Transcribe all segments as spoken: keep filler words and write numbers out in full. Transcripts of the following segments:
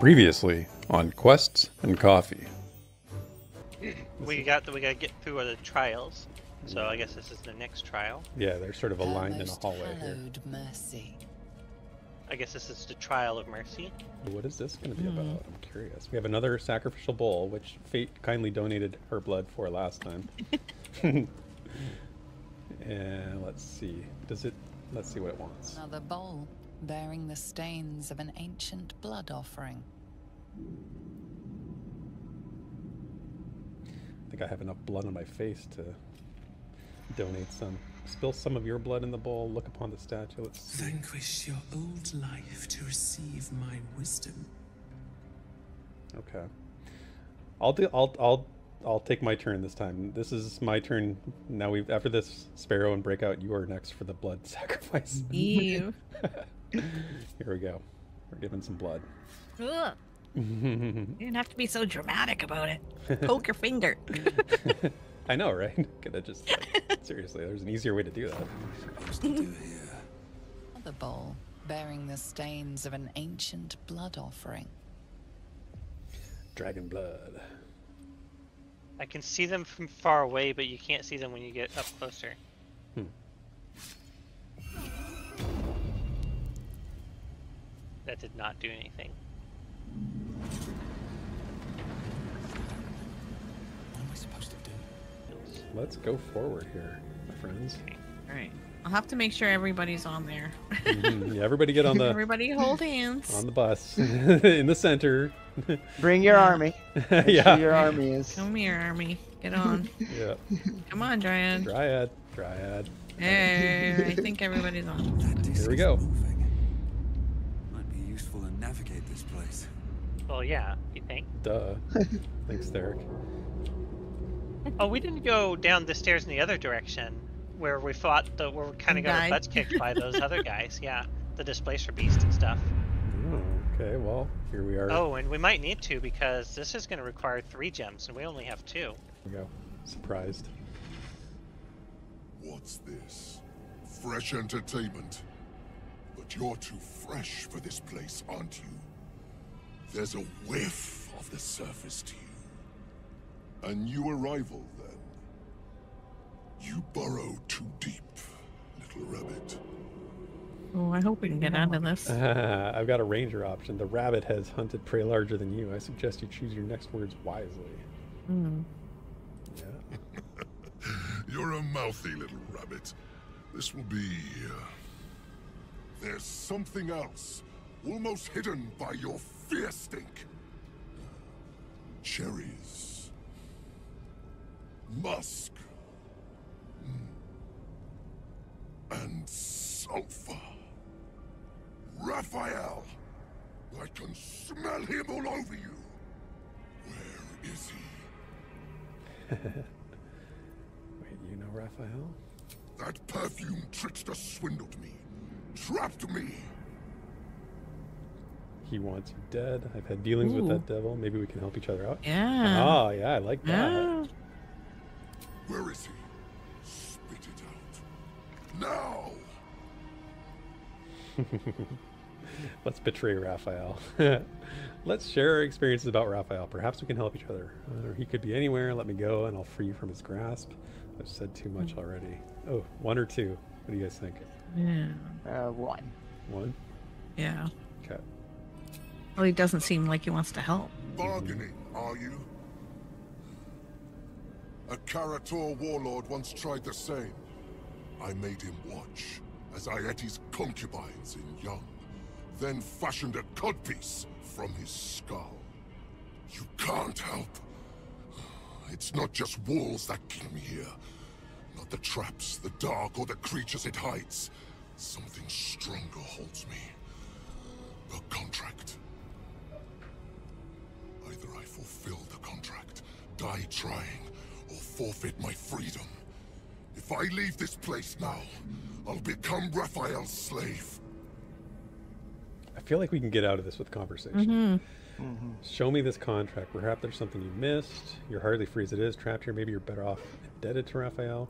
Previously on Quests and Coffee. We got the, we got to get through other trials, so I guess this is the next trial. Yeah, they're sort of aligned in a hallway here. Mercy. I guess this is the trial of mercy. What is this going to be mm. about? I'm curious. We have another sacrificial bowl, which Fate kindly donated her blood for last time. And let's see. Does it? Let's see what it wants. Another bowl. Bearing the stains of an ancient blood offering. I think I have enough blood on my face to donate some. Spill some of your blood in the bowl, look upon the statue. Let's vanquish your old life to receive my wisdom. Okay. I'll do I'll I'll I'll take my turn this time. This is my turn. Now we've after this Sparrow and Breakout, you are next for the blood sacrifice. Ew. Here we go. We're giving some blood. Ugh. You didn't have to be so dramatic about it. Poke your finger. I know, right? Could I just like, seriously? There's an easier way to do that. Another bowl bearing the stains of an ancient blood offering. Dragon blood. I can see them from far away, but you can't see them when you get up closer. Hmm. That did not do anything. What am I supposed to do? Let's go forward here, my friends. Okay. All right. I'll have to make sure everybody's on there. Mm-hmm. Yeah, everybody get on the. Everybody hold hands. On the bus, in the center. Bring your yeah. army. Make yeah. Sure your army is. Come here, army. Get on. Yeah. Come on, Dryad. Dryad. Dryad. Hey, I think everybody's on. Here we go. Navigate this place. Well, yeah, you think? Duh. Thanks, Therek. Oh, we didn't go down the stairs in the other direction, where we fought the where we kind of got our butts kicked by those other guys. Yeah, the Displacer Beast and stuff. Ooh, okay, well, here we are. Oh, and we might need to because this is going to require three gems, and we only have two. Here we go. Surprised. What's this? Fresh entertainment. But you're too fresh for this place, aren't you? There's a whiff of the surface to you. A new arrival, then. You burrow too deep, little rabbit. Oh, I hope we can get out of this. Uh, I've got a ranger option. The rabbit has hunted prey larger than you. I suggest you choose your next words wisely. Mm. Yeah. You're a mouthy little rabbit. This will be... Uh... There's something else, almost hidden by your fear stink. Cherries. Musk. And sulfur. Raphael. I can smell him all over you. Where is he? Wait, you know Raphael? That perfume trickster swindled me. Trapped me. He wants you dead. I've had dealings Ooh. with that devil. Maybe we can help each other out. Yeah. Oh, yeah, I like that. Yeah. Where is he? Spit it out. Now. Let's betray Raphael. Let's share our experiences about Raphael. Perhaps we can help each other. Or he could be anywhere. Let me go and I'll free you from his grasp. I've said too much mm-hmm. already. Oh, one or two. What do you guys think? Yeah. Uh, one. One? Yeah. Okay. Well, he doesn't seem like he wants to help. Bargaining, are you? A Karator warlord once tried the same. I made him watch as I ate his concubines in young, then fashioned a codpiece from his skull. You can't help. It's not just walls that keep me here. Not the traps, the dark, or the creatures it hides. Something stronger holds me. A contract. Either I fulfill the contract, die trying, or forfeit my freedom. If I leave this place now, I'll become Raphael's slave. I feel like we can get out of this with conversation. Mm-hmm. Mm-hmm. Show me this contract. Perhaps there's something you missed. You're hardly free as it is, trapped here. Maybe you're better off indebted to Raphael.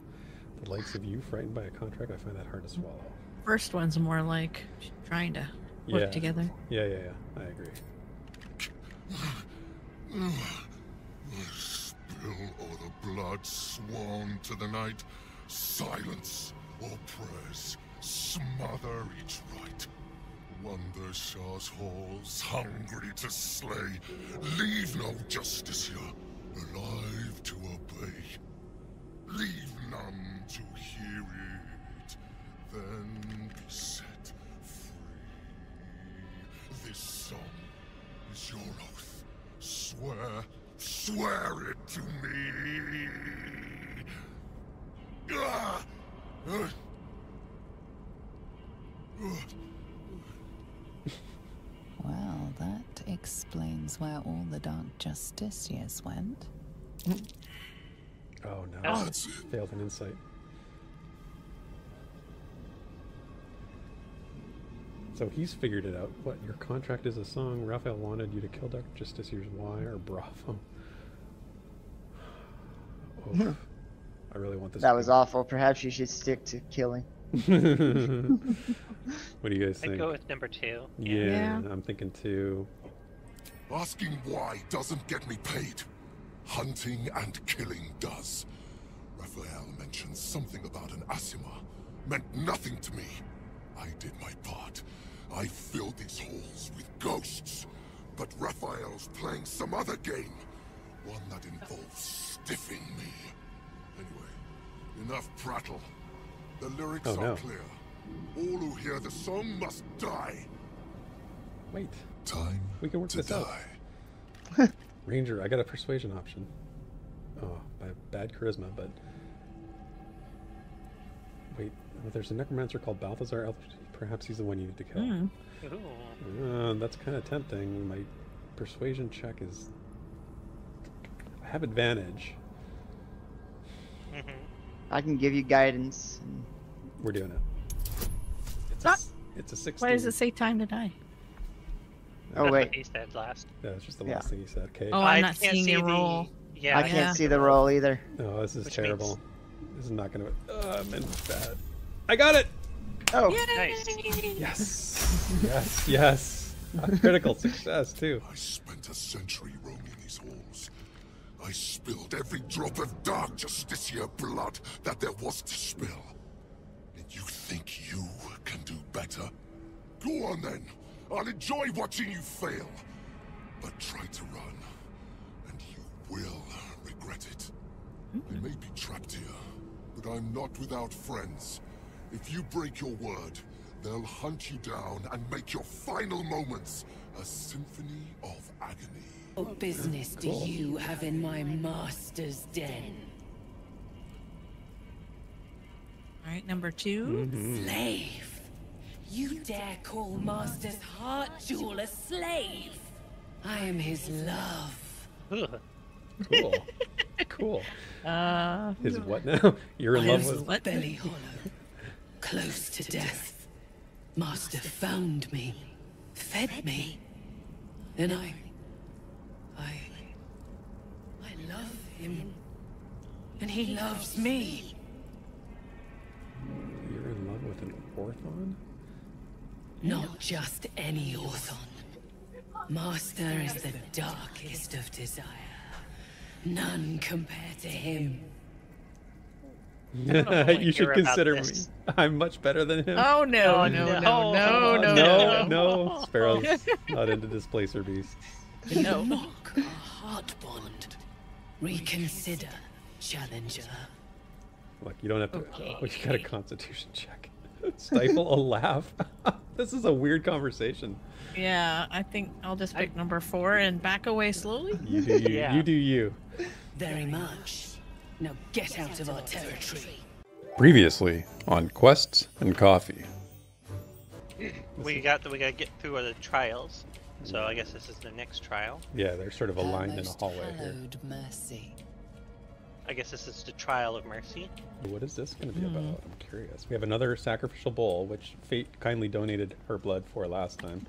The likes of you frightened by a contract, I find that hard to swallow. First one's more like trying to work yeah. together. Yeah, yeah, yeah. I agree. Spill or the blood swan to the night. Silence or prayers smother each rite. Wander Shar's halls, hungry to slay. Leave no justiciar, alive to obey. Leave none to hear it, then be set free. This song is your oath. Swear, swear it to me. Ah! Uh! Uh! Well, that explains where all the Dark Justiciars went. Oh no. Oh, that's it. Failed an insight. So he's figured it out. What? Your contract is a song. Raphael wanted you to kill Dark Justiciars. Why? Or bravo. Oh, I really want this. That was awful. Perhaps you should stick to killing. What do you guys think? I'd go with number two. Yeah, yeah, I'm thinking two. Asking why doesn't get me paid. Hunting and killing does. Raphael mentioned something about an Asima. Meant nothing to me. I did my part. I filled these halls with ghosts. But Raphael's playing some other game. One that involves stiffing me. Anyway, enough prattle. The lyrics oh, are no. clear. All who hear the song must die. Wait. Time we can work to this die. Out. Ranger, I got a persuasion option. Oh, bad charisma, but... Wait, well, there's a necromancer called Balthazar. Perhaps he's the one you need to kill. Mm. Uh, that's kind of tempting. My persuasion check is... I have advantage. I can give you guidance. And... We're doing it. It's a, it's a sixteen. Why does it say time to die? Oh, that's wait. What he said last. Yeah, it's just the yeah. last thing he said. Okay. Oh, I'm I not seeing see the roll. Yeah, I can't yeah. see the roll either. No, this is Which terrible. Means... This is not gonna. Uh, I'm in bad. I got it. Oh, Yay! Nice. Yes, yes, yes. A critical success too. I spent a century roaming these halls. I spilled every drop of Dark Justiciar blood that there was to spill. And you think you can do better? Go on then. I'll enjoy watching you fail. But try to run, and you will regret it. Mm-hmm. I may be trapped here, but I'm not without friends. If you break your word, they'll hunt you down and make your final moments a symphony of agony. What business do you have in my master's den? All right, number two. Mm-hmm. Slave! You dare call master's heart jewel a slave? I am his love. Ugh. Cool. Cool. Uh, his what now? You're in I love with what? Belly hollow. Close to death. Master found me. Fed me. And I... I, I love him, and he loves me. You're in love with an Orthon? Not just any Orthon. Master is the darkest of desire. None compared to him. You should consider me. I'm much better than him. Oh no, no, no, no, no, no, no. Sparrow's not into Displacer Beast. No. Mock our heart bond. Reconsider, challenger. Look, you don't have to. Okay. Oh, you got a constitution check. Stifle a laugh. This is a weird conversation. Yeah, I think I'll just pick I... number four and back away slowly. You do you. Yeah. You do you. Very much. Now get out of our territory. Previously on Quests and Coffee. We got. The, we got to get through other trials. So I guess this is the next trial. Yeah, they're sort of aligned in a hallway here. Mercy. I guess this is the trial of mercy. What is this going to be mm. about? I'm curious. We have another sacrificial bowl, which Fate kindly donated her blood for last time.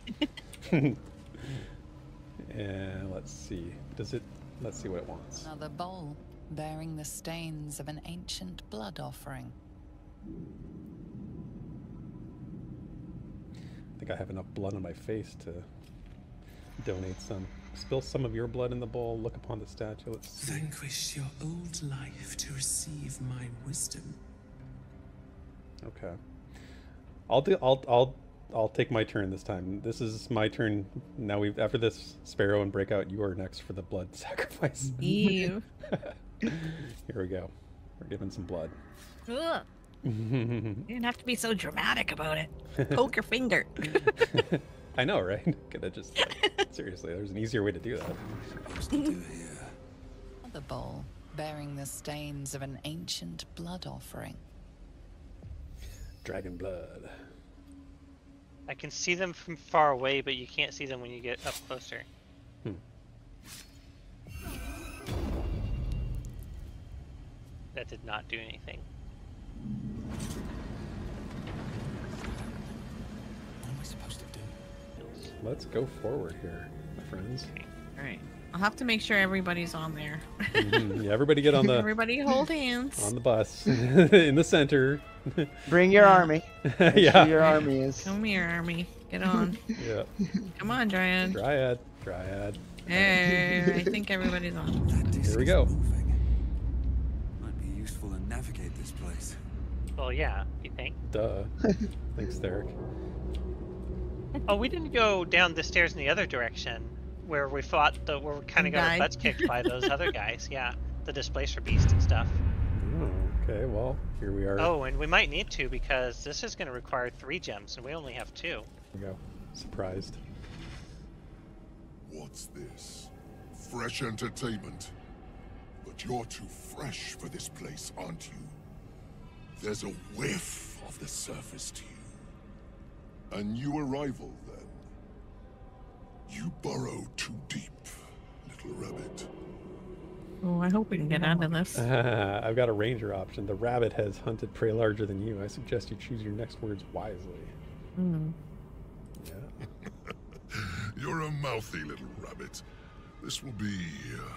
And let's see. Does it? Let's see what it wants. Another bowl bearing the stains of an ancient blood offering. I think I have enough blood on my face to donate some. Spill some of your blood in the bowl. Look upon the statue. Let's vanquish your old life to receive my wisdom. Okay. I'll do. I'll. I'll. I'll take my turn this time. This is my turn. Now we've after this Sparrow and Breakout. You are next for the blood sacrifice. Ew. Here we go. We're giving some blood. Ugh. You didn't have to be so dramatic about it. Poke your finger. I know, right? Could I just seriously? There's an easier way to do that. What's to do here? The bowl bearing the stains of an ancient blood offering. Dragon blood. I can see them from far away, but you can't see them when you get up closer. Hmm. That did not do anything. What am I supposed to do? Let's go forward here, my friends. Okay. All right. I'll have to make sure everybody's on there. Mm-hmm. Yeah, everybody get on the... Everybody hold hands. On the bus. In the center. Bring your yeah. army. Make yeah. sure your army is. Come here, army. Get on. Yeah. Come on, Dryad. Dryad. Dryad. Hey, I think everybody's on. Here we go. Moving. Might be useful to navigate this place. Well, yeah, you think? Duh. Thanks, Therek. Oh, we didn't go down the stairs in the other direction. Where we fought, the, where we kind of got our butts kicked by those other guys. Yeah, the Displacer Beast and stuff. Ooh, okay, well, here we are. Oh, and we might need to, because this is going to require three gems, and we only have two. There we go. Surprised. What's this? Fresh entertainment. But you're too fresh for this place, aren't you? There's a whiff of the surface to you. A new arrival, then. You burrow too deep, little rabbit. Oh, I hope we can get out of this. Uh, I've got a ranger option. The rabbit has hunted prey larger than you. I suggest you choose your next words wisely. Mm. Yeah. You're a mouthy little rabbit. This will be... Uh,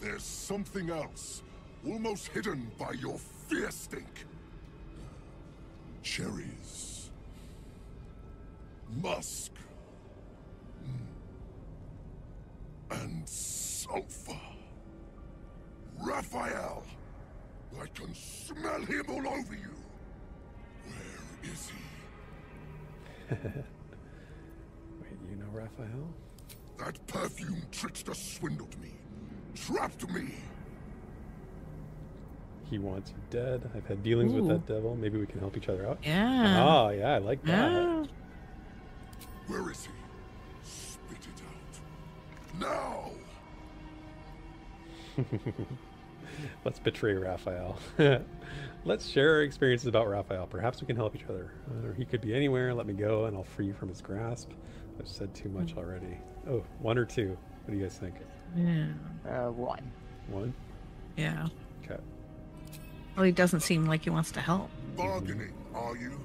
there's something else, almost hidden by your fear stink. Cherries. Musk. And sulfur. Raphael! I can smell him all over you! Where is he? Wait, you know Raphael? That perfume trickster swindled me. Trapped me! He wants you dead. I've had dealings Ooh. with that devil. Maybe we can help each other out. Yeah. Oh, yeah, I like that. Yeah. Where is he? No. Let's betray Raphael. Let's share our experiences about Raphael. Perhaps we can help each other. Or uh, he could be anywhere. Let me go and I'll free you from his grasp. I've said too much already. Oh, one or two? What do you guys think? Yeah. Uh, one. One? Yeah. Okay. Well, he doesn't seem like he wants to help. Bargaining, are you?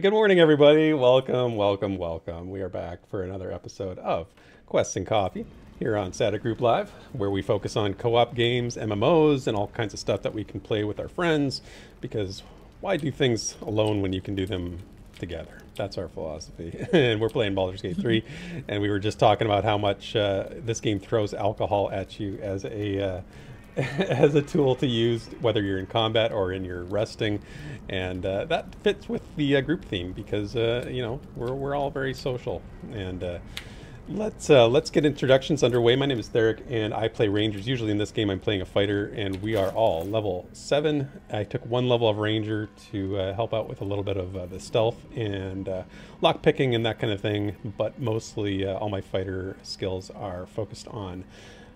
Good morning, everybody. Welcome, welcome, welcome. We are back for another episode of Quests and Coffee here on Static Group Live, where we focus on co-op games, M M Os, and all kinds of stuff that we can play with our friends, because why do things alone when you can do them together. That's our philosophy. And we're playing Baldur's Gate three, and we were just talking about how much uh, this game throws alcohol at you as a uh, as a tool to use, whether you're in combat or in your resting, and uh, that fits with the uh, group theme because uh, you know we're we're all very social. And uh, let's uh, let's get introductions underway. My name is Therek, and I play Rangers. Usually in this game, I'm playing a fighter, and we are all level seven. I took one level of Ranger to uh, help out with a little bit of uh, the stealth and uh, lock picking and that kind of thing. But mostly, uh, all my fighter skills are focused on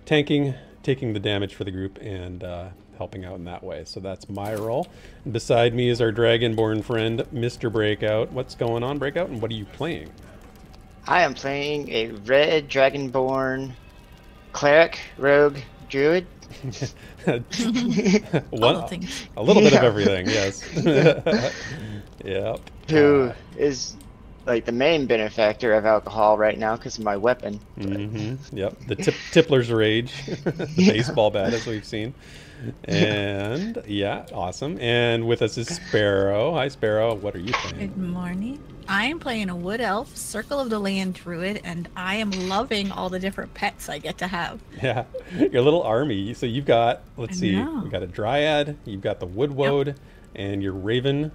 tanking, taking the damage for the group, and uh, helping out in that way. So that's my role. Beside me is our dragonborn friend, Mister Breakout. What's going on, Breakout, and what are you playing? I am playing a red dragonborn cleric rogue druid. One, a, a little bit yeah. of everything, yes. Yep. Who uh, is like the main benefactor of alcohol right now because of my weapon. Mm-hmm. Yep, the tip, Tipler's Rage, the yeah. baseball bat, as we've seen. And yeah. yeah, awesome. And with us is Sparrow. Hi, Sparrow. What are you playing? Good morning. I am playing a wood elf, Circle of the Land druid, and I am loving all the different pets I get to have. Yeah, your little army. So you've got, let's I see, know. You've got a dryad, you've got the wood woad, yep. and your raven.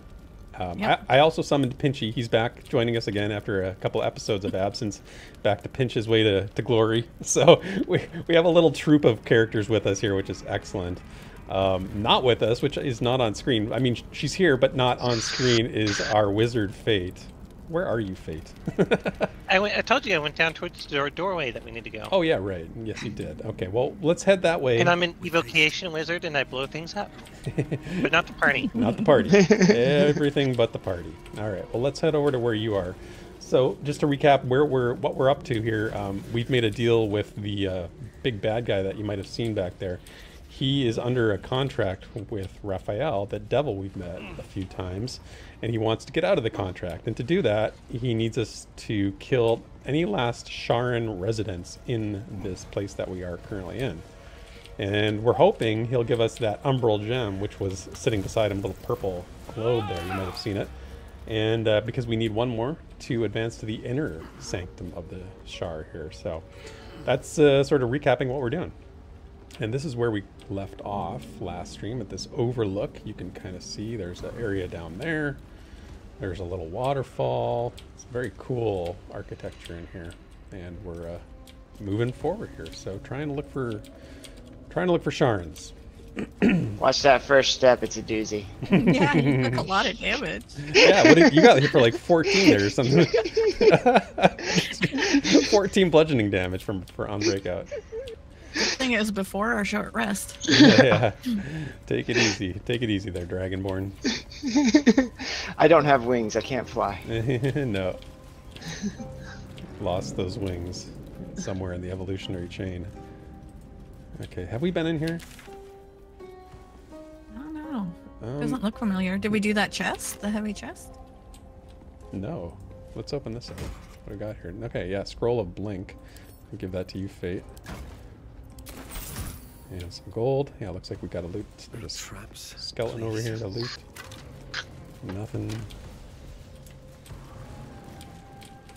Um, yep. I, I also summoned Pinchy. He's back joining us again after a couple episodes of absence, back to pinch his way to, to glory. So we, we have a little troop of characters with us here, which is excellent. Um, not with us, which is not on screen. I mean, she's here, but not on screen, is our wizard Fate. Where are you, Fate? I, went, I told you I went down towards the doorway that we need to go. Oh, yeah, right. Yes, you did. Okay, well, let's head that way. And I'm an evocation wizard, and I blow things up. But not the party. Not the party. Everything but the party. All right, well, let's head over to where you are. So just to recap where we're, what we're up to here, um, we've made a deal with the uh, big bad guy that you might have seen back there. He is under a contract with Raphael, that devil we've met a few times, and he wants to get out of the contract. And to do that, he needs us to kill any last Sharran residents in this place that we are currently in. And we're hoping he'll give us that Umbral Gem, which was sitting beside him, little purple globe there. You might have seen it. And uh, because we need one more to advance to the inner sanctum of the Shar here. So that's uh, sort of recapping what we're doing. And this is where we left off last stream at this overlook. You can kind of see there's an area down there. There's a little waterfall. It's very cool architecture in here. And we're uh, moving forward here. So trying to look for, trying to look for Sharrans. Watch that first step. It's a doozy. Yeah, you took a lot of damage. Yeah, what did, you got hit for like fourteen there or something. fourteen bludgeoning damage from, for on Breakout. Thing is before our short rest. Yeah, yeah. Take it easy. Take it easy there, Dragonborn. I don't have wings. I can't fly. No. Lost those wings somewhere in the evolutionary chain. Okay, have we been in here? I don't know. Um, Doesn't look familiar. Did we do that chest? The heavy chest? No. Let's open this up. What do we got here? Okay, yeah, scroll of blink. I'll give that to you, Fate. And some gold. Yeah, looks like we got a loot. There's a traps, skeleton please. Over here to loot. Nothing.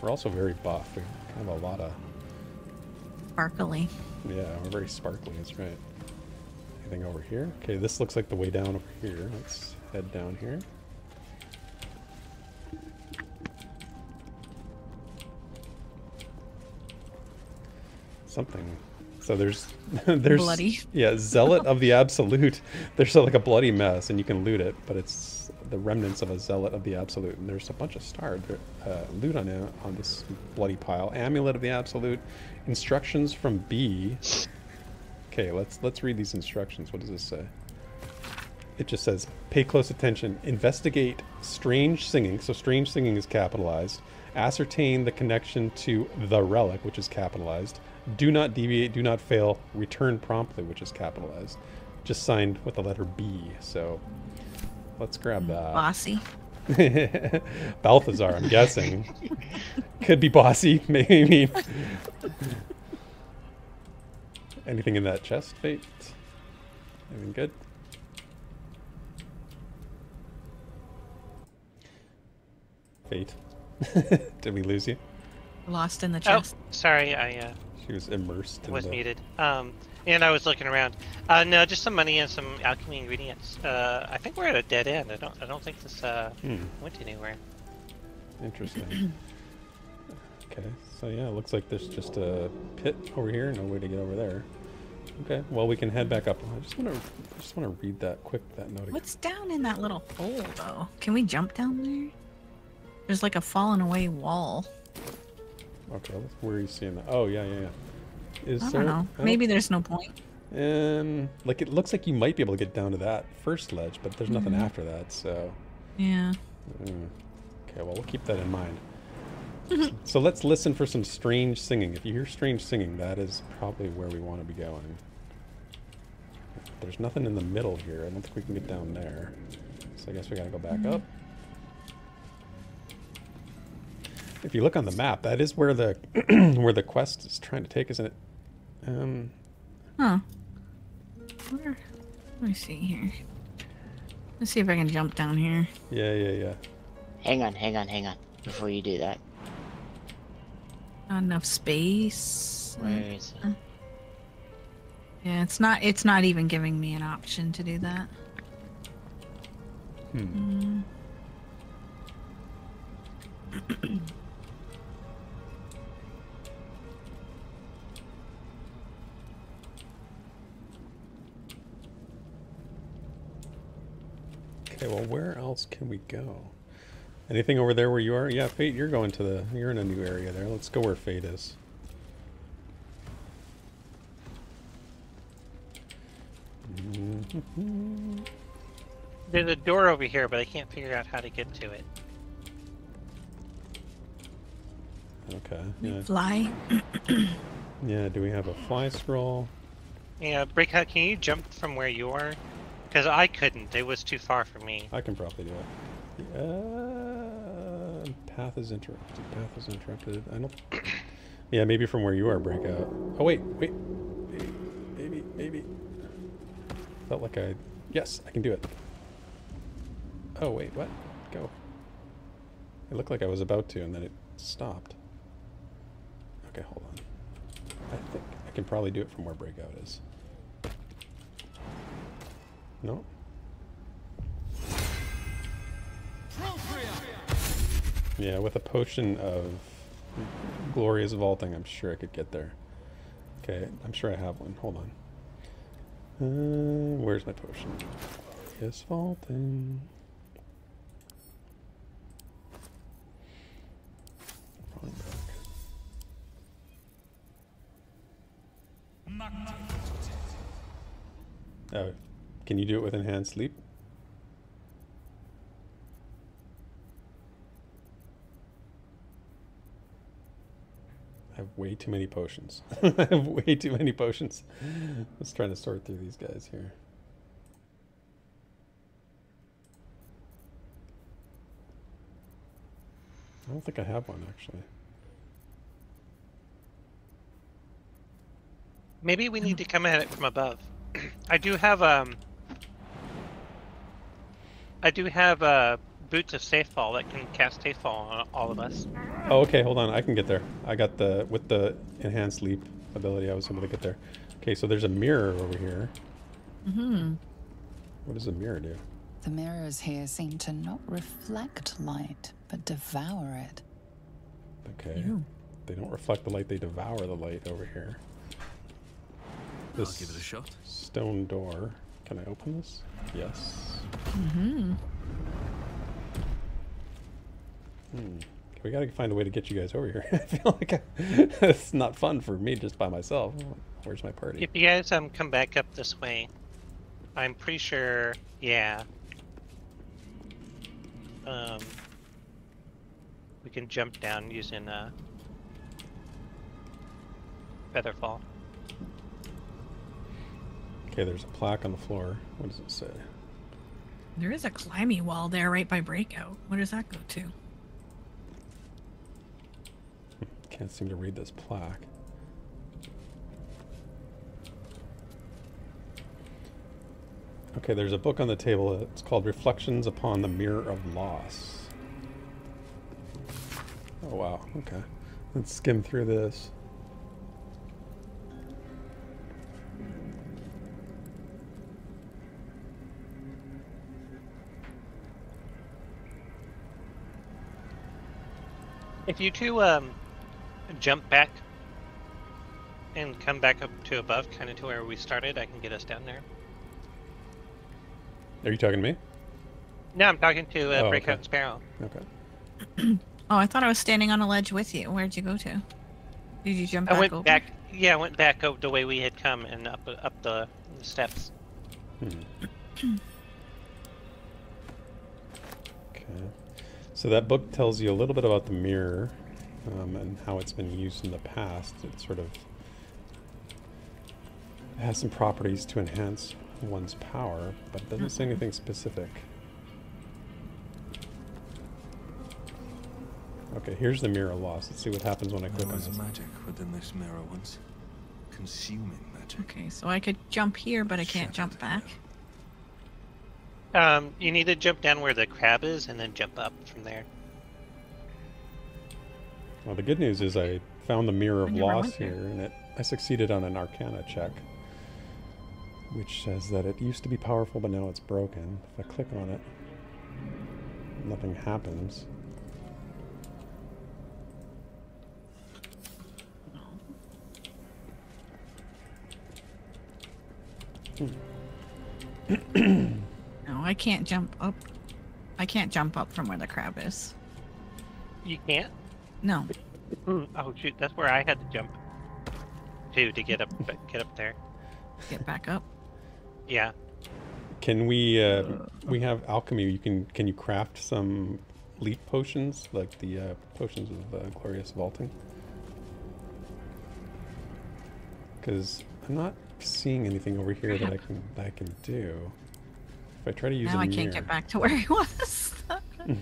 We're also very buff. We have a lot of... Sparkly. Yeah, we're very sparkly, that's right. Anything over here? Okay, this looks like the way down over here. Let's head down here. Something... So there's, there's, bloody. Yeah, Zealot of the Absolute. There's like a bloody mess, and you can loot it, but it's the remnants of a Zealot of the Absolute. And there's a bunch of star uh, loot on it, on this bloody pile. Amulet of the Absolute. Instructions from B. Okay, let's let's read these instructions. What does this say? It just says, pay close attention. Investigate strange singing. So strange singing is capitalized. Ascertain the connection to the relic, which is capitalized. Do not deviate, do not fail, return promptly, which is capitalized. Just signed with the letter B, so let's grab that. Bossy. Balthazar, I'm guessing. Could be bossy, maybe. Anything in that chest, Fate? Anything good? Fate. Did we lose you? Lost in the chest. Oh, sorry, I, uh... She was immersed. I was in the... muted. Um, and I was looking around. Uh, no, just some money and some alchemy ingredients. Uh, I think we're at a dead end. I don't, I don't think this, uh, hmm. went anywhere. Interesting. Okay, so yeah, it looks like there's just a pit over here. No way to get over there. Okay, well, we can head back up. I just want to, I just want to read that quick, that note. What's down in that little hole, though? Can we jump down there? There's like a fallen away wall. Okay, where are you seeing that? Oh, yeah, yeah, yeah. Is I there, don't know. I Maybe don't... there's no point. Um, like, it looks like you might be able to get down to that first ledge, but there's nothing mm. after that, so... Yeah. Mm. Okay, well, we'll keep that in mind. So let's listen for some strange singing. If you hear strange singing, that is probably where we want to be going. There's nothing in the middle here. I don't think we can get down there. So I guess we gotta go back mm-hmm. up. If you look on the map, that is where the where the quest is trying to take, isn't it? Um. Huh. Where? Let me see here. Let's see if I can jump down here. Yeah, yeah, yeah. Hang on, hang on, hang on. Before you do that. Not enough space. Where is it? Yeah, it's not. It's not even giving me an option to do that. Hmm. Mm. Okay, well, where else can we go? Anything over there where you are? Yeah, Fate, you're going to the, you're in a new area there. Let's go where Fate is. There's a door over here, but I can't figure out how to get to it. Okay. Yeah. Fly. Yeah, do we have a fly scroll? Yeah, Breakout, can you jump from where you are? Because I couldn't. It was too far for me. I can probably do it. Uh, path is interrupted. Path is interrupted. I don't... Yeah, maybe from where you are, Breakout. Oh, wait, wait. Maybe, maybe, maybe. Felt like I... Yes, I can do it. Oh, wait, what? Go. It looked like I was about to, and then it stopped. Okay, hold on. I think I can probably do it from where Breakout is. No? Yeah, with a potion of glorious vaulting, I'm sure I could get there. Okay, I'm sure I have one. Hold on. Uh, where's my potion? Glorious vaulting. Wrong back. Oh, can you do it with enhanced sleep? I have way too many potions. I have way too many potions. I was trying to sort through these guys here. I don't think I have one, actually. Maybe we need to come at it from above. I do have um. I do have uh, boots of Safefall that can cast Safefall on all of us. Oh, okay. Hold on, I can get there. I got the with the enhanced leap ability. I was able to get there. Okay, so there's a mirror over here. Mm-hmm. What does the mirror do? The mirrors here seem to not reflect light, but devour it. Okay. Ew. They don't reflect the light. They devour the light over here. This I'll give it a shot. Stone door. Can I open this? Yes. Mm-hmm. Hmm. We gotta find a way to get you guys over here. I feel like I, it's not fun for me just by myself. Where's my party? If you guys um come back up this way, I'm pretty sure. Yeah. Um. We can jump down using uh Featherfall. Okay, there's a plaque on the floor. What does it say? There is a climbing wall there right by Breakout. Where does that go to? Can't seem to read this plaque. Okay, there's a book on the table. It's called Reflections Upon the Mirror of Loss. Oh wow, okay. Let's skim through this. If you two um, jump back and come back up to above, kind of to where we started, I can get us down there. Are you talking to me? No, I'm talking to uh, oh, Breakout okay. and Sparrow. Okay. Oh, I thought I was standing on a ledge with you. Where'd you go to? Did you jump back I went over? back. Yeah, I went back up the way we had come and up up the steps. Hmm. Okay. So that book tells you a little bit about the mirror um, and how it's been used in the past. It sort of has some properties to enhance one's power, but it doesn't say anything specific. Okay, here's the Mirror of Loss. Let's see what happens when I click on this. There was magic within this mirror once. Consuming magic. Okay, so I could jump here, but I can't jump back. Um, you need to jump down where the crab is and then jump up from there. Well, the good news is I found the Mirror of Loss here, and it, I succeeded on an Arcana check, which says that it used to be powerful, but now it's broken. If I click on it, nothing happens. No, I can't jump up. I can't jump up from where the crab is. You can't? No. Oh shoot, that's where I had to jump to to get up, get up there. Get back up. Yeah. Can we? Uh, we have alchemy. You can. Can you craft some leap potions, like the uh, potions of uh, Glorious Vaulting? Because I'm not seeing anything over here that I can that I can do. If I try to use now, a I mirror. can't get back to where he was.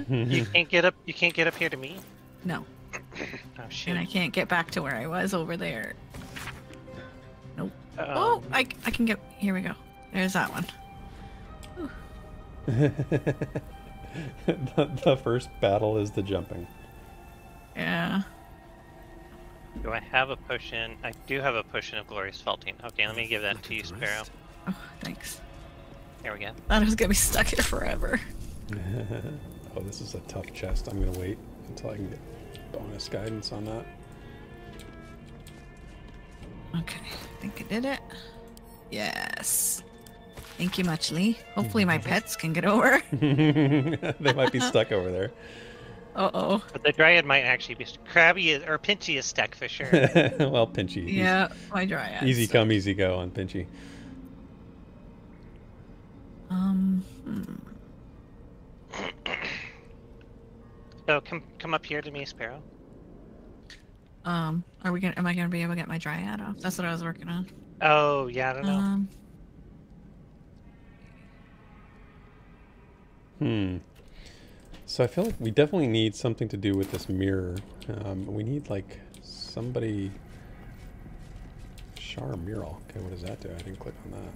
You can't get up. You can't get up here to me. No. Oh shit. And I can't get back to where I was over there. Nope. Um, oh, I I can get. Here we go. There's that one. the, the first battle is the jumping. Yeah. Do I have a potion? I do have a potion of Glorious Vaulting. Okay, let me give that to you, Sparrow. Oh, thanks. There we go. I thought I was going to be stuck here forever. Oh, this is a tough chest. I'm going to wait until I can get bonus guidance on that. Okay, I think I did it. Yes. Thank you much, Lee. Hopefully my pets can get over. They might be stuck over there. Uh-oh. But the Dryad might actually be... Crabby is, or Pinchy is stuck for sure. Well, Pinchy. Yeah, my Dryad. Easy so. come, easy go on Pinchy. Um. Hmm. So come, come up here to me, Sparrow. Um. Are we gonna? Am I gonna be able to get my Dryad off? That's what I was working on. Oh yeah, I don't know. Um. Hmm. So I feel like we definitely need something to do with this mirror. Um, we need like somebody. Shar mural. Okay, what does that do? I didn't click on that.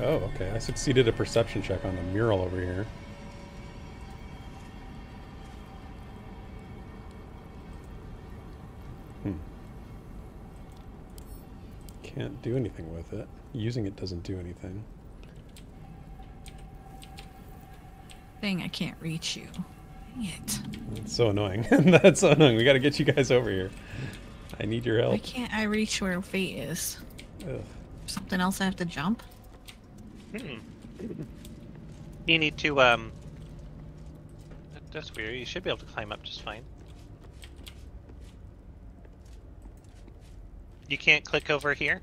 Oh, okay. I succeeded a perception check on the mural over here. Hmm. Can't do anything with it. Using it doesn't do anything. Dang, I can't reach you. Dang it. That's so annoying. That's so annoying. We gotta get you guys over here. I need your help. Why can't I reach where Fate is? Ugh. Something else I have to jump? Hmm. You need to, um... That's weird. You should be able to climb up just fine. You can't click over here?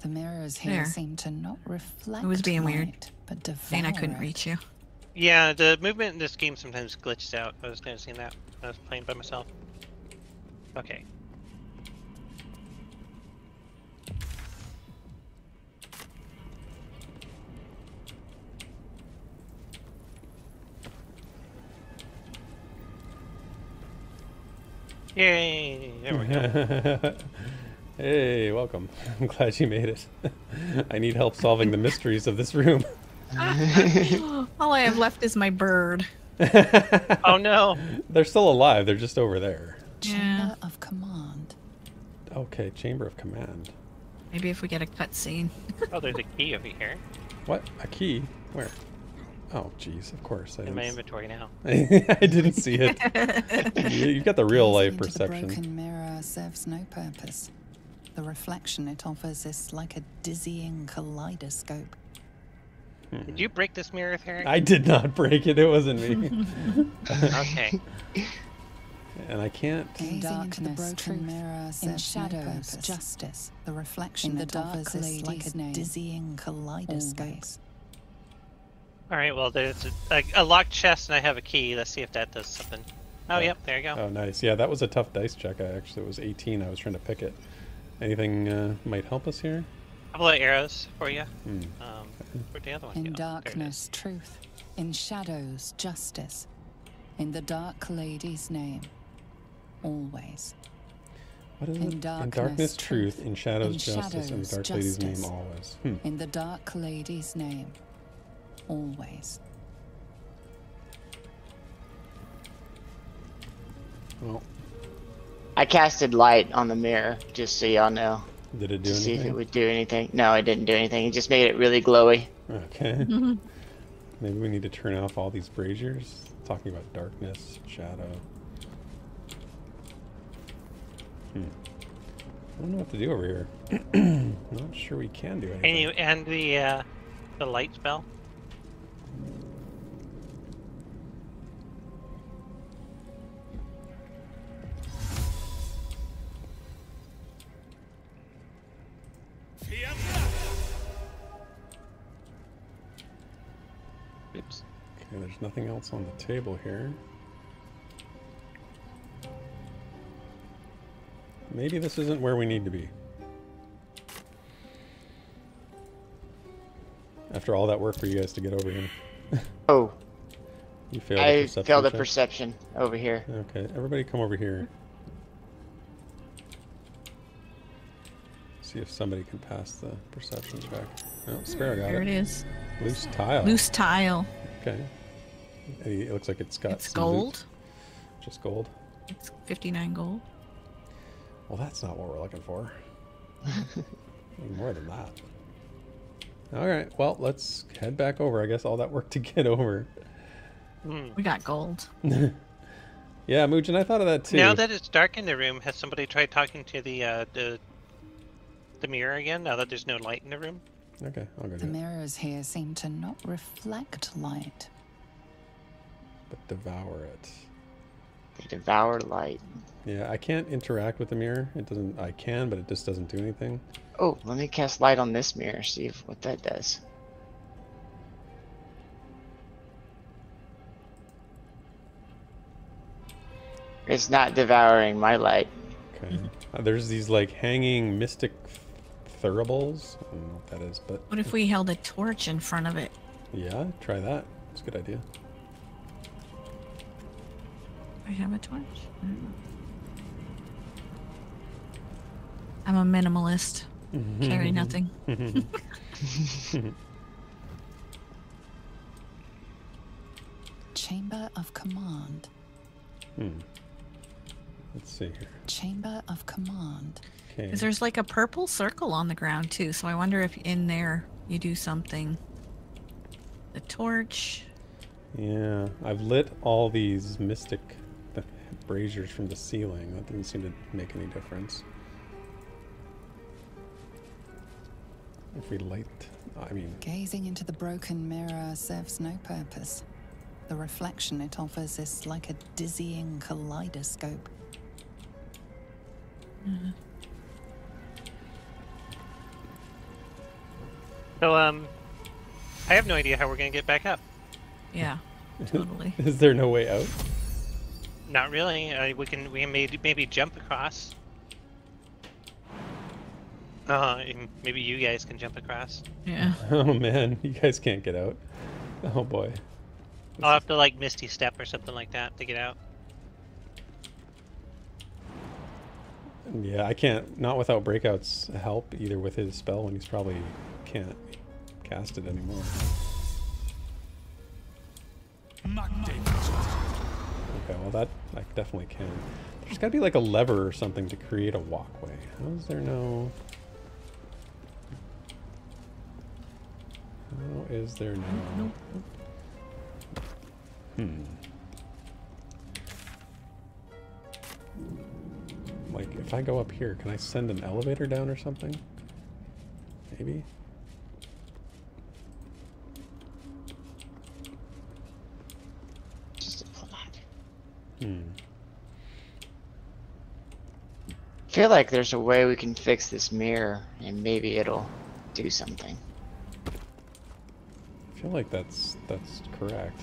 The mirrors here there. seem to not reflect It was being light, weird. But and I couldn't reach you. Yeah, the movement in this game sometimes glitches out. I was noticing that when I was playing by myself. Okay. Yay! There we go. Hey, welcome. I'm glad you made it. I need help solving the mysteries of this room. All I have left is my bird. Oh no. They're still alive. They're just over there. Chamber yeah. of Command. Okay, Chamber of Command. Maybe if we get a cutscene. Oh, there's a key over here. What? A key? Where? Oh, jeez, of course. I in my inventory now. I didn't see it. You've got the real life perception. The broken mirror serves no purpose. The reflection it offers is like a dizzying kaleidoscope. Hmm. Did you break this mirror, Therek? I did not break it. It wasn't me. Okay. And I can't. In darkness, the broken mirror serves no purpose. In shadows, justice. The reflection it offers is like a dizzying kaleidoscope. All right, well, there's a, a, a locked chest, and I have a key. Let's see if that does something. Oh, oh, yep, there you go. Oh, nice. Yeah, that was a tough dice check. I actually it was eighteen. I was trying to pick it. Anything uh, might help us here? A couple of arrows for you. Hmm. Um, where'd the other one go? In darkness, truth. In shadows, justice. In the dark lady's name, always. What is in it? Darkness, in darkness, truth. truth. In shadows, in justice. Shadows, in the dark justice. lady's name, always. Hmm. In the dark lady's name. Always. Well, I casted light on the mirror, just so y'all know. Did it do anything? See if it would do anything. No, it didn't do anything. It just made it really glowy. Okay. Maybe we need to turn off all these braziers. Talking about darkness, shadow. Hmm. I don't know what to do over here. I'm not sure we can do anything. And, you, and the uh, the light spell. Oops. Okay, there's nothing else on the table here. Maybe this isn't where we need to be. After all that work for you guys to get over here. Oh. You failed I a failed a perception over here. Okay, everybody come over here. See if somebody can pass the perception check. Oh, Sparrow got it. There it is. Loose tile. Loose tile. Okay. It looks like it's got It's gold. Loot. Just gold. It's fifty-nine gold. Well, that's not what we're looking for. More than that. All right, well, let's head back over. I guess all that work to get over. We got gold. Yeah, Mugen, I thought of that too. Now that it's dark in the room, has somebody tried talking to the uh, the the mirror again? Now that there's no light in the room. Okay, I'll go. The mirrors here seem to not reflect light, but devour it. They devour light. Yeah, I can't interact with the mirror. It doesn't. I can, but it just doesn't do anything. Oh, let me cast light on this mirror, see if, what that does. It's not devouring my light. Okay. Uh, there's these like hanging mystic thuribles. I don't know what that is, but... What if we held a torch in front of it? Yeah, try that. It's a good idea. I have a torch. I don't know. I'm a minimalist. Carry nothing. Chamber of Command. Hmm. Let's see here. Chamber of Command. Okay. There's like a purple circle on the ground too, so I wonder if in there you do something. The torch. Yeah, I've lit all these mystic braziers from the ceiling. That doesn't seem to make any difference. If we light, I mean... Gazing into the broken mirror serves no purpose. The reflection it offers is like a dizzying kaleidoscope. Mm-hmm. So, um, I have no idea how we're going to get back up. Yeah, totally. Is there no way out? Not really. Uh, we can we may, maybe jump across. Uh, maybe you guys can jump across. Yeah. Oh man, you guys can't get out. Oh boy. I'll have to like Misty Step or something like that to get out. Yeah, I can't. Not without Breakout's help, either with his spell, and he's probably can't cast it anymore. Okay, well that I definitely can. There's gotta be like a lever or something to create a walkway. How is there no... How is there no... Hmm. Like, if I go up here, can I send an elevator down or something? Maybe? Hmm. I feel like there's a way we can fix this mirror, and maybe it'll do something. I feel like that's that's correct.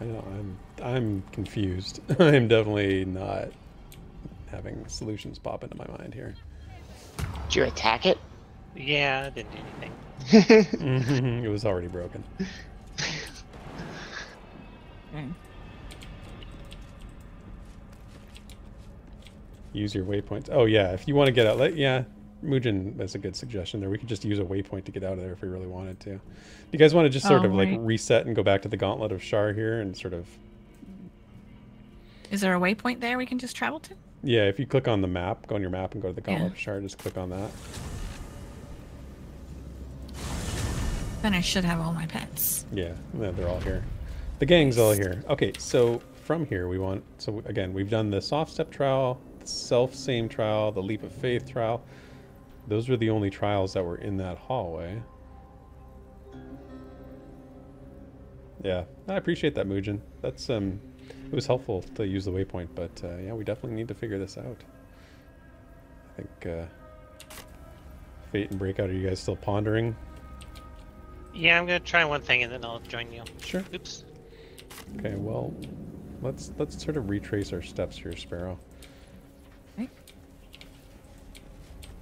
I know I'm I'm confused. I'm definitely not having solutions pop into my mind here. Did you attack it? Yeah, I didn't do anything. Mm-hmm. It was already broken. Mm. Use your waypoints. Oh yeah, if you want to get out, let, yeah, Mugen, that's a good suggestion there. We could just use a waypoint to get out of there if we really wanted to. Do you guys want to just sort oh, of right. like reset and go back to the Gauntlet of Shar here and sort of... Is there a waypoint there we can just travel to? Yeah, if you click on the map, go on your map and go to the Gauntlet yeah. of Shar, just click on that. Then I should have all my pets. Yeah, they're all here. The gang's all here. Okay, so from here we want, so again, we've done the soft step trial, the self same trial, the leap of faith trial. Those were the only trials that were in that hallway. Yeah, I appreciate that, Mugen. That's, um, it was helpful to use the waypoint, but uh, yeah, we definitely need to figure this out. I think uh, Fate and Breakout, are you guys still pondering? Yeah, I'm gonna try one thing and then I'll join you. Sure. Oops. Okay, well, let's let's sort of retrace our steps here, Sparrow. Okay.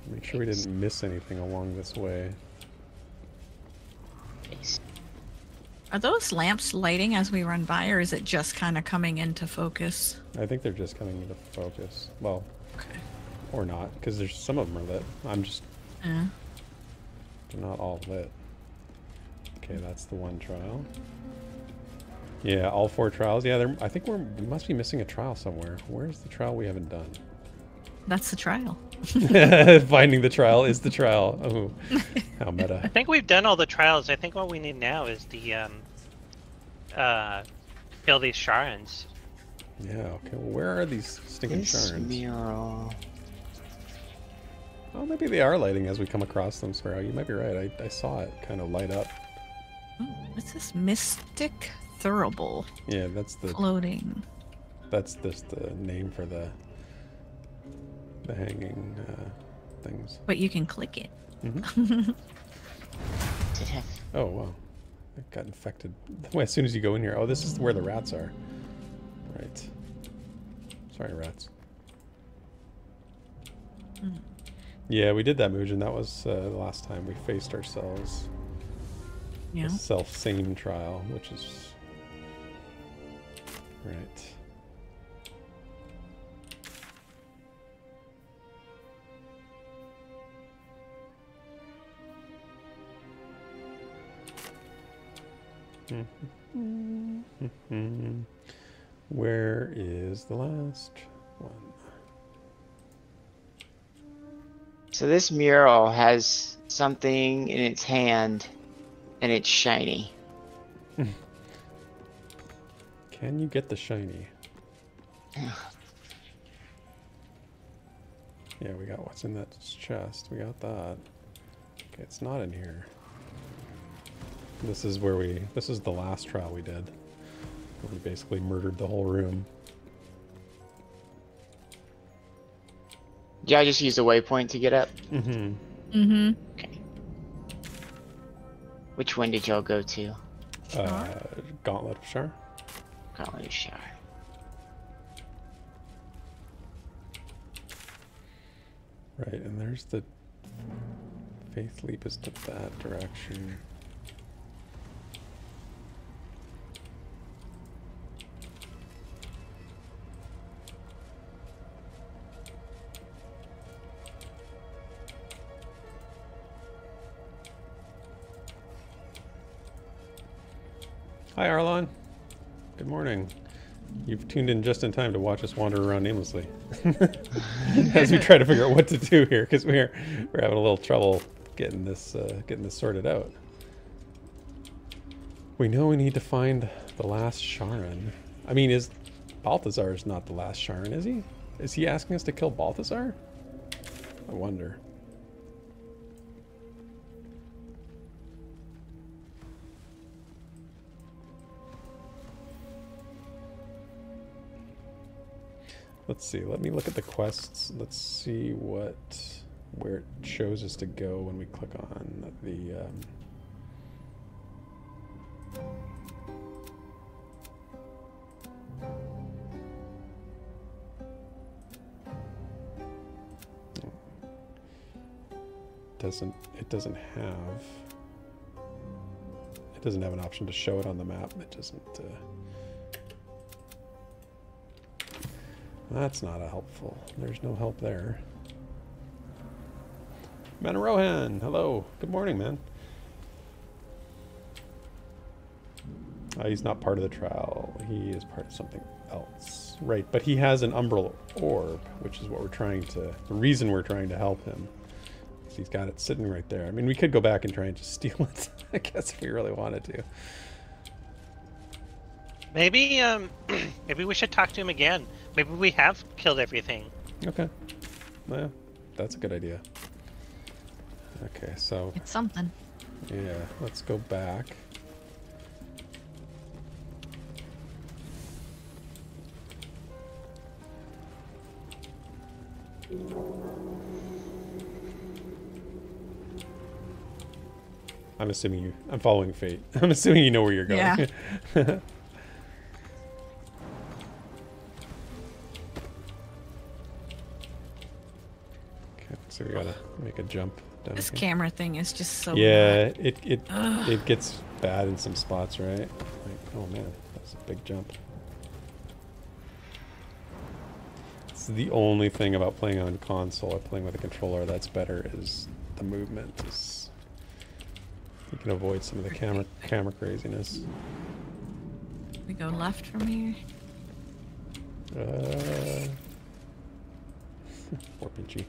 Make sure we didn't miss anything along this way. Are those lamps lighting as we run by, or is it just kind of coming into focus? I think they're just coming into focus. Well, okay. Or not, because there's some of them are lit. I'm just... Yeah. They're not all lit. Okay, that's the one trial. Yeah, all four trials. Yeah, I think we're, we must be missing a trial somewhere. Where's the trial we haven't done? That's the trial. Finding the trial is the trial. Oh, how meta. I think we've done all the trials. I think what we need now is the, um, uh, kill these Sharrans. Yeah, okay. Well, where are these stinking Sharrans? Oh, maybe they are lighting as we come across them, Sparrow. You might be right. I, I saw it kind of light up. Oh, what's this? Mystic... Thurible. Yeah, that's the floating. That's just the name for the the hanging uh, things. But you can click it. Mm-hmm. Oh wow! It got infected. As soon as you go in here. Oh, this is where the rats are. Right. Sorry, rats. Mm. Yeah, we did that, Mugen. That was uh, the last time we faced ourselves. Yeah. The self same trial, which is. Right. Mm-hmm. Mm-hmm. Where is the last one? So this mural has something in its hand and it's shiny. Can you get the shiny? Yeah, we got what's in that chest. We got that. Okay, it's not in here. This is where we... This is the last trial we did. We basically murdered the whole room. Yeah, I just used a waypoint to get up. Mm-hmm. Mm-hmm. Okay. Which one did y'all go to? Uh, Gauntlet of Shar. Probably sure. Right, and there's the faith leap is to that direction. Hi, Arlon. Good morning. You've tuned in just in time to watch us wander around aimlessly as we try to figure out what to do here, because we're we're having a little trouble getting this uh, getting this sorted out. We know we need to find the last Sharran. I mean, is Balthazar is not the last Sharran, is he? Is he asking us to kill Balthazar? I wonder. Let's see, let me look at the quests. Let's see what, where it shows us to go when we click on the, um... doesn't, it doesn't have, it doesn't have an option to show it on the map. It doesn't, uh... That's not a helpful. There's no help there. Manorohan, hello. Good morning, man. Uh, he's not part of the trial. He is part of something else. Right, but he has an Umbral Orb, which is what we're trying to... The reason we're trying to help him. He's got it sitting right there. I mean, we could go back and try and just steal it, I guess, if we really wanted to. Maybe, um, maybe we should talk to him again. Maybe we have killed everything. Okay. Well, that's a good idea. Okay, so... It's something. Yeah, let's go back. I'm assuming you... I'm following Fate. I'm assuming you know where you're going. Yeah. So we gotta make a jump down this here. Camera thing is just so yeah bad. it it it gets bad in some spots, right? Like, oh man, that's a big jump. It's the only thing about playing on console or playing with a controller that's better is the movement. Is you can avoid some of the camera camera craziness. We go left from here. Uh, poor Pinchy.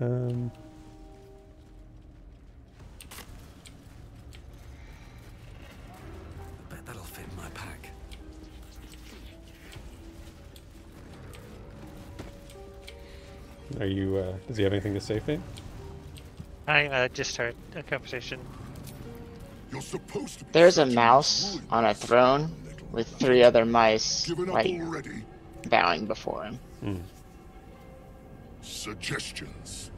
Um, I bet that'll fit my pack. Are you, uh, does he have anything to say, Fate? I, uh, just heard a conversation. You're supposed to be There's a mouse on a throne with three other mice, like, already. bowing before him. Mm. Suggestions.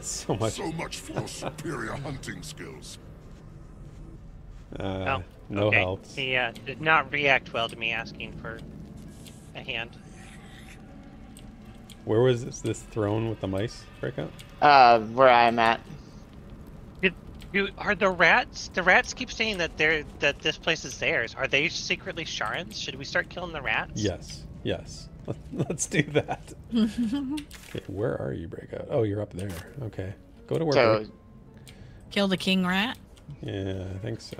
so much. So much for superior hunting skills. Uh, oh, no okay. help. He uh, did not react well to me asking for a hand. Where was this, this throne with the mice breakout? Uh, where I'm at. Did, do, are the rats? The rats keep saying that they're that this place is theirs. Are they secretly Sharran's? Should we start killing the rats? Yes. Yes. Let's do that. Okay, where are you, Breakout? Oh, you're up there. Okay. Go to work. So, kill the king rat? Yeah, I think so.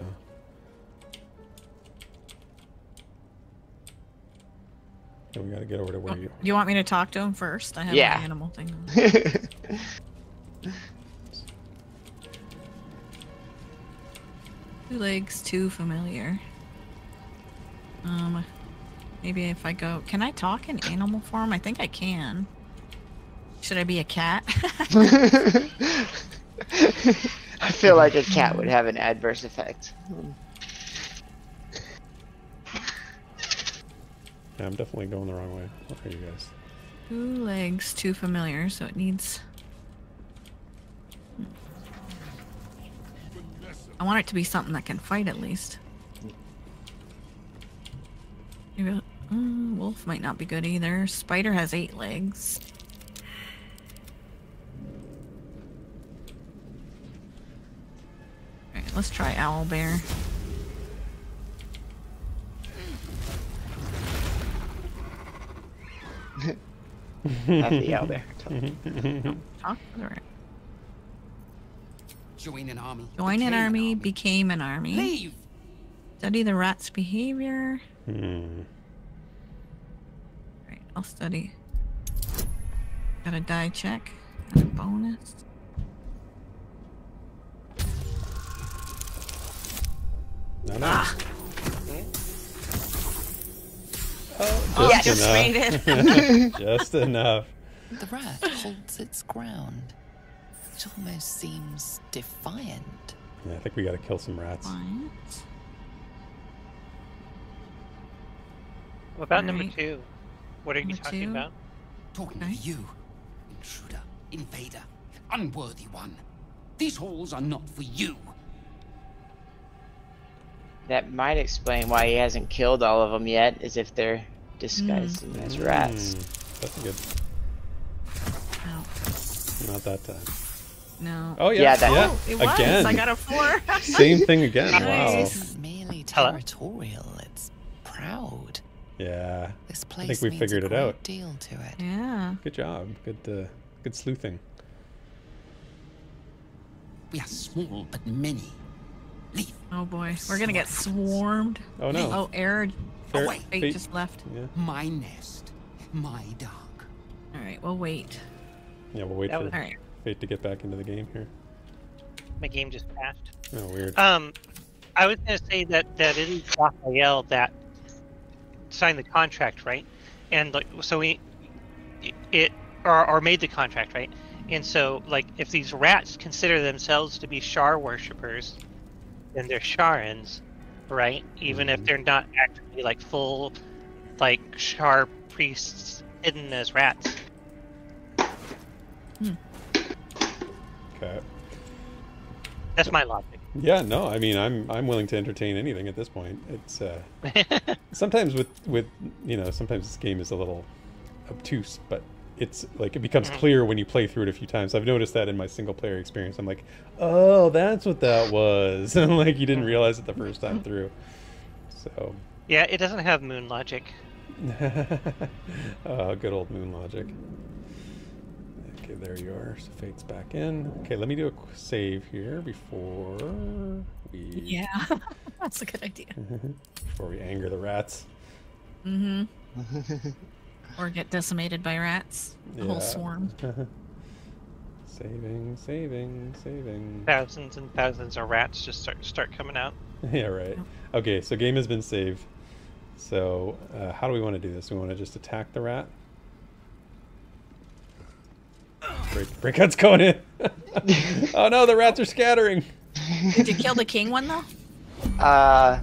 Okay, we gotta get over to where oh, you You want me to talk to him first? I have yeah. my animal thing on. Two legs, too familiar. Um... Maybe if I go... Can I talk in animal form? I think I can. Should I be a cat? I feel like a cat would have an adverse effect. Yeah, I'm definitely going the wrong way. What are you guys? Two legs, too familiar, so it needs... I want it to be something that can fight, at least. Maybe... Mm, wolf might not be good either. Spider has eight legs. Alright, let's try owl bear. Not the owl bear. No, talk to the rat. Join an army. Join an army, became an army. Leave. Study the rat's behavior. Hmm. Right, I'll study. Got a die check. Got a bonus. No, no. Ah. Oh, oh, just, just made it. Just enough. The rat holds its ground, which almost seems defiant. Yeah, I think we gotta kill some rats. Defiant. What about right. number two? What are number you talking two? about? Talking okay. to you, intruder, invader, unworthy one. These halls are not for you. That might explain why he hasn't killed all of them yet, is if they're disguised mm. as rats. Mm. That's good. Ow. Not that time. No. Oh yeah. Yeah, that yeah. Oh, it was. Again. I got a four. Same thing again. Wow. This isn't merely territorial. It's proud. Yeah. This place. I think we means figured a great it out. Deal to it. Yeah. Good job. Good. Uh, good sleuthing. We are small but many. Leave. Oh boy, we're gonna get swarmed. Oh no. Oh, Air. Oh, wait. Fate just left. Yeah. My nest, my dog. All right, we'll wait. Yeah, we'll wait that for was... right. Fate to get back into the game here. My game just crashed. Oh, weird. Um, I was gonna say that that it is Raphael that signed the contract, right? And like, so we it or, or made the contract, right? And so like, if these rats consider themselves to be Shar worshippers, and they're Sharrans, right? Even mm-hmm. if they're not actually like full, like Shar priests hidden as rats. Hmm. Okay. That's my logic. Yeah, no, I mean, I'm I'm willing to entertain anything at this point. It's uh, sometimes with with you know sometimes this game is a little obtuse, but it's like it becomes mm-hmm. clear when you play through it a few times. I've noticed that in my single player experience. I'm like, oh, that's what that was. And I'm like, you didn't realize it the first time through. So yeah, it doesn't have moon logic. Oh, good old moon logic. Okay, there you are. So Fate's back in. Okay, let me do a save here before we yeah that's a good idea before we anger the rats. Mm-hmm. Or get decimated by rats. A yeah. whole swarm. Saving, saving, saving. Thousands and thousands of rats just start start coming out. Yeah, right. Okay, so game has been saved. So uh, how do we want to do this? We want to just attack the rat? Break, breakout's going in. Oh no, the rats are scattering. Did you kill the king one though? Uh...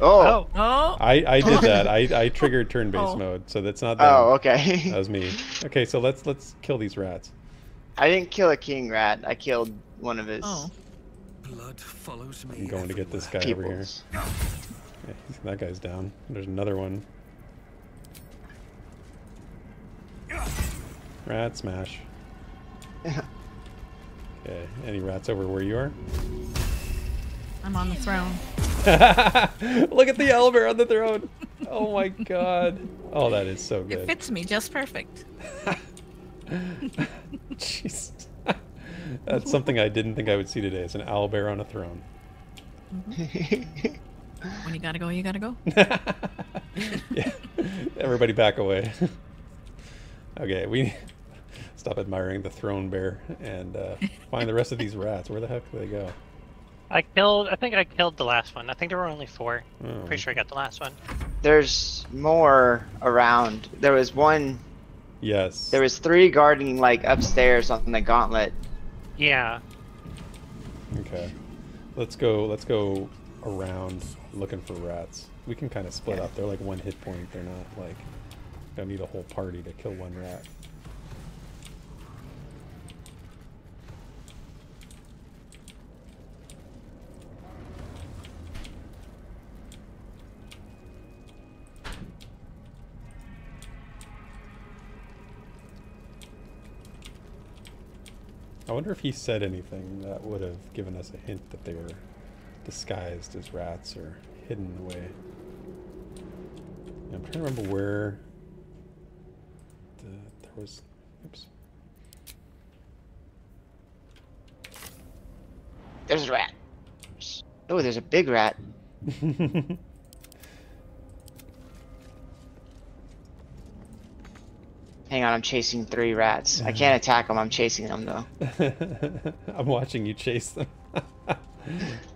Oh. oh! Oh! I I did that. I I triggered turn-based oh. mode, so that's not. Them. Oh, okay. That was me. Okay, so let's let's kill these rats. I didn't kill a king rat. I killed one of his. Oh. Blood follows me. I'm going everywhere. to get this guy Peoples. over here. Yeah, that guy's down. There's another one. Rat smash. Okay. Any rats over where you are? I'm on the throne. Look at the elder on the throne. Oh my god. Oh, that is so good. It fits me just perfect. Jeez. That's something I didn't think I would see today. It's an owlbear on a throne. When you gotta go, you gotta go. Yeah. Everybody back away. Okay, we stop admiring the throne bear and uh, find the rest of these rats. Where the heck do they go? I killed, I think I killed the last one. I think there were only four. Oh. I'm pretty sure I got the last one. There's more around. There was one. Yes. There was three guarding like upstairs on the gauntlet. Yeah. Okay. Let's go, let's go around looking for rats. We can kind of split yeah. up. They're like one hit point. They're not like, don't need a whole party to kill one rat. I wonder if he said anything that would have given us a hint that they were disguised as rats or hidden away. I'm trying to remember where the, there was... Oops. There's a rat. Oh, there's a big rat. Hang on, I'm chasing three rats. I can't attack them, I'm chasing them, though. I'm watching you chase them.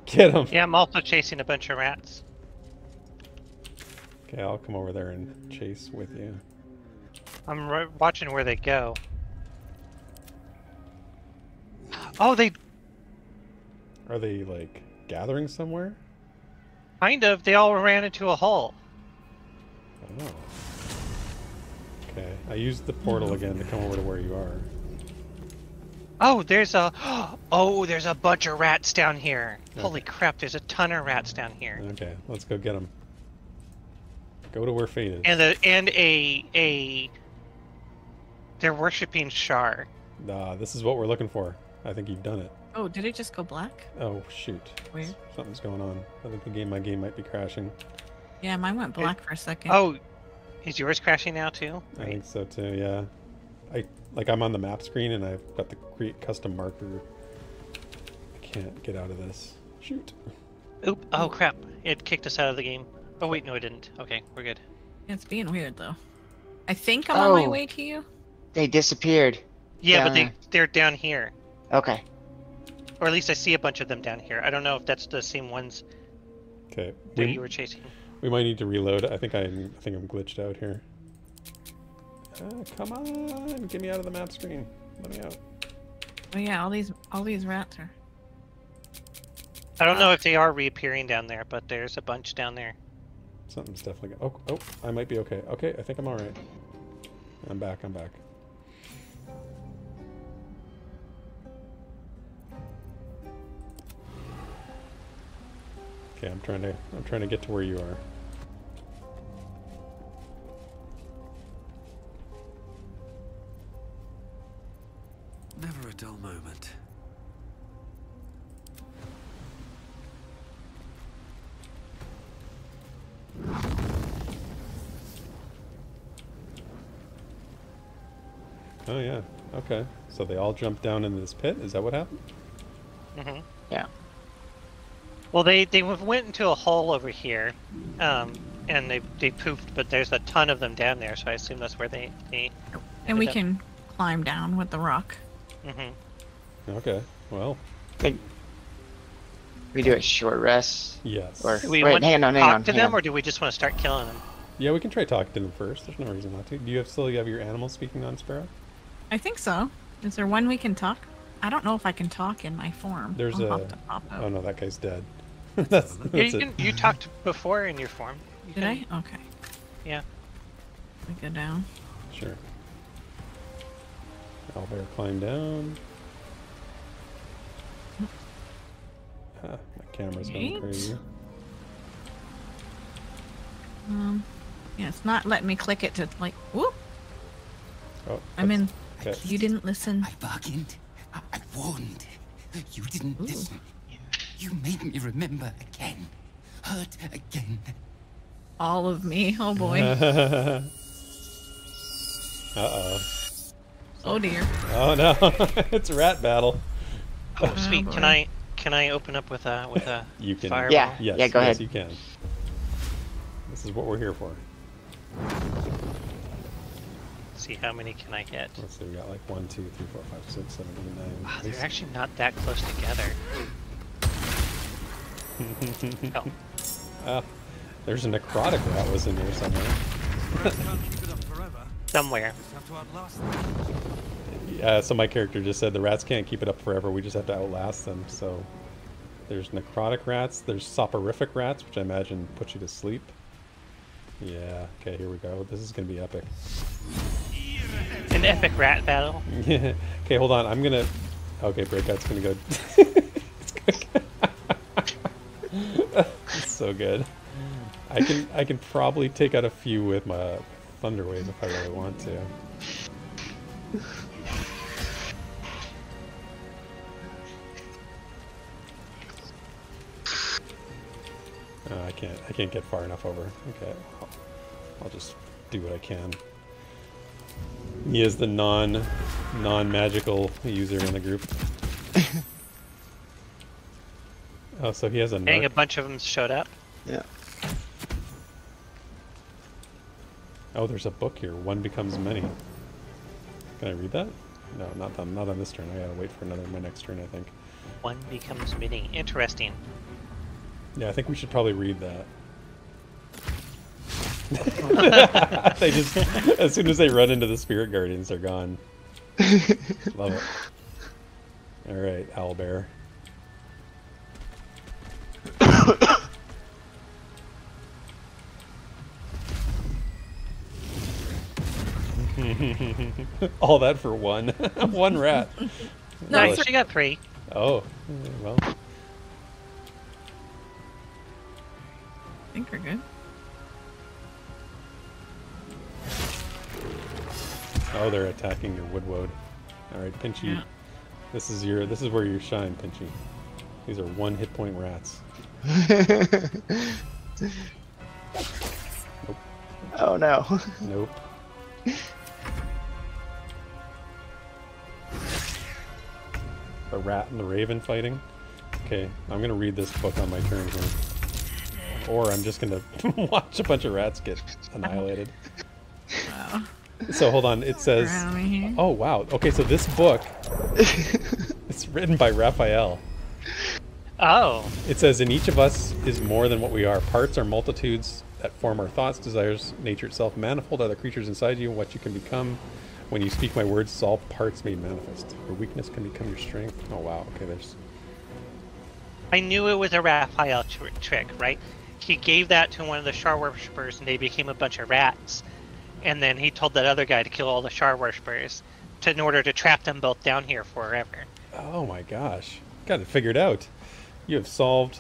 Get them. Yeah, I'm also chasing a bunch of rats. Okay, I'll come over there and chase with you. I'm right watching where they go. Oh, they... Are they, like, gathering somewhere? Kind of. They all ran into a hole. Oh. Okay, I used the portal again to come over to where you are. Oh, there's a... Oh, there's a bunch of rats down here. Okay. Holy crap, there's a ton of rats down here. Okay, let's go get them. Go to where Fate is. And a... And a, a they're worshipping Shar. Nah, this is what we're looking for. I think you've done it. Oh, did it just go black? Oh, shoot. Weird. Something's going on. I think the game, my game might be crashing. Yeah, mine went black it, for a second. Oh, is yours crashing now too? I right. think so too. Yeah, I like I'm on the map screen and I've got the create custom marker. I can't get out of this. Shoot. Oop! Oh crap! It kicked us out of the game. Oh wait, no, it didn't. Okay, we're good. It's being weird though. I think I'm oh, on my way to you. They disappeared. Yeah, but they they're down here. Okay. Or at least I see a bunch of them down here. I don't know if that's the same ones. Okay. That we... you were chasing. We might need to reload. I think I'm, I think I'm glitched out here. Oh, come on, get me out of the map screen. Let me out. Oh yeah, all these, all these rats are. I don't know if they are reappearing down there, but there's a bunch down there. Something's definitely. Oh, oh, I might be okay. Okay, I think I'm all right. I'm back. I'm back. Okay, I'm trying to. I'm trying to get to where you are. Never a dull moment. Oh yeah. Okay. So they all jumped down into this pit. Is that what happened? Mm-hmm. Yeah. Well, they they went into a hole over here, um, and they they poofed. But there's a ton of them down there, so I assume that's where they they. And we up. can climb down with the rock. Mm-hmm. Okay. Well. Could we do a short rest? Yes. Or do we wait, want hang to on, hang talk on, to hang them, on. Or do we just want to start killing them? Yeah, we can try talking to them first. There's no reason not to. Do you have still you have your animal speaking on Sparrow? I think so. Is there one we can talk? I don't know if I can talk in my form. There's I'll a. To pop oh no, that guy's dead. that's, that's yeah, you, can, you talked before in your form. You Did can... I? Okay. Yeah. I go down. Sure. I'll better climb down. Huh, my camera's going crazy. Um, yeah, it's not letting me click it to like. Whoop. Oh, I'm in. Okay. You didn't listen. I bargained. I warned. You didn't Ooh. listen. You made me remember again. Hurt again. All of me. Oh boy. uh oh. Oh dear. Oh no. It's a rat battle. Oh sweet. Oh, can I can I open up with a with a you can. Fireball? Yeah. Yes, yeah. Go yes, ahead. You can. This is what we're here for. See how many can I get? Let's see, we got like one, two, three, four, five, six, seven, eight, nine. Wow, they're actually not that close together. oh. oh, there's a necrotic rat was in here somewhere. somewhere. Yeah, so my character just said the rats can't keep it up forever. We just have to outlast them. So there's necrotic rats. There's soporific rats, which I imagine put you to sleep. Yeah. Okay, here we go. This is gonna be epic. An epic rat battle. Yeah. Okay, hold on. I'm gonna. Okay, Breakout's gonna go. it's good. it's so good. I can. I can probably take out a few with my thunder wave if I really want to. Oh, I can't. I can't get far enough over. Okay, I'll, I'll just do what I can. He is the non, non-magical user in the group. oh, so he has a. Dang, a bunch of them showed up. Yeah. Oh, there's a book here. One becomes many. Can I read that? No, not on, not on this turn. I gotta wait for another my next turn, I think. One becomes many. Interesting. Yeah, I think we should probably read that. They just, as soon as they run into the Spirit Guardians, they're gone. Love it. All right, Owlbear. All that for one. One rat. No, well, she got three. Oh, well. I think we're good. Oh, they're attacking your woodwode. All right, Pinchy. Yeah. This is your. This is where you shine, Pinchy. These are one hit point rats. Nope. Oh no. Nope. A rat and the raven fighting. Okay, I'm gonna read this book on my turn here, or I'm just gonna watch a bunch of rats get annihilated. Wow. So hold on, it says, oh wow, okay, so this book, it's written by Raphael. Oh. It says, in each of us is more than what we are. Parts are multitudes that form our thoughts, desires, nature itself, manifold other creatures inside you, what you can become. When you speak my words, it's all parts made manifest. Your weakness can become your strength. Oh wow, okay, there's... I knew it was a Raphael tr trick, right? He gave that to one of the Shar worshippers and they became a bunch of rats. And then he told that other guy to kill all the Shar worshippers to, in order to trap them both down here forever. Oh my gosh. Got it figured out. You have solved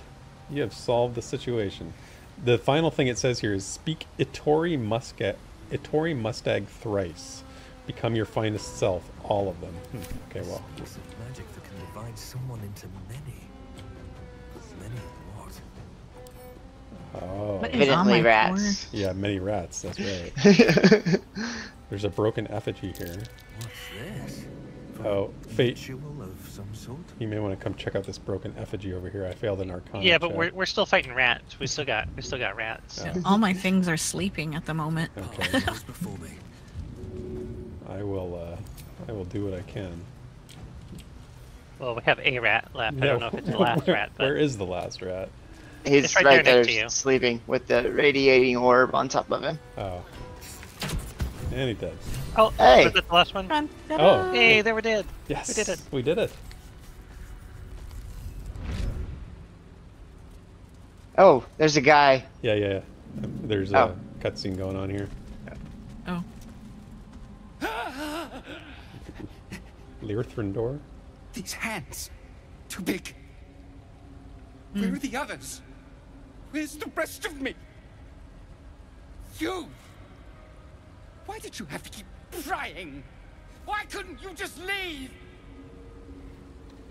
you have solved the situation. The final thing it says here is speak Itori Muscat Itori Mustag thrice. Become your finest self, all of them. Hmm. Okay, well. Piece of magic that can divide someone into many. Many what? Oh, evidently rats. Floor? Yeah, many rats, that's right. There's a broken effigy here. What's this? Oh, Fate. Of some sort? You may want to come check out this broken effigy over here. I failed an arcana. Yeah, but check. we're we're still fighting rats. We still got we still got rats. Oh. All my things are sleeping at the moment. Okay. Before me. I will uh I will do what I can. Well, we have a rat left. Yeah. I don't know if it's the last where, rat, but where is the last rat? He's it's right, right there, there sleeping with the radiating orb on top of him. Oh. And he did. Oh, hey. Was that the last one? Run, oh. Hey, there we did. Yes. We did it. We did it. Oh, there's a guy. Yeah, yeah, yeah. There's oh. a cutscene going on here. Oh. Lyrthrindor? These hands. Too big. Mm. Where are the others? Where's the rest of me? You! Why did you have to keep prying? Why couldn't you just leave?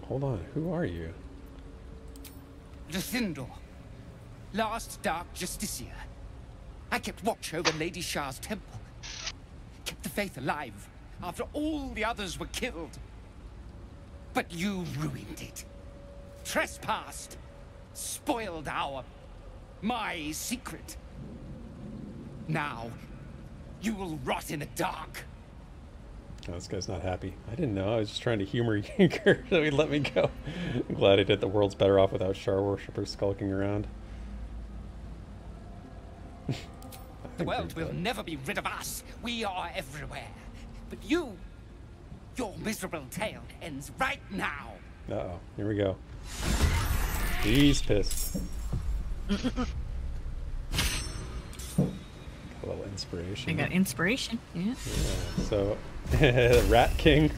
Hold on, who are you? Lyrthrindor, last Dark Justiciar. I kept watch over Lady Shar's temple. Kept the faith alive after all the others were killed. But you ruined it. Trespassed. Spoiled our... my secret. Now... you will rot in the dark. Oh, this guy's not happy. I didn't know. I was just trying to humor Yurgir so he'd let me go. I'm glad I did. The world's better off without Shar worshippers skulking around. The world will never be rid of us. We are everywhere. But you, your miserable tale ends right now. Uh-oh. Here we go. He's pissed. A little inspiration. I got inspiration, yeah. yeah so, Rat King.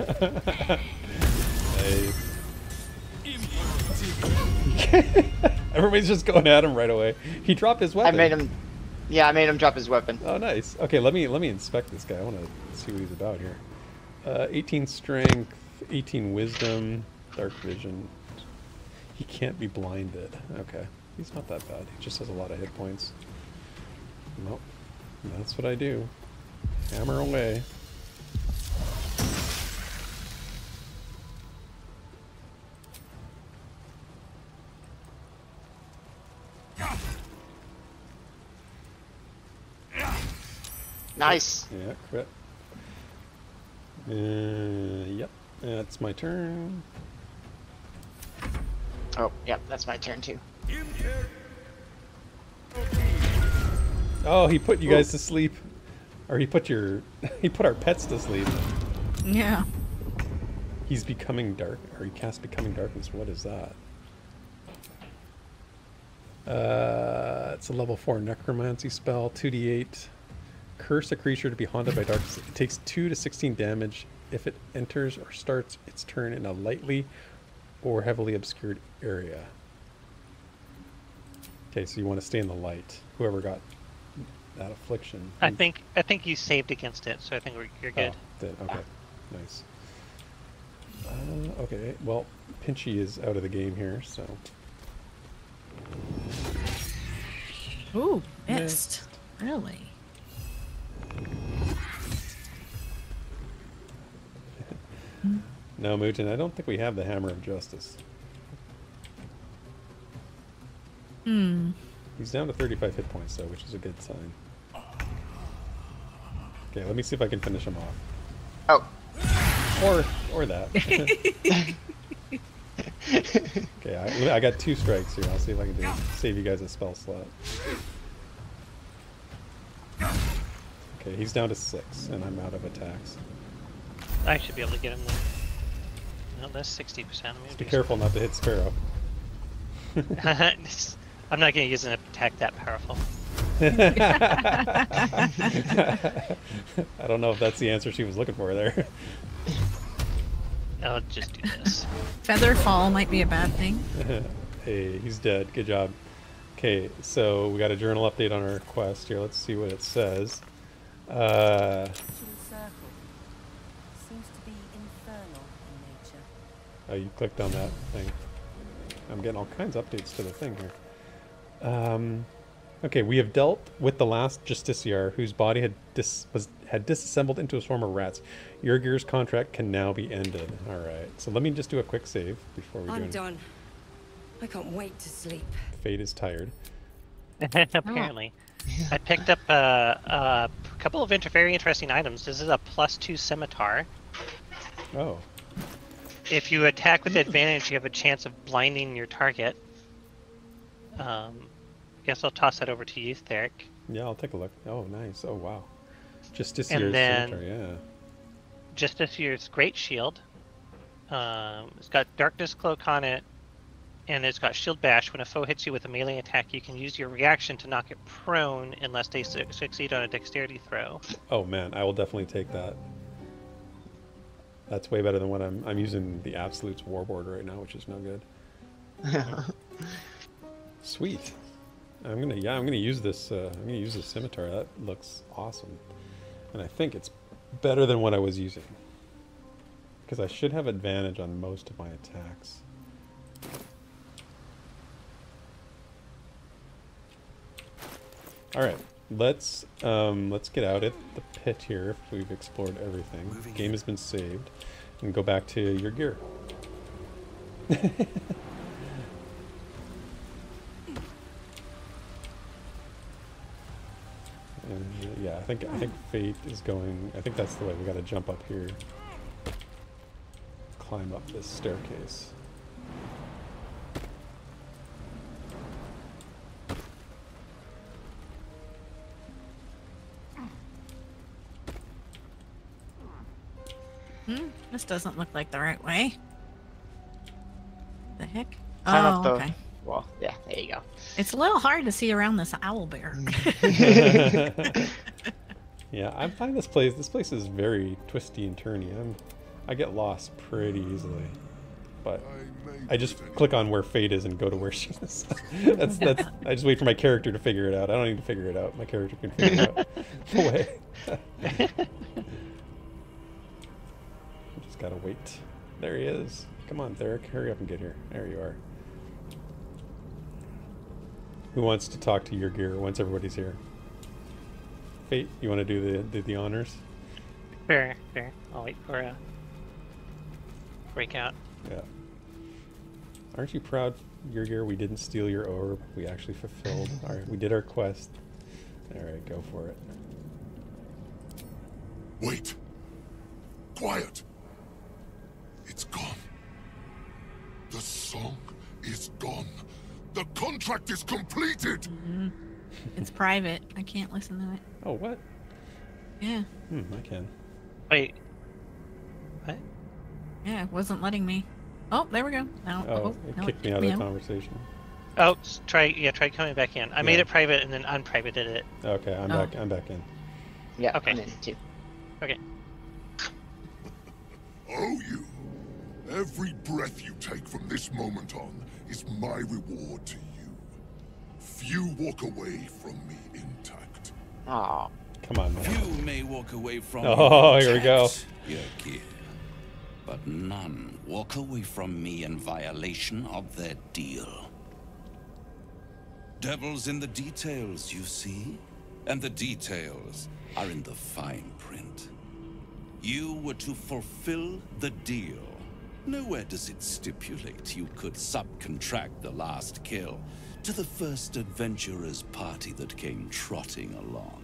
Nice. Everybody's just going at him right away. He dropped his weapon. I made him. Yeah, I made him drop his weapon. Oh, nice. Okay, let me let me inspect this guy. I want to see what he's about here. Uh, eighteen strength, eighteen wisdom, dark vision. He can't be blinded. Okay, he's not that bad. He just has a lot of hit points. Nope. That's what I do. Hammer away. Nice. Yeah, crit. Uh, yep, that's my turn. Oh, yep, that's my turn too. Oh, he put you guys to sleep. Or he put your... he put our pets to sleep. Yeah. He's becoming dark, or he cast Becoming Darkness. What is that? Uh, it's a level four necromancy spell, two d eight. Curse a creature to be haunted by darkness. It takes two to sixteen damage if it enters or starts its turn in a lightly or heavily obscured area. Okay, so you want to stay in the light. Whoever got that affliction. I think I think you saved against it, so I think we're, you're good. Oh, did. Okay, nice. Uh, okay, well, Pinchy is out of the game here, so. Ooh, missed. Nice. Really? No, Mugen, I don't think we have the Hammer of Justice. Hmm. He's down to thirty-five hit points, though, which is a good sign. Okay, let me see if I can finish him off. Oh. Or, or that. Okay, I, I got two strikes here. I'll see if I can do, save you guys a spell slot. Okay, he's down to six, and I'm out of attacks. I should be able to get him there. No, that's sixty percent. Just be careful not to hit Sparrow. I'm not going to use an attack that powerful. I don't know if that's the answer she was looking for there. I'll just do this. Feather fall might be a bad thing. Hey, he's dead. Good job. Okay, so we got a journal update on our quest here. Let's see what it says. Uh... Oh, you clicked on that thing. I'm getting all kinds of updates to the thing here. Um, okay, we have dealt with the last Justiciar, whose body had dis was had disassembled into a swarm of rats. Yurgir's contract can now be ended. All right, so let me just do a quick save before we. I'm do done. I can't wait to sleep. Fate is tired. Apparently, I picked up a, a couple of inter very interesting items. This is a plus two scimitar. Oh. If you attack with advantage, you have a chance of blinding your target. Um, I guess I'll toss that over to you, Therek. Yeah, I'll take a look. Oh, nice. Oh, wow. Justiciar's Scimitar, yeah. Justiciar's Great Shield. Um, it's got Darkness Cloak on it, and it's got Shield Bash. When a foe hits you with a melee attack, you can use your reaction to knock it prone unless they su succeed on a dexterity throw. Oh, man. I will definitely take that. That's way better than what I'm... I'm using the Absolute's Warboard right now, which is no good. Sweet. I'm gonna... Yeah, I'm gonna use this... Uh, I'm gonna use this scimitar. That looks awesome. And I think it's better than what I was using. Because I should have advantage on most of my attacks. Alright. Let's um, let's get out at the pit here if we've explored everything. Moving Game in. has been saved. And go back to your gear. And, uh, yeah, I think I think Fate is going. I think that's the way. We got to jump up here, climb up this staircase. Hmm, this doesn't look like the right way. The heck? Climb oh, up the okay. Well, yeah, there you go. It's a little hard to see around this owl bear. Yeah, I find this place. This place is very twisty and turny. I'm, I get lost pretty easily, but I just click on where Fate is and go to where she is. that's that's. I just wait for my character to figure it out. I don't need to figure it out. My character can figure it out the way. Gotta wait. There he is. Come on, Therek. Hurry up and get here. There you are. Who wants to talk to your gear once everybody's here? Fate, you want to do the do the honors? Fair, fair. I'll wait for a breakout. Yeah. Aren't you proud, your gear? We didn't steal your orb. We actually fulfilled. All right, we did our quest. All right, go for it. Wait. Quiet. It's gone. The song is gone. The contract is completed. Mm-hmm. It's private. I can't listen to it. Oh, what? Yeah. Hmm, I can. Wait. What? Yeah, it wasn't letting me. Oh, there we go. No, oh, oh, it no, kicked it me out of the conversation. Oh, try yeah, try coming back in. I yeah. made it private and then unprivated it. Okay, I'm oh. back. I'm back in. Yeah. Okay. I'm in too. Okay. Oh, you! Every breath you take from this moment on is my reward to you. Few walk away from me intact. Ah. Come on, man. Few may walk away from. Oh, here we go. Yurgir. But none walk away from me in violation of their deal. Devils in the details, you see? And the details are in the fine print. You were to fulfill the deal. Nowhere does it stipulate you could subcontract the last kill to the first adventurer's party that came trotting along.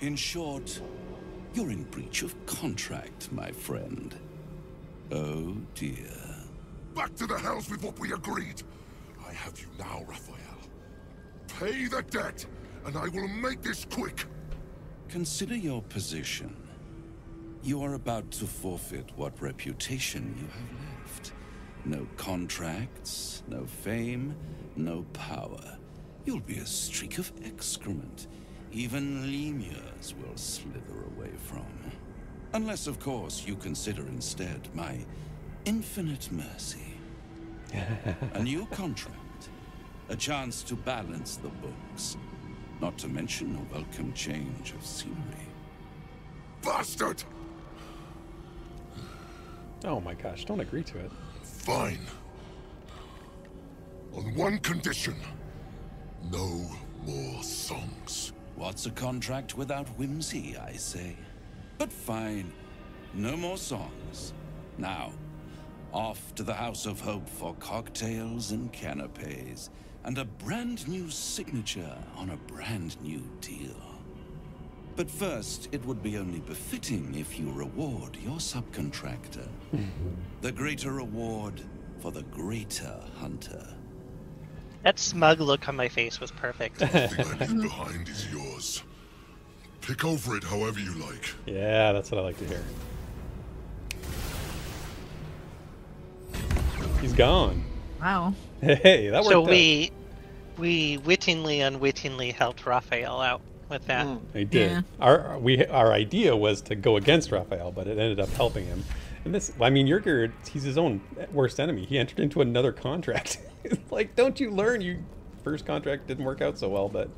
In short, you're in breach of contract, my friend. Oh dear. Back to the hells with what we agreed. I have you now, Raphael. Pay the debt, and I will make this quick. Consider your position. You are about to forfeit what reputation you have left. No contracts, no fame, no power. You'll be a streak of excrement. Even lemurs will slither away from. Unless, of course, you consider instead my infinite mercy. A new contract. A chance to balance the books. Not to mention a welcome change of scenery. Bastard! Oh my gosh, don't agree to it. Fine. On one condition. No more songs. What's a contract without whimsy, I say? But fine. No more songs. Now, off to the House of Hope for cocktails and canapes, and a brand new signature on a brand new deal. But first, it would be only befitting if you reward your subcontractor. The greater reward for the greater hunter. That smug look on my face was perfect. Everything I leave behind is yours. Pick over it however you like. Yeah, that's what I like to hear. He's gone. Wow. Hey, that worked So we, out. we wittingly, unwittingly helped Raphael out with that. Mm. We did. Yeah. Our we our idea was to go against Raphael, but it ended up helping him. And this, I mean, Yurgir, he's his own worst enemy. He entered into another contract. Like, don't you learn? Your first contract didn't work out so well, but.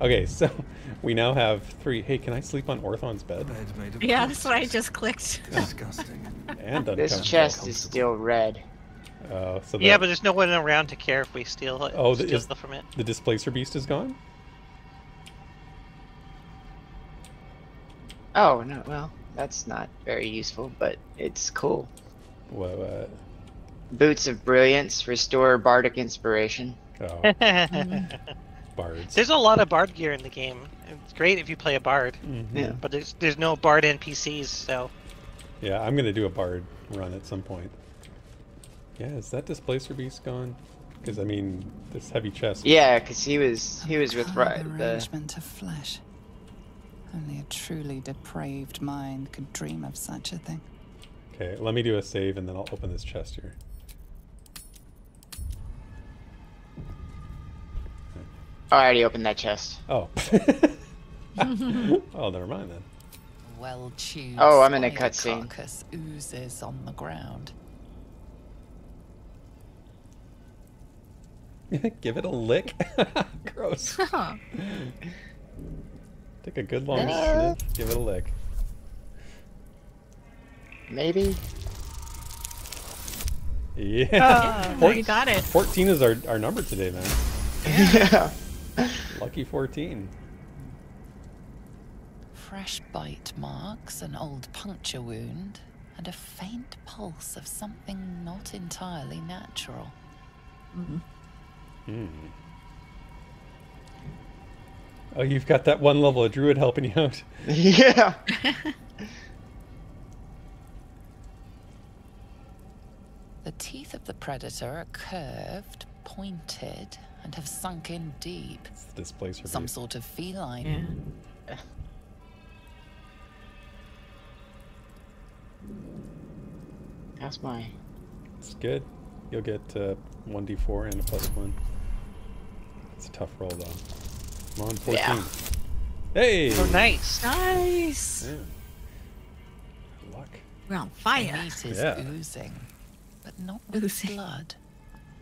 Okay, so we now have three. Hey, can I sleep on Orthon's bed? Yeah, that's what I just clicked. Disgusting. And this chest is still red. Uh, so yeah, but there's no one around to care if we steal it. Oh, the, is, from it. The Displacer Beast is gone? Oh, no, well, that's not very useful, but it's cool. What? what? Boots of Brilliance, Restore Bardic Inspiration. Oh. Bards. There's a lot of bard gear in the game. It's great if you play a bard, mm-hmm. yeah. but there's there's no bard N P Cs, so. Yeah, I'm gonna do a bard run at some point. Yeah, is that Displacer Beast gone? Because I mean, this heavy chest. Yeah, because he was he was with right. Arrangement of flesh. Only a truly depraved mind could dream of such a thing. Okay, let me do a save and then I'll open this chest here. Oh, I already opened that chest. Oh. Oh, never mind then. Well, choose. Oh, I'm in a cutscene. Carcass oozes on the ground. Give it a lick. Gross. Take a good long sniff. Give it a lick. Maybe. Yeah. Oh, fourteen, you got it. Fourteen is our our number today, man. Yeah. Lucky fourteen. Fresh bite marks, an old puncture wound, and a faint pulse of something not entirely natural. Mm. Mm. Oh, you've got that one level of druid helping you out. Yeah. The teeth of the predator are curved, pointed, and have sunk in deep. Displacer Beast. Some sort of feline. Yeah. That's my. It's good. You'll get uh, one d four and a plus one. It's a tough roll though. I'm on fourteen. Yeah. Hey. Oh, nice. Nice. Yeah. Good luck. We're on fire. The meat is yeah. oozing, but not with oozing. blood.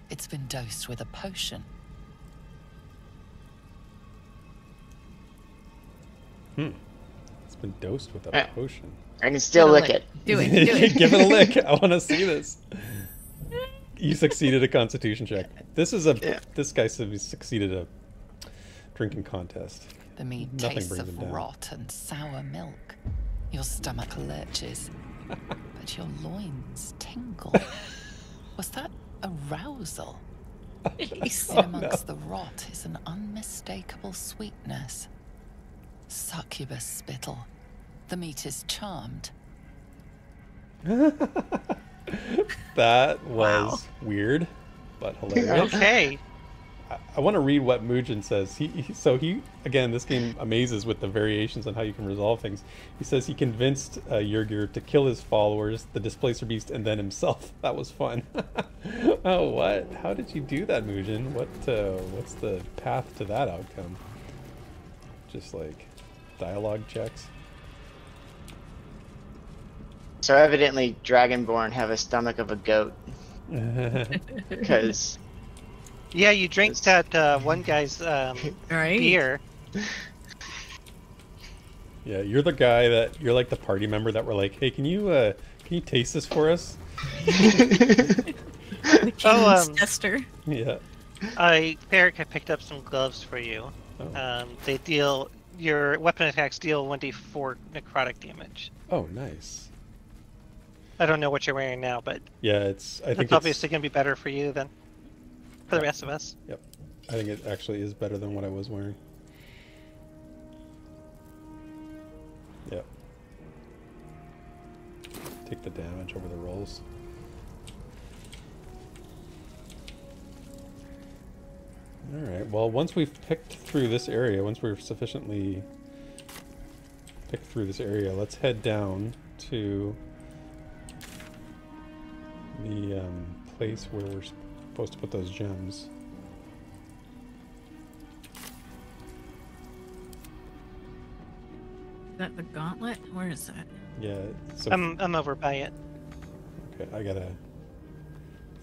It's been dosed with a potion. Hmm. It's been dosed with a uh, potion. I can still lick it. it. Do it. Do it. Give it a lick. I want to see this. You succeeded a Constitution check. This is a. Yeah. This guy succeeded a drinking contest. The mead tastes of rot and sour milk. Your stomach lurches, but your loins tingle. Was that arousal? In amongst oh, no. the rot is an unmistakable sweetness. Succubus spittle. The meat is charmed. That was wow. weird, but hilarious. Okay. I, I want to read what Mugen says. He, he So he, again, this game amazes with the variations on how you can resolve things. He says he convinced uh, Yurgir to kill his followers, the Displacer Beast, and then himself. That was fun. Oh, what? How did you do that, Mugen? What, uh, what's the path to that outcome? Just like dialogue checks. So evidently, Dragonborn have a stomach of a goat. Because yeah, you drink that uh, one guy's um, right. beer. Yeah, you're the guy that you're like the party member that we're like, hey, can you uh, can you taste this for us? The oh, um, tester. Yeah. I, Therek, I picked up some gloves for you. Oh. Um, they deal your weapon attacks deal one d four necrotic damage. Oh, nice. I don't know what you're wearing now, but yeah, it's. I think it's obviously going to be better for you than for the rest of us. Yep, I think it actually is better than what I was wearing. Yep. Take the damage over the rolls. All right. Well, once we've picked through this area, once we're sufficiently picked through this area, let's head down to the um, place where we're supposed to put those gems. Is that the gauntlet? Where is that? Yeah. So I'm, I'm over by it. Okay, I gotta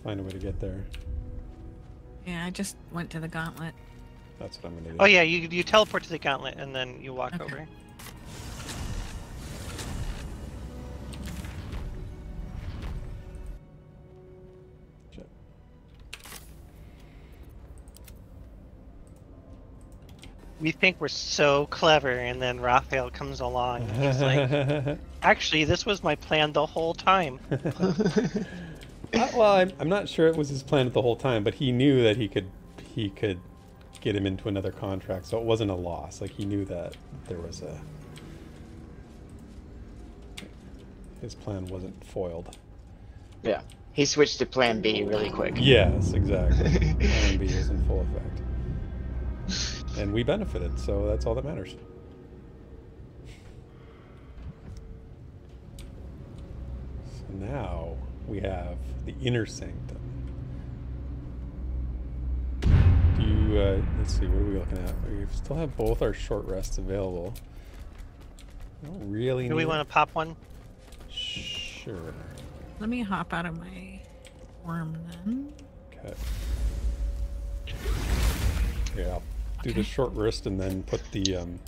find a way to get there. Yeah, I just went to the gauntlet. That's what I'm gonna do. Oh yeah, you, you teleport to the gauntlet and then you walk okay. over. We think we're so clever, and then Raphael comes along and he's like, actually, this was my plan the whole time. uh, well, I'm, I'm not sure it was his plan the whole time, but he knew that he could he could get him into another contract, so it wasn't a loss. Like, he knew that there was a... His plan wasn't foiled. Yeah. He switched to plan B really quick. Yes, exactly. Plan B is in full effect. And we benefited, so that's all that matters. So now we have the inner sanctum. Do you, uh, let's see, what are we looking at? We still have both our short rests available. I don't really need. Do we want to pop one? Sure. Let me hop out of my worm then. Okay. Yeah. Do the short wrist and then put the um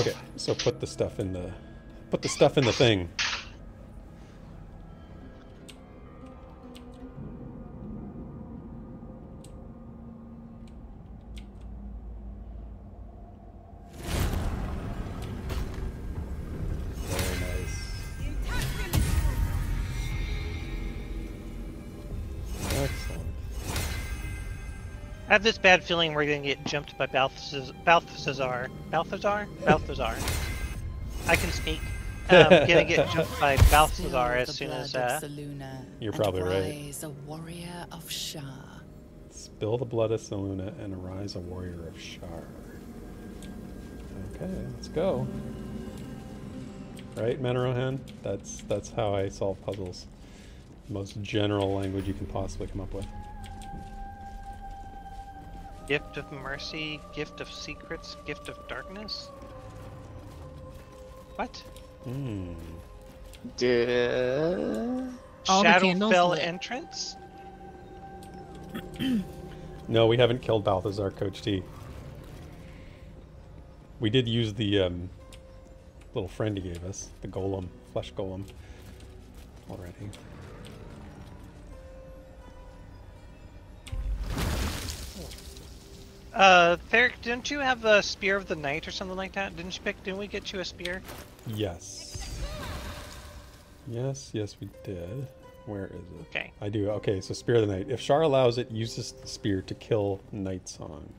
okay, so put the stuff in the put the stuff in the thing. I have this bad feeling we're going to get jumped by Balthazar. Balthazar? Balthazar? Balthazar. I can speak. I'm gonna get jumped by Balthazar as soon as uh... You're probably right. A warrior of Shar. Spill the blood of Selûne and arise a warrior of Shar. Okay, let's go. Right, Manorohan? That's that's how I solve puzzles. The most general language you can possibly come up with. Gift of mercy, gift of secrets, gift of darkness? What? Hmm. Duh. Shadowfell entrance? No, we haven't killed Balthazar, Coach T. We did use the um, little friend he gave us, the golem, flesh golem, already. Uh, Therek, didn't you have a Spear of the Night or something like that? Didn't you pick, didn't we get you a spear? Yes. Yes, yes we did. Where is it? Okay. I do, okay, so Spear of the Night. If Shar allows it, use this spear to kill Night Song.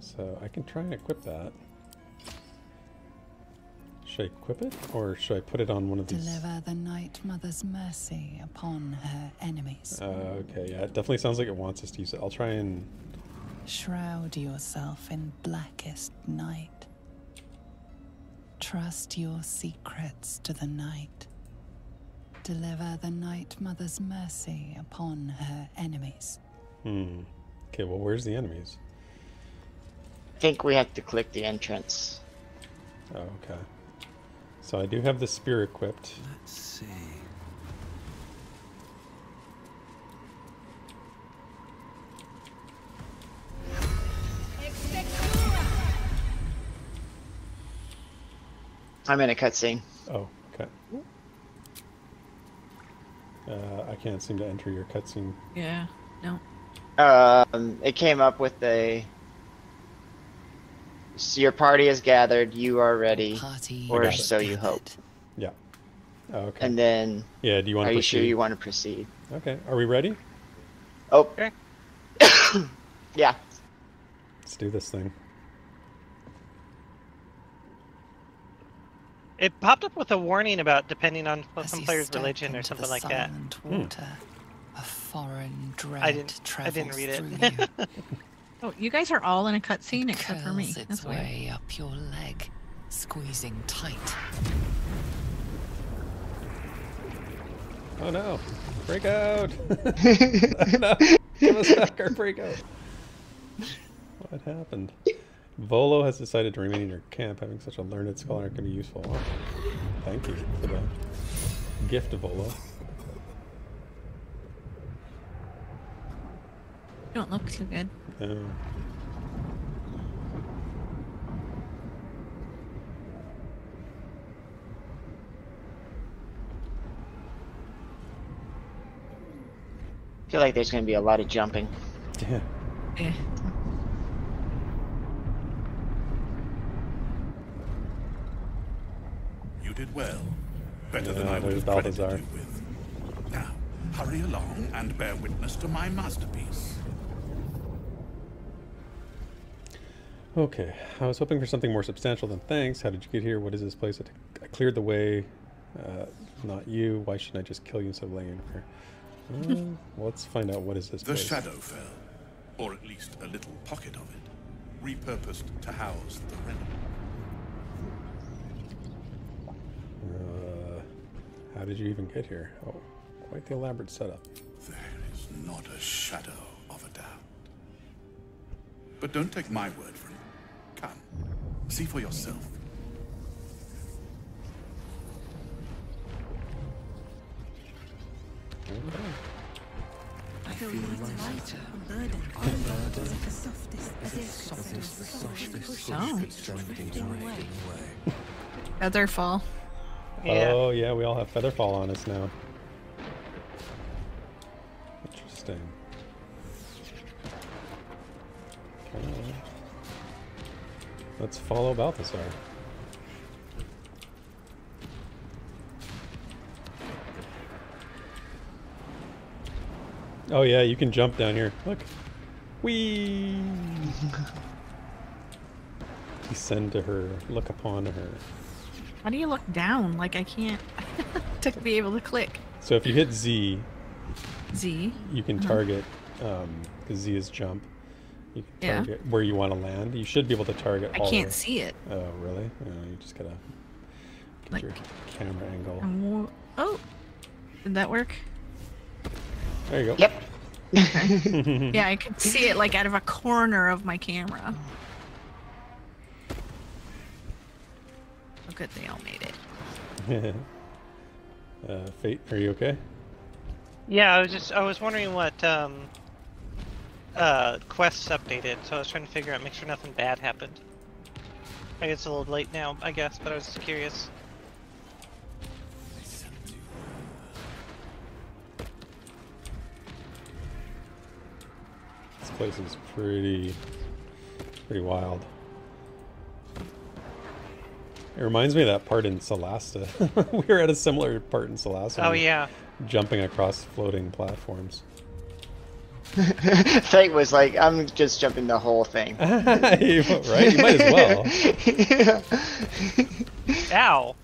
So I can try and equip that. Should I equip it, or should I put it on one of these? Deliver the Night Mother's mercy upon her enemies. Uh, okay, yeah, it definitely sounds like it wants us to use it. I'll try and... Shroud yourself in blackest night. Trust your secrets to the night. Deliver the Night Mother's mercy upon her enemies. Hmm. Okay, well, where's the enemies? I think we have to click the entrance. Oh, okay. So I do have the spear equipped. Let's see. I'm in a cutscene. Oh, okay. Uh, I can't seem to enter your cutscene. Yeah, no. Um, it came up with a... So your party is gathered, you are ready, party or so you hope. Yeah. Oh, okay. And then, yeah, do you want are to you sure you want to proceed? Okay, are we ready? Oh. Okay. Yeah. Let's do this thing. It popped up with a warning about depending on some player's religion or something like that. Water, hmm. A foreign dread I didn't, I didn't read it. Oh, you guys are all in a cutscene except for me. That's weird. Way up your leg, squeezing tight. Oh no! Break out! No, give us back our breakout. What happened? Volo has decided to remain in your camp. Having such a learned scholar can be useful. Thank you for the gift, Volo. You don't look too good. No. I feel like there's going to be a lot of jumping. Yeah. Yeah. You did well. Better yeah, than I would have Balthazar. Now, hurry along and bear witness to my masterpiece. Okay, I was hoping for something more substantial than thanks. How did you get here? What is this place? I, t I cleared the way. Uh, not you. Why shouldn't I just kill you instead of laying in here? Uh, well, let's find out what is this the place. The Shadowfell, or at least a little pocket of it, repurposed to house the realm. Uh, how did you even get here? Oh, quite the elaborate setup. There is not a shadow of a doubt. But don't take my word for it. Come, see for yourself. I feel lighter, burdened. I'm burdened. The softest, the softest, the softest, the softest. Featherfall. Yeah. Oh yeah, we all have featherfall on us now. Interesting. Okay. Let's follow Balthazar. Oh yeah, you can jump down here. Look. Whee! Descend to her. Look upon her. How do you look down? Like, I can't to be able to click. So if you hit Z, Z, you can target, because um, Z is jump. You can target yeah. where you want to land. You should be able to target. I all can't the... see it. Oh, really? No, you just gotta get like, your camera angle. More... Oh, did that work? There you go. Yep. Okay. Yeah, I could see it like out of a corner of my camera. Oh, good, they all made it. uh, Fate, are you okay? Yeah, I was just I was wondering what um, uh, quests updated, so I was trying to figure out, make sure nothing bad happened. I guess it's a little late now, I guess, but I was just curious. This place is pretty, pretty wild. It reminds me of that part in Solasta. We were at a similar part in Solasta. Oh yeah. Jumping across floating platforms. Fate was like, I'm just jumping the whole thing. Right? You might as well. Ow.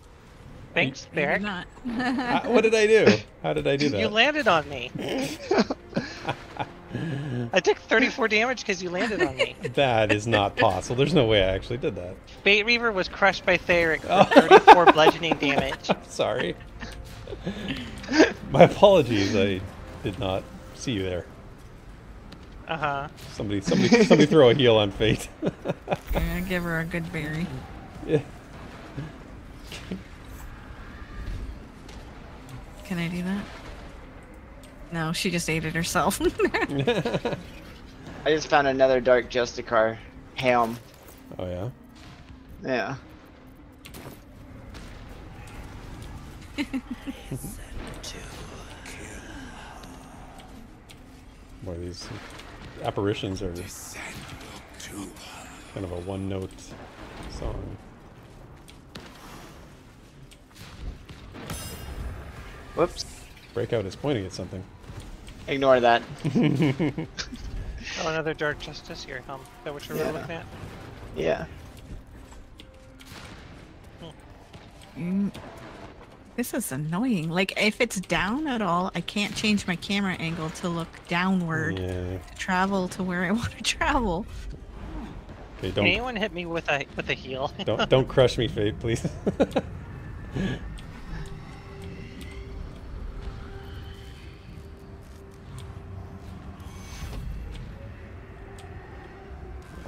Thanks, Therek. Not. uh, what did I do? How did I do that? You landed on me. I took thirty-four damage because you landed on me. That is not possible. There's no way I actually did that. Fate Reaver was crushed by Therek for oh. thirty-four bludgeoning damage. Sorry. My apologies. I did not see you there. Uh huh. Somebody, somebody, somebody, throw a heal on Fate. Yeah, give her a good berry. Yeah. Can I do that? No, she just ate it herself. I just found another Dark Justiciar helm. Oh yeah? Yeah. Boy, these apparitions are kind of a one-note song. Whoops. Breakout is pointing at something. Ignore that. Oh, another Dark Justice here, Helm. Is that what you're yeah. really looking at? Yeah. Hmm. This is annoying. Like, if it's down at all, I can't change my camera angle to look downward yeah. to travel to where I want to travel. Okay, don't. Can anyone hit me with a with a heel? don't don't crush me, Fate, please.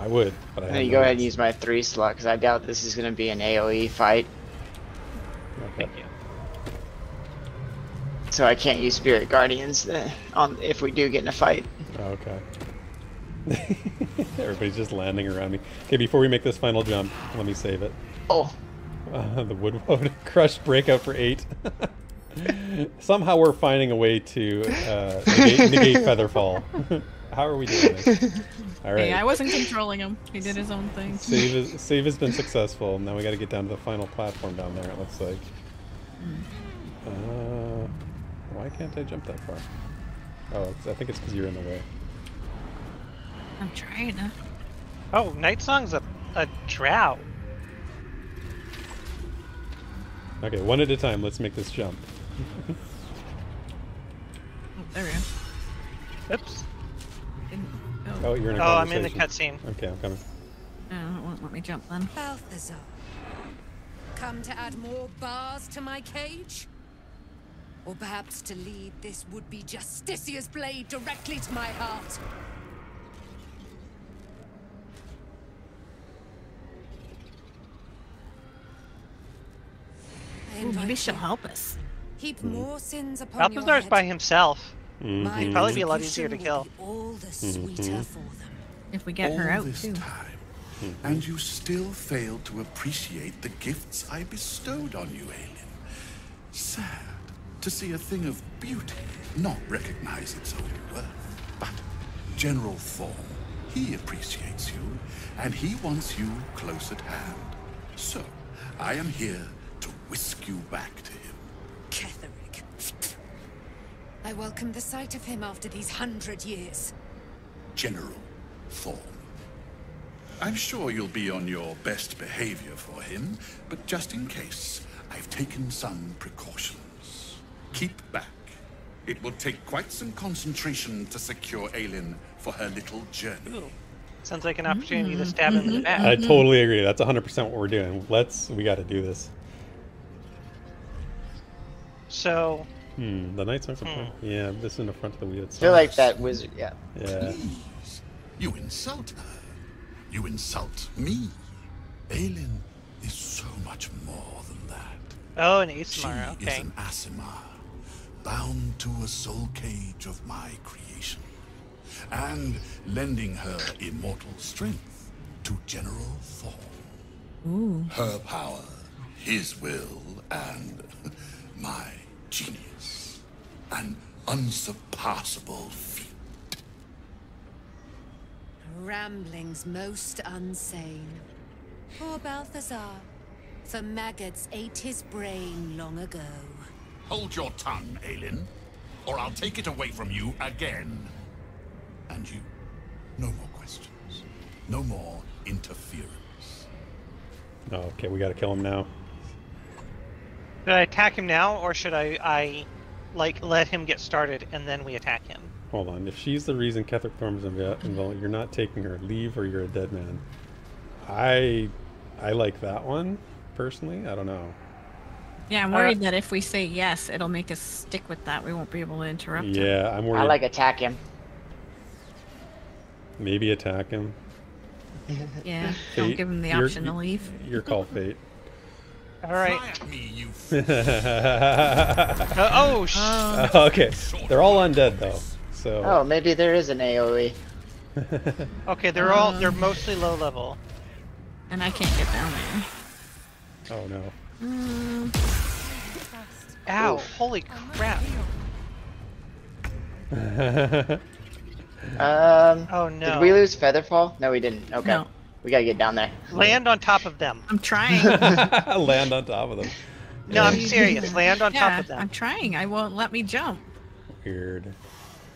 I would, but I have no, you go ahead and use my three slot, because I doubt this is going to be an A O E fight. Okay. Thank you. So I can't use Spirit Guardians on if we do get in a fight. Okay. Everybody's just landing around me. Okay, before we make this final jump, let me save it. Oh. Uh, the Woodwood crushed Breakout for eight. Somehow we're finding a way to uh, negate, negate Featherfall. How are we doing this? All right. Hey, I wasn't controlling him. He did his own thing. Save, is, save has been successful. Now we got to get down to the final platform down there, it looks like. Uh, why can't I jump that far? Oh, it's, I think it's because you're in the way. I'm trying to. Oh, Night Song's a, a drow. Okay, one at a time. Let's make this jump. Oh, there we go. Oops. Oh, you're in a oh I'm in the cutscene. Okay, I'm coming. No, it won't let me jump then. Balthazar, come to add more bars to my cage? Or perhaps to lead this would-be Justiciar's blade directly to my heart? Ooh, maybe she'll help us. Keep mm. more sins upon Balthazar's by himself. Mm-hmm. It'd probably be a lot easier to kill. All the sweeter for them. If we get all her out this too. Time, mm-hmm. And you still failed to appreciate the gifts I bestowed on you, Aylin. Sad to see a thing of beauty not recognize its own worth. But General Thorn, he appreciates you, and he wants you close at hand. So I am here to whisk you back to him. Ketheric. I welcome the sight of him after these hundred years. General Thorn. I'm sure you'll be on your best behavior for him, but just in case, I've taken some precautions. Keep back. It will take quite some concentration to secure Aylin for her little journey. Ooh. Sounds like an opportunity to stab him in the back. I totally agree. That's one hundred percent what we're doing. Let's, we got to do this. So... Hmm, the Night Song's hmm. Front. Yeah, this is in the front of the wheel. You're like that wizard, yeah. Yeah. Please, you insult her. You insult me. Aylin is so much more than that. Oh, an Asimar, okay. She is an Asimar, bound to a soul cage of my creation, and lending her immortal strength to General Thorn. Her power, his will, and my genius. An unsurpassable feat. Ramblings most unsane. Poor Balthazar, the maggots ate his brain long ago. Hold your tongue, Aylin, or I'll take it away from you again. And you, no more questions, no more interference. Oh, okay, we gotta kill him now. Should I attack him now, or should I, I, like, let him get started and then we attack him? Hold on, if she's the reason Ketheric Thorn's involved, you're not taking her. Leave or you're a dead man. I I like that one, personally. I don't know. Yeah, I'm worried uh, that if we say yes, it'll make us stick with that. We won't be able to interrupt yeah, him. Yeah, I'm worried. I like attack him. Maybe attack him. Yeah, Fate, don't give him the option to leave. Your call, Fate. All right. Fire me, you uh, oh, sh uh, okay. They're all undead, though. So. Oh, maybe there is an A O E. Okay, they're um, all they're mostly low level, and I can't get down there. Oh no! Um, Ow! Ooh. Holy crap! um. Oh no! Did we lose Featherfall? No, we didn't. Okay, no. We gotta get down there. Land on top of them. I'm trying. Land on top of them. No, I'm serious. Land on yeah, top of them. I'm trying. I won't let me jump. Weird.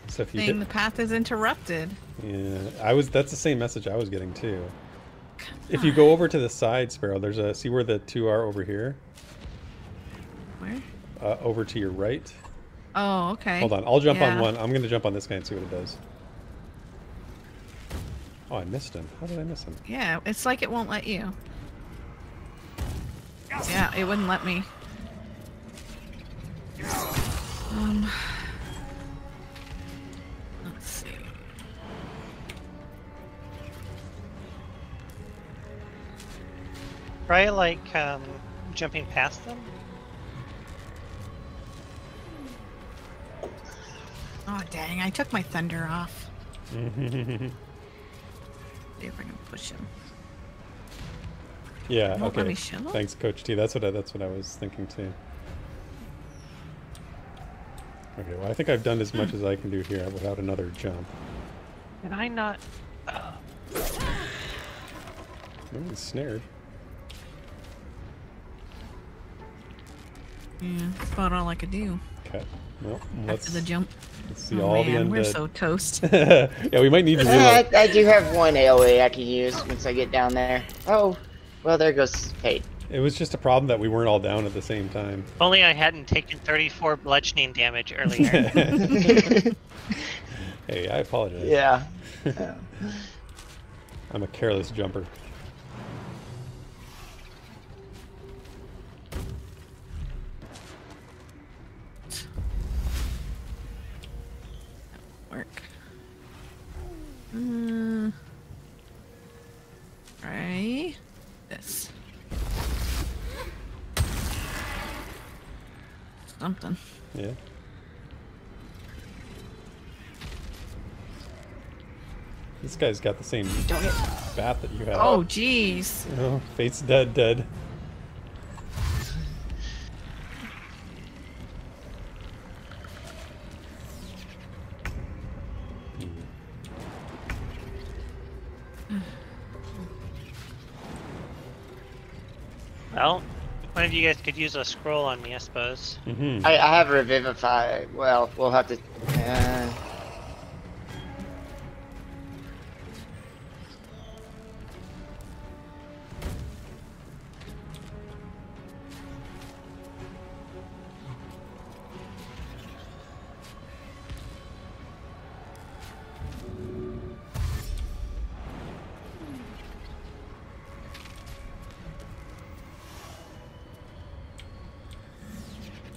So if you hit... The path is interrupted. Yeah, I was. That's the same message I was getting too. If you go over to the side, Sparrow, there's a. See where the two are over here. Where? Uh, over to your right. Oh, okay. Hold on. I'll jump yeah. on one. I'm gonna jump on this guy and see what it does. Oh, I missed him. How did I miss him? Yeah, it's like it won't let you. Yeah, it wouldn't let me. Um. Try, like, um, jumping past them? Oh, dang, I took my thunder off. See if I can push him. Yeah, Won't okay. Thanks, Coach T. That's what, I, that's what I was thinking, too. Okay, well, I think I've done as much as I can do here without another jump. Did I not... Uh... Maybe he's snared. Yeah, that's about all I could do. Okay. Well, let's, After the jump. Let's see oh, all man, the undead. We're so toast. Yeah, we might need to reload. I, I do have one A O E I can use once I get down there. Oh, well, there goes Fate. It was just a problem that we weren't all down at the same time. If only I hadn't taken thirty-four bludgeoning damage earlier. Hey, I apologize. Yeah. yeah. I'm a careless jumper. Work. Uh, right. This. Something. Yeah. This guy's got the same bat that you have. Oh, jeez. Oh, Fate's dead, dead. Well, one of you guys could use a scroll on me, I suppose. Mm-hmm. I, I have Revivify. Well, we'll have to... Uh...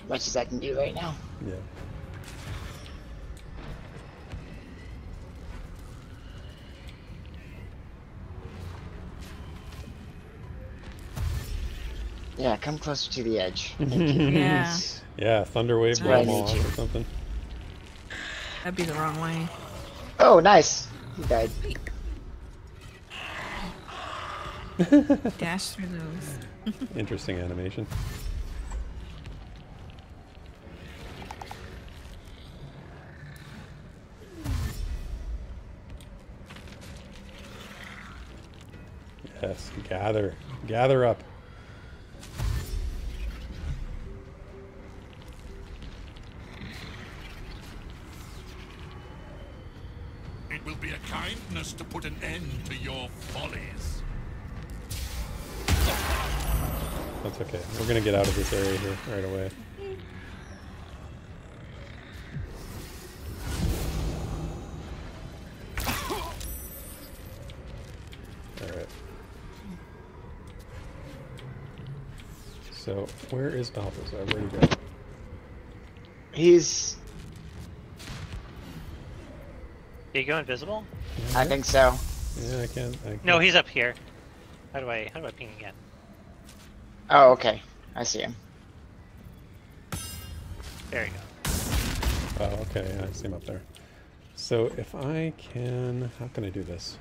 much as I can do right now. Yeah. Yeah, come closer to the edge. Yeah. Yeah, Thunderwave bomb off or something. That'd be the wrong way. Oh, nice! He died. Dash through those. Interesting animation. Yes, gather. Gather up. It will be a kindness to put an end to your follies. That's okay. We're gonna get out of this area here right away. Alright. So, where is Balthazar? Where'd he go? He's... Did he go invisible? Yeah. I think so. Yeah, I can. I can. No, he's up here. How do I? How do I ping again? Oh, okay. I see him. There you go. Oh, okay. I see him up there. So if I can, how can I do this?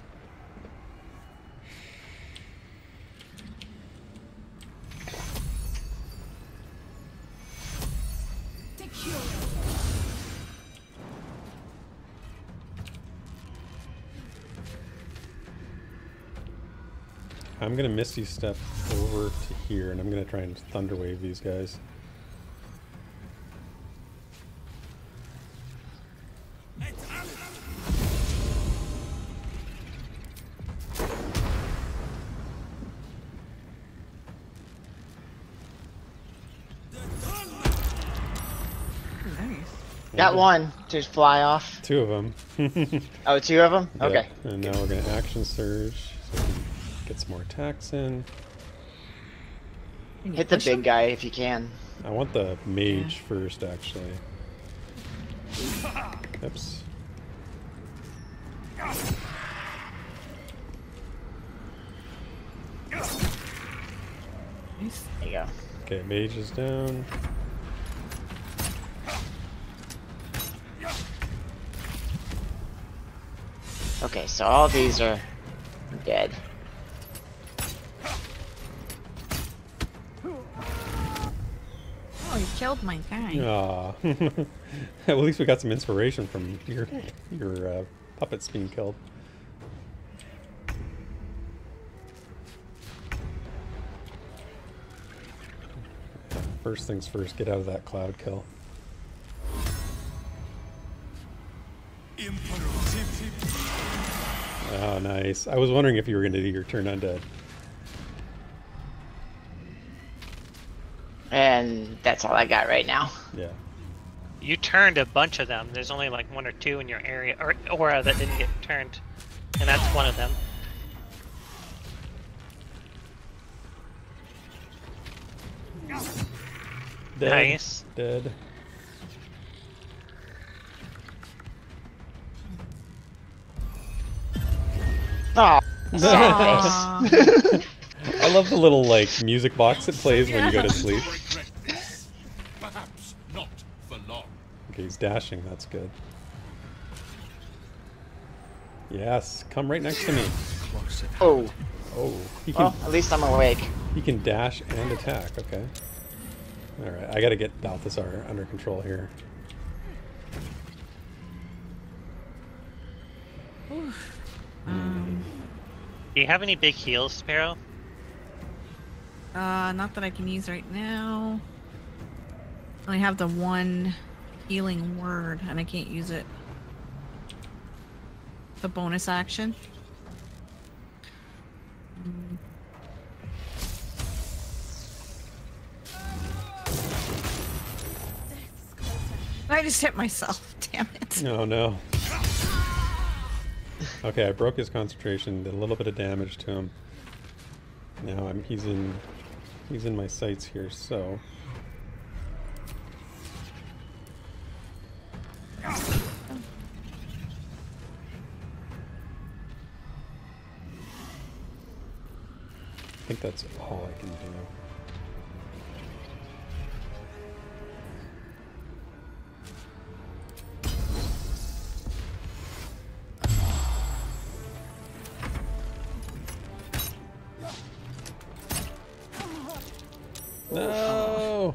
I'm gonna misty step over to here, and I'm gonna try and thunder wave these guys. Got one to fly off. Two of them. Oh, two of them? Yeah. Okay. And now we're gonna action surge. So get some more attacks in. Hit the big guy if you can. I want the mage yeah. first, actually. Oops. There you go. Okay, mage is down. Okay, so all these are dead. Oh, you killed my guy. Aw. At least we got some inspiration from your your uh, puppets being killed. First things first, get out of that cloud kill. Oh, nice. I was wondering if you were going to do your turn undead. And that's all I got right now. Yeah. You turned a bunch of them. There's only like one or two in your area or aura that didn't get turned. And that's one of them. Dead. Nice. Dead. Oh, nice. I love the little like music box it plays when you go to sleep. Perhaps not for long. Okay, he's dashing. That's good. Yes, come right next to me. Oh, oh. He can, well, at least I'm awake. He can dash and attack. Okay. All right, I got to get Balthazar under control here. Oof. Um. Do you have any big heals, Sparrow? Uh, not that I can use right now. I only have the one healing word, and I can't use it. The bonus action. Mm. I just hit myself. Damn it. No, no. Okay, I broke his concentration, did a little bit of damage to him. Now I'm he's in he's in my sights here, so think that's all I can do. No!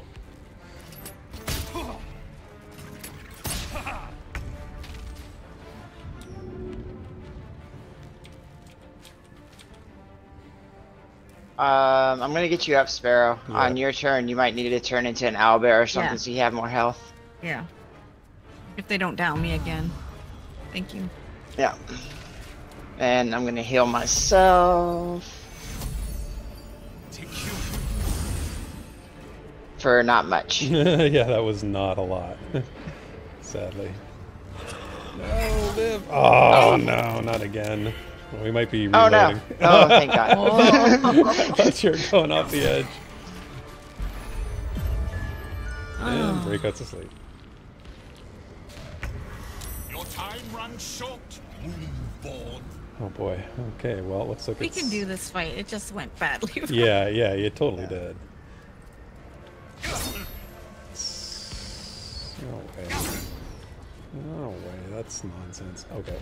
Um, I'm gonna get you up, Sparrow. Yeah. On your turn, you might need to turn into an owlbear or something, yeah, so you have more health. Yeah. If they don't down me again. Thank you. Yeah. And I'm gonna heal myself. For not much. Yeah, that was not a lot. Sadly. No, live. Oh, oh no, not again. Well, we might be reloading. Oh no! Oh, thank God. I thought you were going off the edge. Oh. And Breakout's asleep. Your time runs short. Move. Oh boy. Okay. Well, it looks like we it's... can do this fight. It just went badly. Yeah, yeah, it totally yeah. did. No way. No way, that's nonsense. Okay.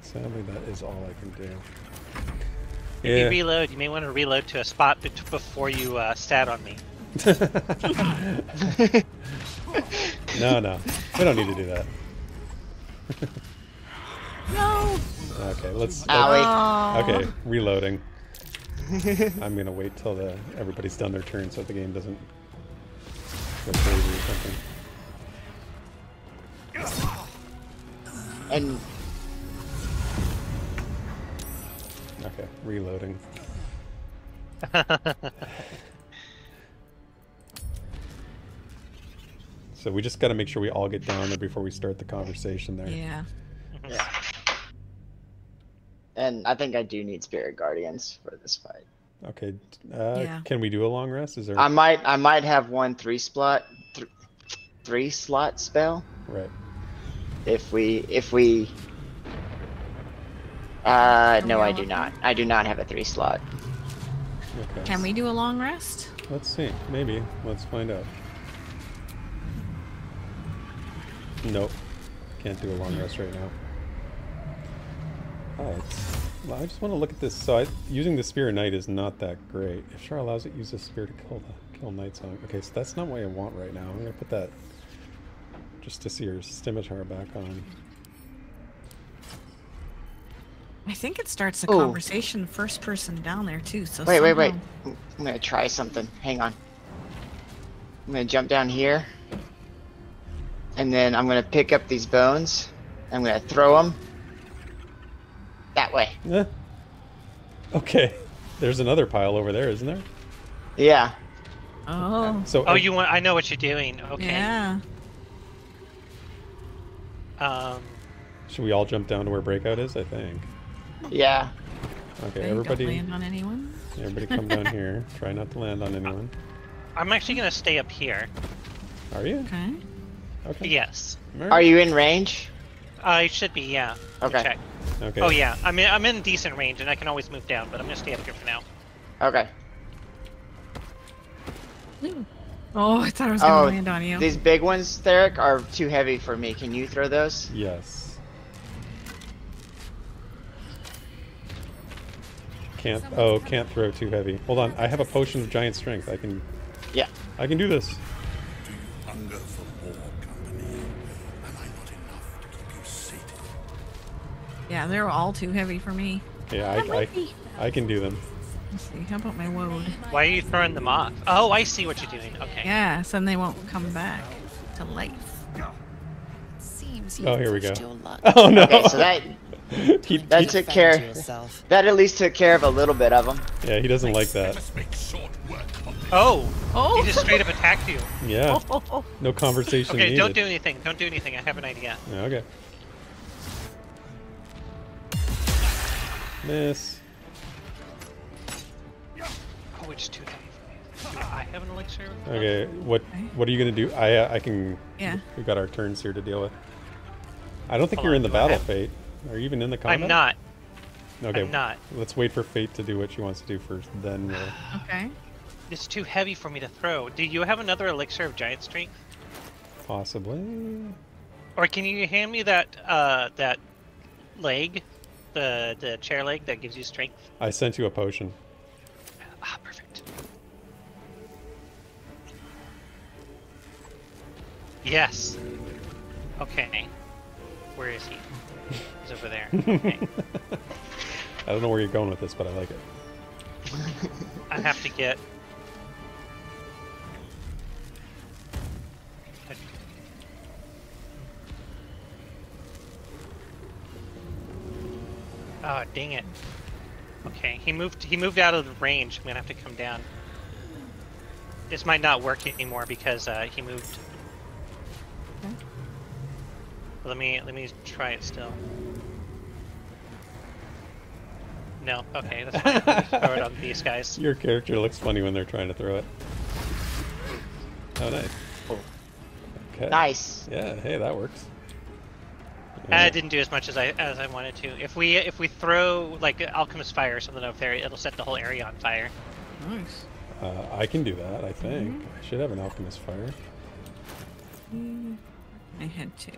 Sadly, that is all I can do. If yeah. you reload, you may want to reload to a spot before you uh, sat on me. No, no. We don't need to do that. No! Okay, let's... Owie. Okay, reloading. I'm going to wait till the, everybody's done their turn so the game doesn't go crazy or something. And... Okay, reloading. So we just got to make sure we all get down there before we start the conversation there. Yeah. Yeah. And I think I do need Spirit Guardians for this fight. Okay. Uh, yeah. Can we do a long rest? Is there? I might. I might have one three slot, th three slot spell. Right. If we, if we. Uh, no, I do not. I do not have a three slot. Okay. Can we do a long rest? Let's see. Maybe. Let's find out. Nope. Can't do a long rest right now. Oh, it's, well, I just want to look at this. So I, using the Spear of Night is not that great. If Shar allows it, use the Spear to kill the kill Night Song. Okay, so that's not what I want right now. I'm going to put that Justiciar's scimitar back on. I think it starts a Ooh. conversation first person down there, too. So Wait, somehow... wait, wait. I'm going to try something. Hang on. I'm going to jump down here. And then I'm going to pick up these bones. I'm going to throw them. That way. Yeah. Okay. There's another pile over there, isn't there? Yeah. Oh. So. Oh, I, you want? I know what you're doing. Okay. Yeah. Um. Should we all jump down to where Breakout is? I think. Yeah. Okay, everybody. Don't land on anyone. Everybody, come down here. Try not to land on anyone. I'm actually gonna stay up here. Are you? Okay. Okay. Yes. Are you in range? I should be. Yeah. Okay. Check. Okay. Oh yeah, I mean I'm in decent range, and I can always move down, but I'm gonna stay up here for now. Okay. Oh, I thought I was gonna oh, land on you. These big ones, Therek, are too heavy for me. Can you throw those? Yes. Can't. Oh, can't throw too heavy. Hold on, I have a potion of giant strength. I can. Yeah. I can do this. Do you hunger for more company? Am I not enough to keep you sated? Yeah, they're all too heavy for me. Yeah, I, I, I can do them. Let's see, how about my woad? Why are you throwing them off? Oh, I see what you're doing. Okay. Yeah, so then they won't come back to life. Seems oh, here we go. Oh, no. Okay, so that, he, that he, took care of, that at least took care of a little bit of them. Yeah, he doesn't like that. Oh, oh. He just straight up attacked you. Yeah. Oh, oh. No conversation Okay, needed. Don't do anything. Don't do anything. I have an idea. Yeah, okay. Miss. Oh, it's too heavy for me. I have an elixir. Okay, what what are you gonna do? I uh, I can. Yeah. We've got our turns here to deal with. I don't think Hold you're on, in the battle, have... Fate. Are you even in the combat? I'm not. Okay. I'm not. Let's wait for Fate to do what she wants to do first, then we'll... Okay. It's too heavy for me to throw. Do you have another elixir of giant strength? Possibly. Or can you hand me that uh, that leg, the the chair leg that gives you strength? I sent you a potion. Ah, perfect. Yes. Okay. Where is he? He's over there. Okay. I don't know where you're going with this, but I like it. I have to get... Oh, dang it. Okay, he moved he moved out of the range. I'm gonna have to come down. This might not work anymore because uh, he moved. Okay. Let me let me try it still. No, okay, that's fine. Throw it on these guys. Your character looks funny when they're trying to throw it. Oh, nice. Oh. Okay. Nice. Yeah. Hey, that works. Yeah. I didn't do as much as I as I wanted to. If we if we throw like Alchemist Fire or something up there, it'll set the whole area on fire. Nice. Uh, I can do that. I think mm-hmm. I should have an Alchemist Fire. I had to.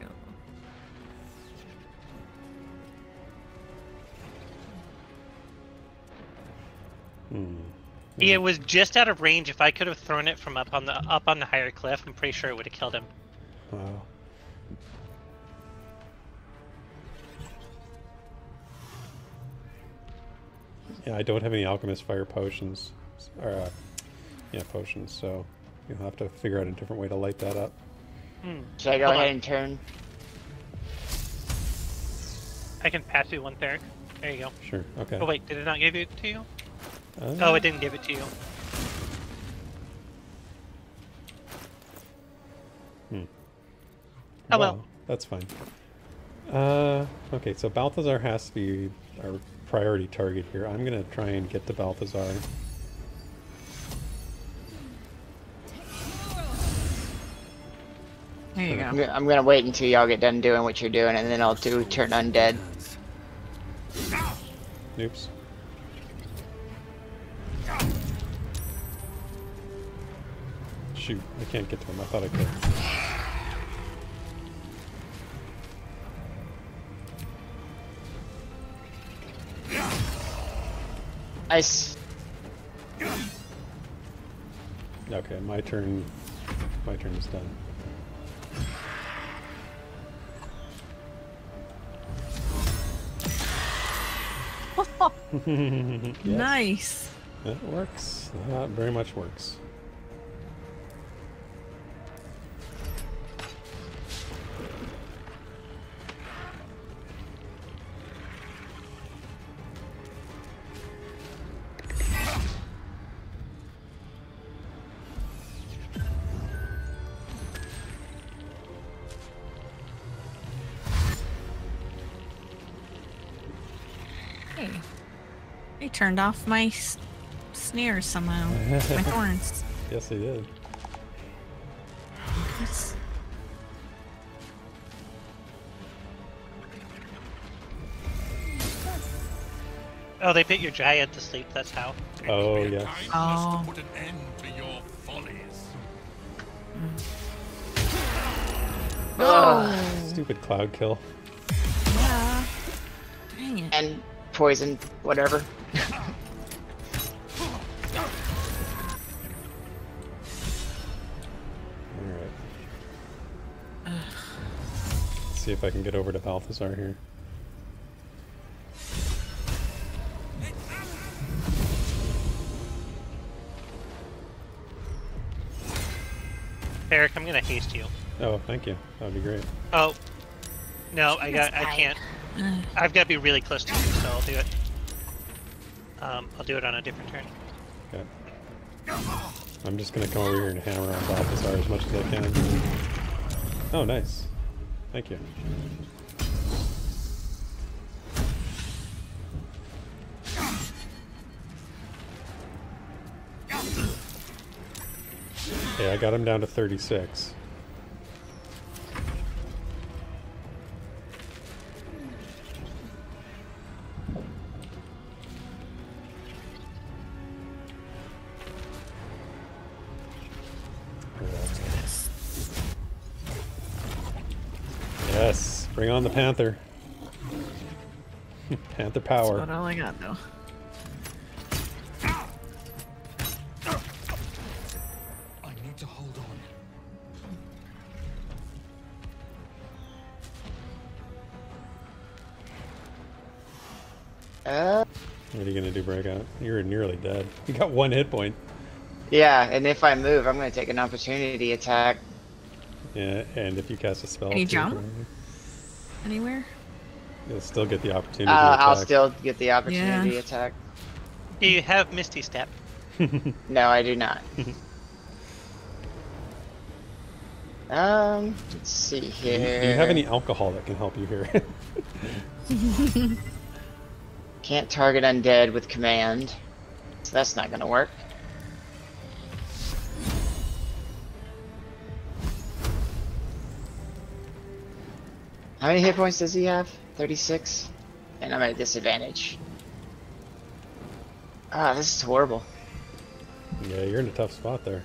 Hmm. Yeah. It was just out of range. If I could have thrown it from up on the up on the higher cliff, I'm pretty sure it would have killed him. Wow. Yeah, I don't have any Alchemist Fire potions, or uh, yeah, potions. So you'll have to figure out a different way to light that up. Hmm. Should I go Hold ahead on. and turn? I can pass you one, Therek. There you go. Sure. Okay. Oh wait, did it not give it to you? Uh, oh, it didn't give it to you. Hmm. Oh well. well. That's fine. Uh, okay, so Balthazar has to be our priority target here. I'm gonna try and get to Balthazar. There you go. I'm gonna wait until y'all get done doing what you're doing, and then I'll do turn undead. Oops. Shoot, I can't get to him. I thought I could. Nice. Okay, my turn. My turn is done. Yes. Nice. That works. That very much works. Turned off my s snares somehow. My thorns. Yes, he did. That's... Oh, they put your giant to sleep. That's how. Oh, yes. Oh. Put an end to your follies. Mm. Oh. Stupid cloud kill. Yeah. Dang it. And poison, whatever. See if I can get over to Balthazar here. Eric, I'm gonna haste you. Oh, thank you. That'd be great. Oh, no, I got. I can't. I've got to be really close to you, so I'll do it. Um, I'll do it on a different turn. Okay. I'm just gonna come over here and hammer on Balthazar as much as I can. Oh, nice. Thank you. Okay, I got him down to thirty-six. Yes, bring on the Panther. Panther power. That's about all I got, though. I need to hold on. Uh, what are you gonna do, Breakout? You're nearly dead. You got one hit point. Yeah, and if I move, I'm gonna take an opportunity attack. Yeah, and if you cast a spell, any jump anywhere, you'll still get the opportunity. Uh, attack. I'll still get the opportunity yeah. attack. Do you have Misty Step? No, I do not. um, let's see here. Do you, do you have any alcohol that can help you here? Can't target undead with command, so that's not gonna work. How many hit points does he have? thirty-six? And I'm at a disadvantage. Ah, this is horrible. Yeah, you're in a tough spot there.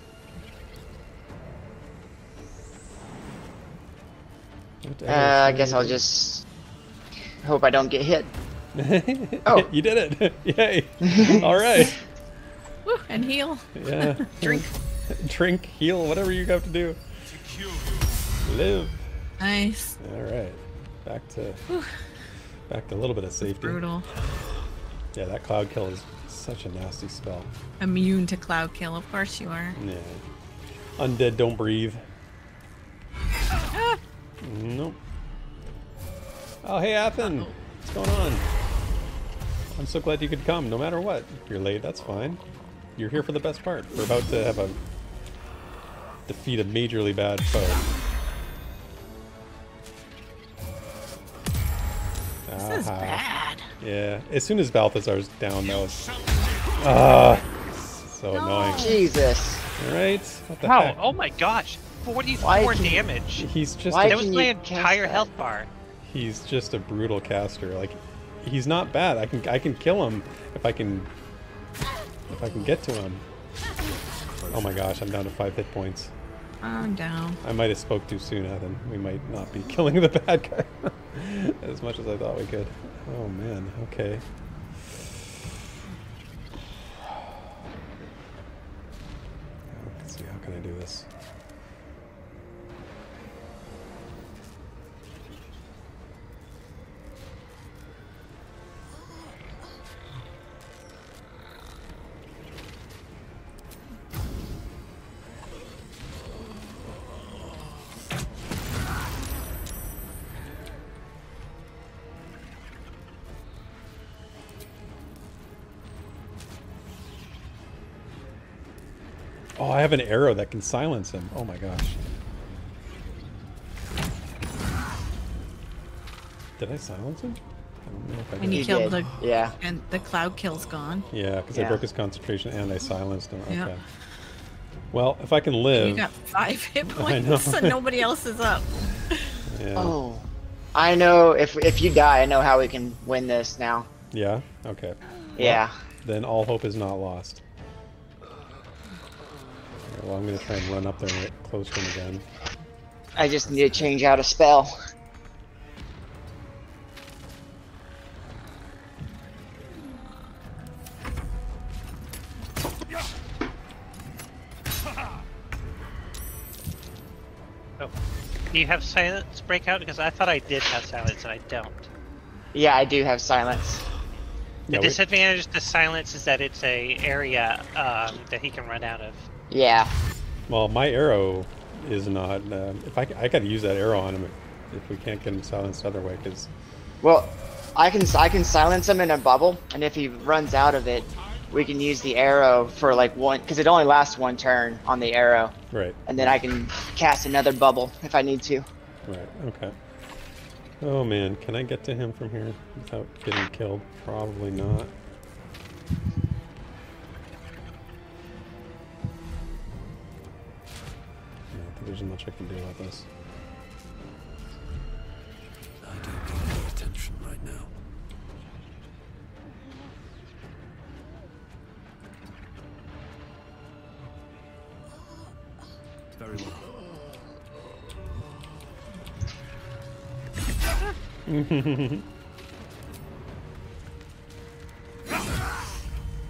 Uh, I guess I'll just hope I don't get hit. Oh, you did it! Yay! All right. Woo, and heal. Yeah. Drink. Drink, heal, whatever you have to do. Live. Nice. All right. Back to Whew. back to a little bit of safety. Brutal. Yeah, that cloud kill is such a nasty spell. Immune to cloud kill, of course you are. Yeah. Undead don't breathe. Ah. Nope. Oh hey, Athen, uh-oh. What's going on? I'm so glad you could come, no matter what. You're late, that's fine. You're here for the best part. We're about to have a defeat a majorly bad foe. This is uh-huh. bad. Yeah. As soon as Balthazar's down, though. Ah, uh, so no. annoying. Jesus. All right. What the wow. heck? Oh my gosh. forty-four damage. He's just. Why a, that was my entire that? health bar. He's just a brutal caster. Like, he's not bad. I can I can kill him if I can if I can get to him. Oh my gosh. I'm down to five hit points. I'm down. I might have spoke too soon, Evan. We might not be killing the bad guy as much as I thought we could. Oh man, okay. Let's see, how can I do this? Oh, I have an arrow that can silence him. Oh my gosh. Did I silence him? I don't know if I did. When you killed the... Yeah. And the cloud kill's gone. Yeah, because yeah. I broke his concentration and I silenced him. Okay. Yeah. Well, if I can live... You got five hit points and nobody else is up. Yeah. Oh. I know if, if you die, I know how we can win this now. Yeah? Okay. Yeah. Well, then all hope is not lost. Well, I'm going to try and run up there and get close to him again. I just need to change out a spell. Oh. Do you have silence, Breakout? Because I thought I did have silence and I don't. Yeah, I do have silence. The no, disadvantage we... to silence is that it's a area um, that he can run out of. Yeah. Well, my arrow is not. Uh, if I I gotta use that arrow on him if, if we can't get him silenced other way, because. Well, I can I can silence him in a bubble, and if he runs out of it, we can use the arrow for like one, because it only lasts one turn on the arrow. Right. And then I can cast another bubble if I need to. Right. Okay. Oh man, can I get to him from here without getting killed? Probably not. There's not much I can do about this. I don't need your attention right now. Very well.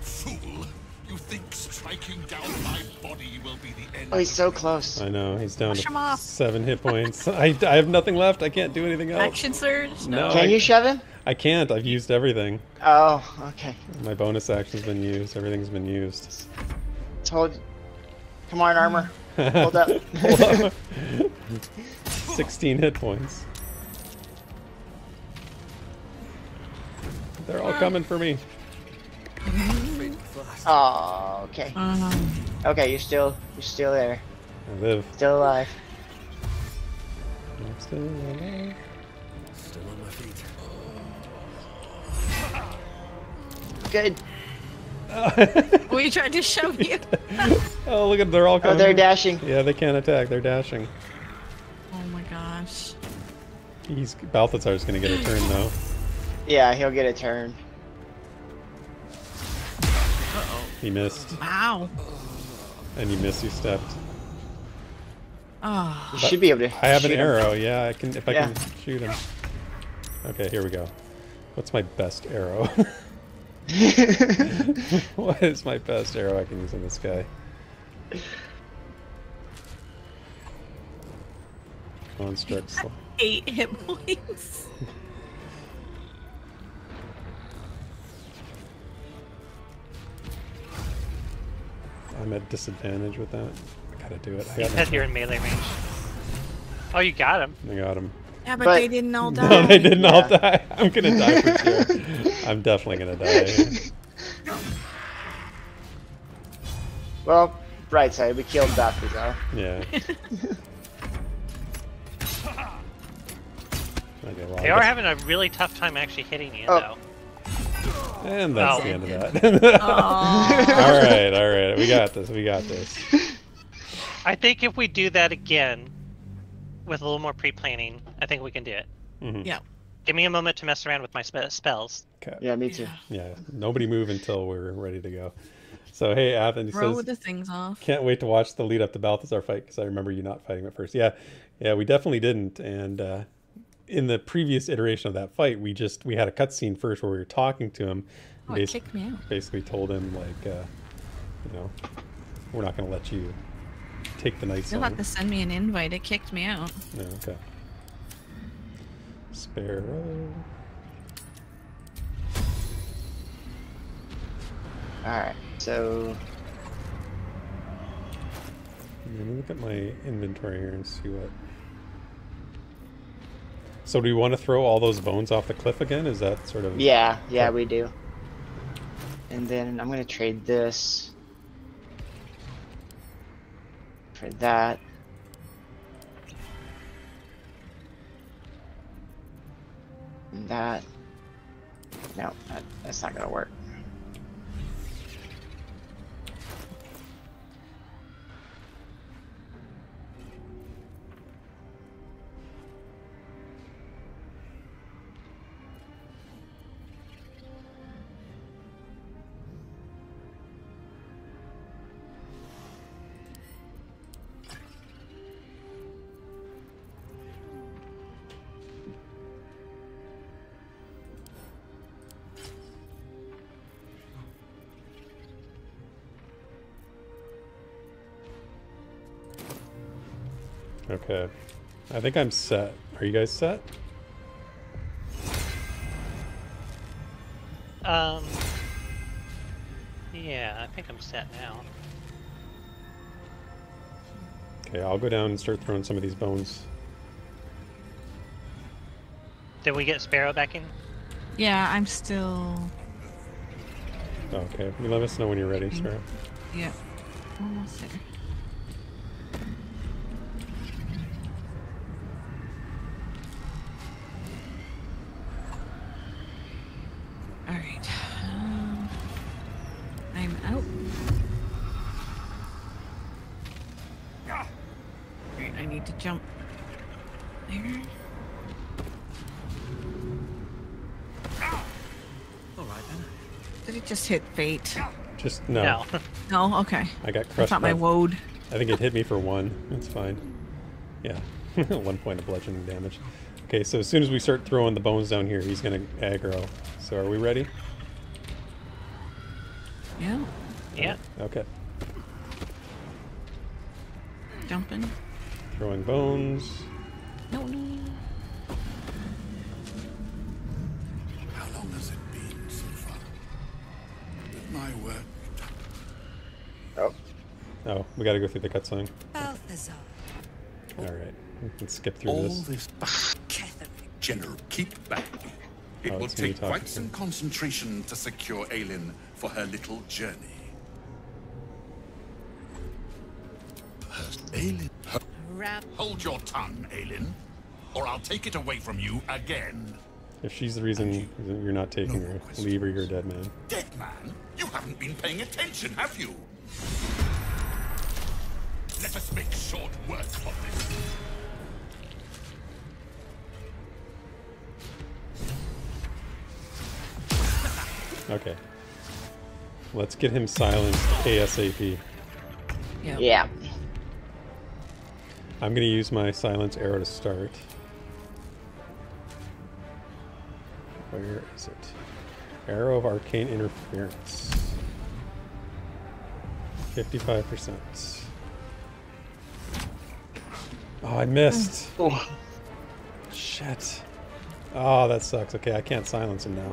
Fool! You think striking down my body will be the end? Oh, he's so close. I know, he's down to seven hit points. I, I have nothing left. I can't do anything else. Action surge? No. Can you shove him? I can't. I've used everything. Oh, okay. My bonus action's been used. Everything's been used. Let's hold. Come on, armor. Hold up. Hold up. sixteen hit points. They're all coming for me. Oh, okay. Uh-huh. Okay, you're still, you're still there. I live. Still alive. I'm still alive. Still on my feet. Good. We tried to shove you. Oh, look at—they're all coming. Oh, they're dashing. Yeah, they can't attack. They're dashing. Oh my gosh. He's Balthazar's gonna get a turn though. Yeah, he'll get a turn. Uh-oh. He missed. Wow. And you missed. You stepped. Ah. Oh. You should be able to. I have an arrow. Him. Yeah, I can. If I yeah. can shoot him. Okay, here we go. What's my best arrow? What is my best arrow I can use on this guy? Construct. Eight hit points. I'm at disadvantage with that. I gotta do it. I got because you're in melee range. Oh, you got him. I got him. Yeah, but, but they didn't all die. No, they didn't yeah. all die. I'm gonna die for sure. I'm definitely gonna die. Well, right side, we killed Balthazar. Yeah. They are having a really tough time actually hitting you, oh. though. And that's oh. the end of that. all right, all right, we got this. We got this. I think if we do that again. With a little more pre-planning, I think we can do it. Mm-hmm. Yeah. Give me a moment to mess around with my spe spells. Okay. Yeah, me too. Yeah, nobody move until we're ready to go. So, hey, Athens says, roll the things off. Can't wait to watch the lead up to Balthazar fight because I remember you not fighting at first. Yeah, yeah, we definitely didn't. And uh, in the previous iteration of that fight, we just we had a cutscene first where we were talking to him. Oh, it kicked me out. Basically told him like, uh, you know, we're not going to let you. Take the night song. You'll have to send me an invite. It kicked me out. Yeah, okay. Sparrow. Alright, so... Let me look at my inventory here and see what... So do we want to throw all those bones off the cliff again? Is that sort of... Yeah, yeah, part? We do. And then I'm going to trade this... for that. And that. No, that, that's not gonna work. Okay, I think I'm set. Are you guys set? Um, yeah, I think I'm set now. Okay, I'll go down and start throwing some of these bones. Did we get Sparrow back in? Yeah, I'm still... Okay, you let us know when you're ready, Sparrow. Yeah, almost there. Hit Fate. Just no. No. No. Okay. I got crushed. That's not my wode. I think it hit me for one. It's fine. Yeah. One point of bludgeoning damage. Okay, so as soon as we start throwing the bones down here, he's going to aggro. So are we ready? Yeah. Yeah. Okay. Jumping. Throwing bones. No need. How long has it been so far? My word. Oh. Oh, we got to go through the cutscene. Balthazar. All right, we can skip through all this. All this General, keep back. It oh, will take quite some concentration to secure Aylin for her little journey. Aylin. Hold your tongue, Aylin, or I'll take it away from you again. If she's the reason you, you're not taking no her, questions. Leave her, you're a dead man. Dead man? You haven't been paying attention, have you? Let us make short work of this. Okay. Let's get him silenced ASAP. Yeah. Yeah. I'm going to use my silence arrow to start. Where is it? Arrow of Arcane Interference. fifty-five percent. Oh, I missed. Oh. Shit. Oh, that sucks. Okay, I can't silence him now.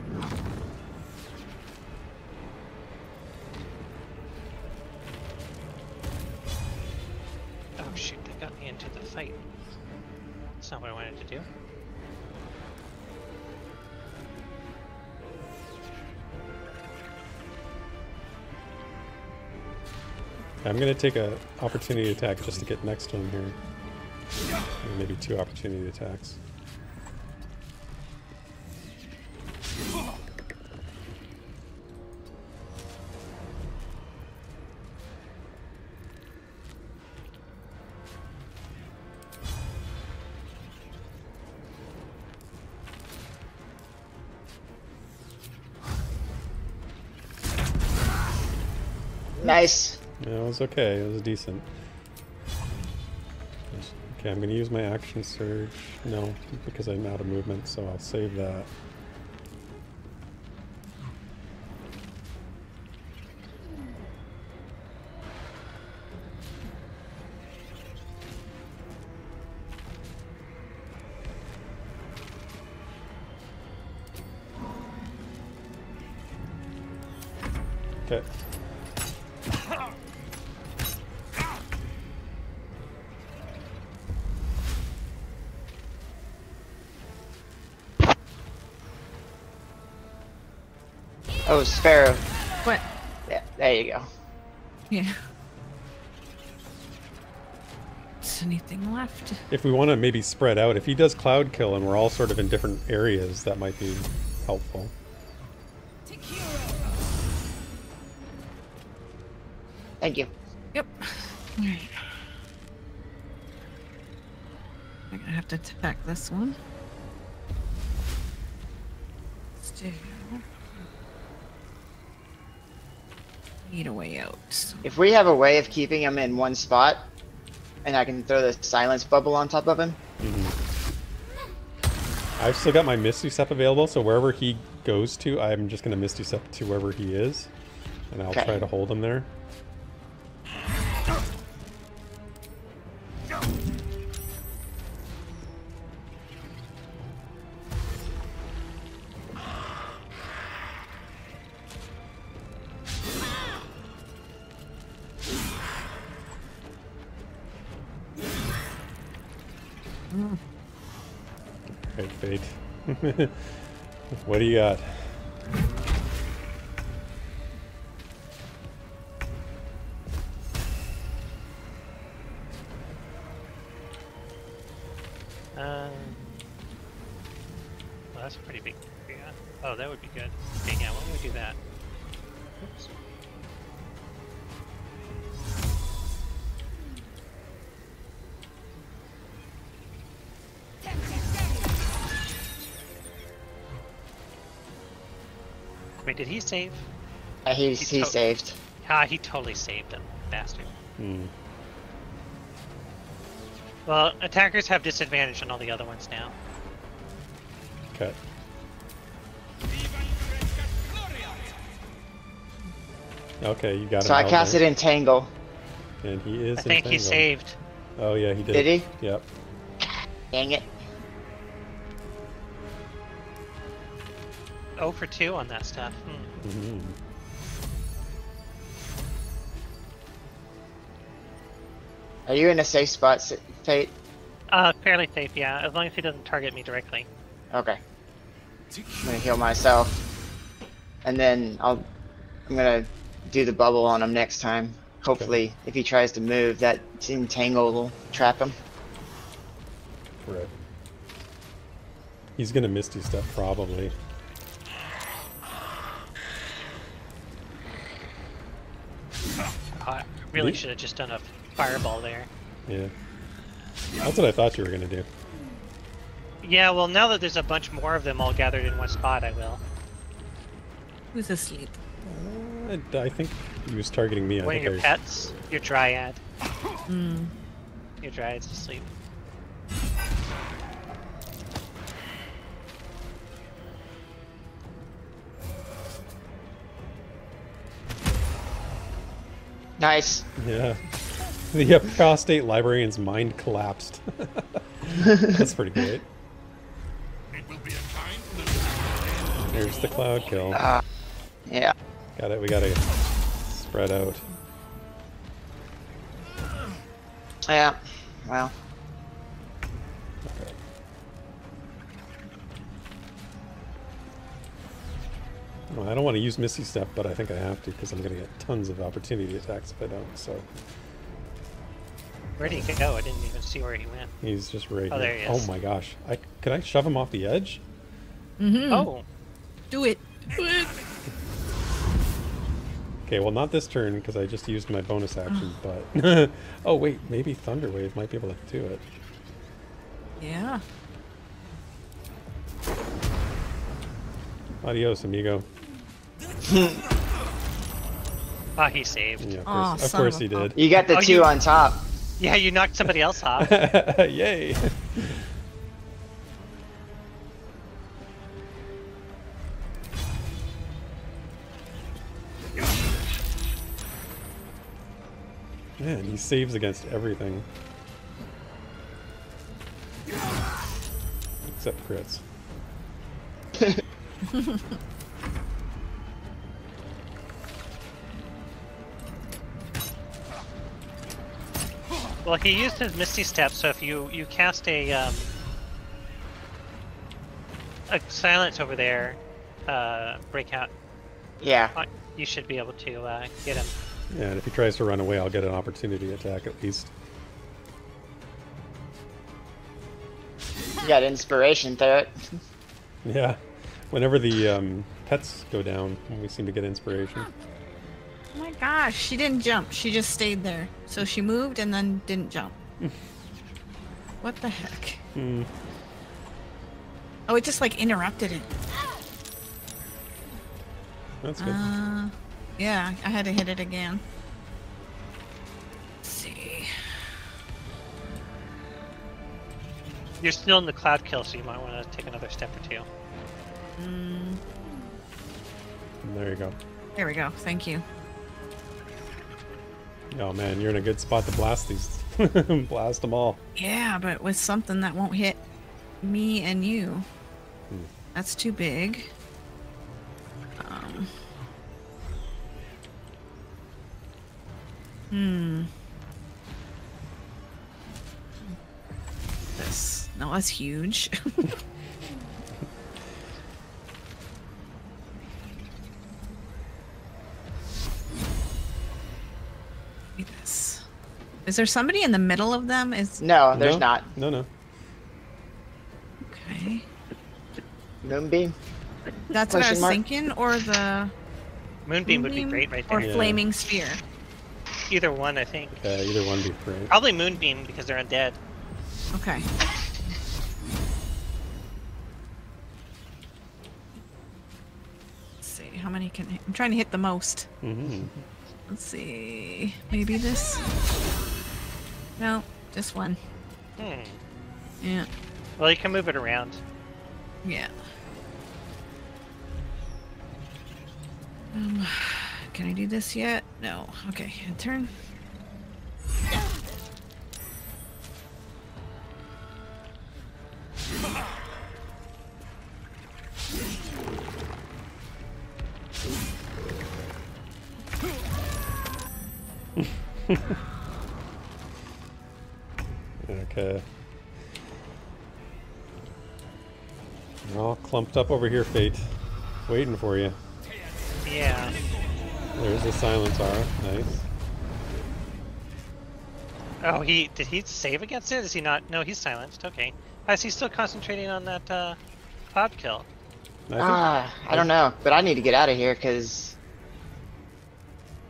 I'm going to take an opportunity attack just to get next to him here. And maybe two opportunity attacks. Nice. Yeah, it was okay. It was decent. Okay, I'm going to use my action surge. No, because I'm out of movement, so I'll save that. Okay. Oh, Sparrow. What? Yeah, there you go. Yeah. Is anything left? If we want to maybe spread out, if he does cloud kill and we're all sort of in different areas, that might be helpful. Thank you. Yep. I'm gonna have to attack this one. Let's do. Need a way out. If we have a way of keeping him in one spot, and I can throw the silence bubble on top of him. Mm-hmm. I've still got my Misty Step available, so wherever he goes to, I'm just going to Misty Step to wherever he is, and I'll okay. try to hold him there. What do you got? Um, well, that's a pretty big area. Oh, that would be good. Okay, yeah, why don't we do that? Oops. Wait, did he save? Uh, he he, he saved. Ah, he totally saved him, bastard. Hmm. Well, attackers have disadvantage on all the other ones now. Okay. Okay, you got it. So I casted Entangle. And he is I think entangled. He saved. Oh yeah, he did. Did he? Yep. Dang it. zero for two on that stuff. Hmm. Mm-hmm. Are you in a safe spot, Fate? Uh, fairly safe, yeah. As long as he doesn't target me directly. Okay. I'm gonna heal myself. And then I'll... I'm gonna do the bubble on him next time. Hopefully, okay. If he tries to move, that entangle will trap him. Right. He's gonna Misty Step, probably. I really should have just done a fireball there. Yeah. That's what I thought you were gonna do. Yeah, well, now that there's a bunch more of them all gathered in one spot, I will. Who's asleep? Uh, I think he was targeting me. I One of your was... pets? Your Dryad. Mm. Your Dryad's asleep. Nice. Yeah. The apostate librarian's mind collapsed. That's pretty great. There's the cloud kill. Uh, yeah. Got it. We gotta spread out. Yeah. Well. Okay. Well, I don't want to use Misty Step, but I think I have to because I'm gonna get tons of opportunity attacks if I don't. So. Where did he go? I didn't even see where he went. He's just right. Oh, here. There he is. Oh my gosh! I could I shove him off the edge? Mm-hmm. Oh. Do it. Do it. Okay, well, not this turn because I just used my bonus action, oh. but... oh, wait, maybe Thunder Wave might be able to do it. Yeah. Adios, amigo. Ah, oh, he saved. Yeah, of course, oh, of course of he did. You got the oh, two you... on top. Yeah, you knocked somebody else off. Yay. Man, he saves against everything. Except crits. Well, he used his Misty Step, so if you, you cast a, um, a silence over there, uh, Breakout. Yeah. You should be able to uh, get him. Yeah, and if he tries to run away, I'll get an opportunity attack at least. You got inspiration, Therek. Yeah. Whenever the um, pets go down, we seem to get inspiration. Oh my gosh, she didn't jump. She just stayed there. So she moved and then didn't jump. What the heck? Mm. Oh, it just like interrupted it. That's good. Uh... Yeah, I had to hit it again. Let's see. You're still in the cloud kill, so you might want to take another step or two. Mm. There you go. There we go. Thank you. Oh man, you're in a good spot to blast these. Blast them all. Yeah, but with something that won't hit me and you. Hmm. That's too big. Um... Hmm. This. No, that's huge. This. Is there somebody in the middle of them? Is No, there's no. not. No, no. Okay. Moonbeam? That's Question what I was mark? thinking, or the... Moonbeam, Moonbeam would be great right there. Or yeah. Flaming Spear. Either one, I think. Yeah, either one be great. Probably Moonbeam because they're undead. Okay. Let's see how many can hit. I'm trying to hit the most. Mm-hmm. Let's see. Maybe this. No, just one. Hmm. Yeah. Well, you can move it around. Yeah. Um, can I do this yet? No. Okay, turn. Okay. You're all clumped up over here, Fate. Waiting for you. Yeah. There's the silence aura. Nice. Oh, he did he save against it? Is he not? No, he's silenced. Okay. Is he still concentrating on that uh, cloud kill? Ah, uh, I don't know, but I need to get out of here because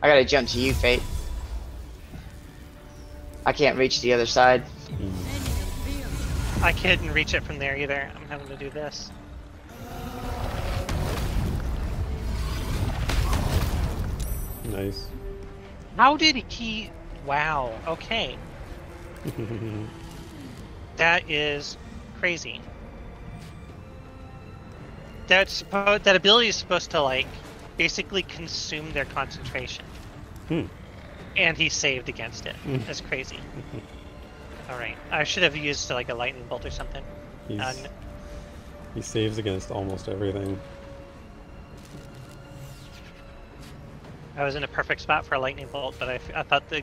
I gotta jump to you, Fate. I can't reach the other side. I couldn't reach it from there either. I'm having to do this. Nice. How did he... Wow. Okay. That is crazy. That's that ability is supposed to, like, basically consume their concentration. Hmm. And he saved against it. Mm. That's crazy. Alright. I should have used like a lightning bolt or something. Uh, no. He saves against almost everything. I was in a perfect spot for a lightning bolt, but I, I thought that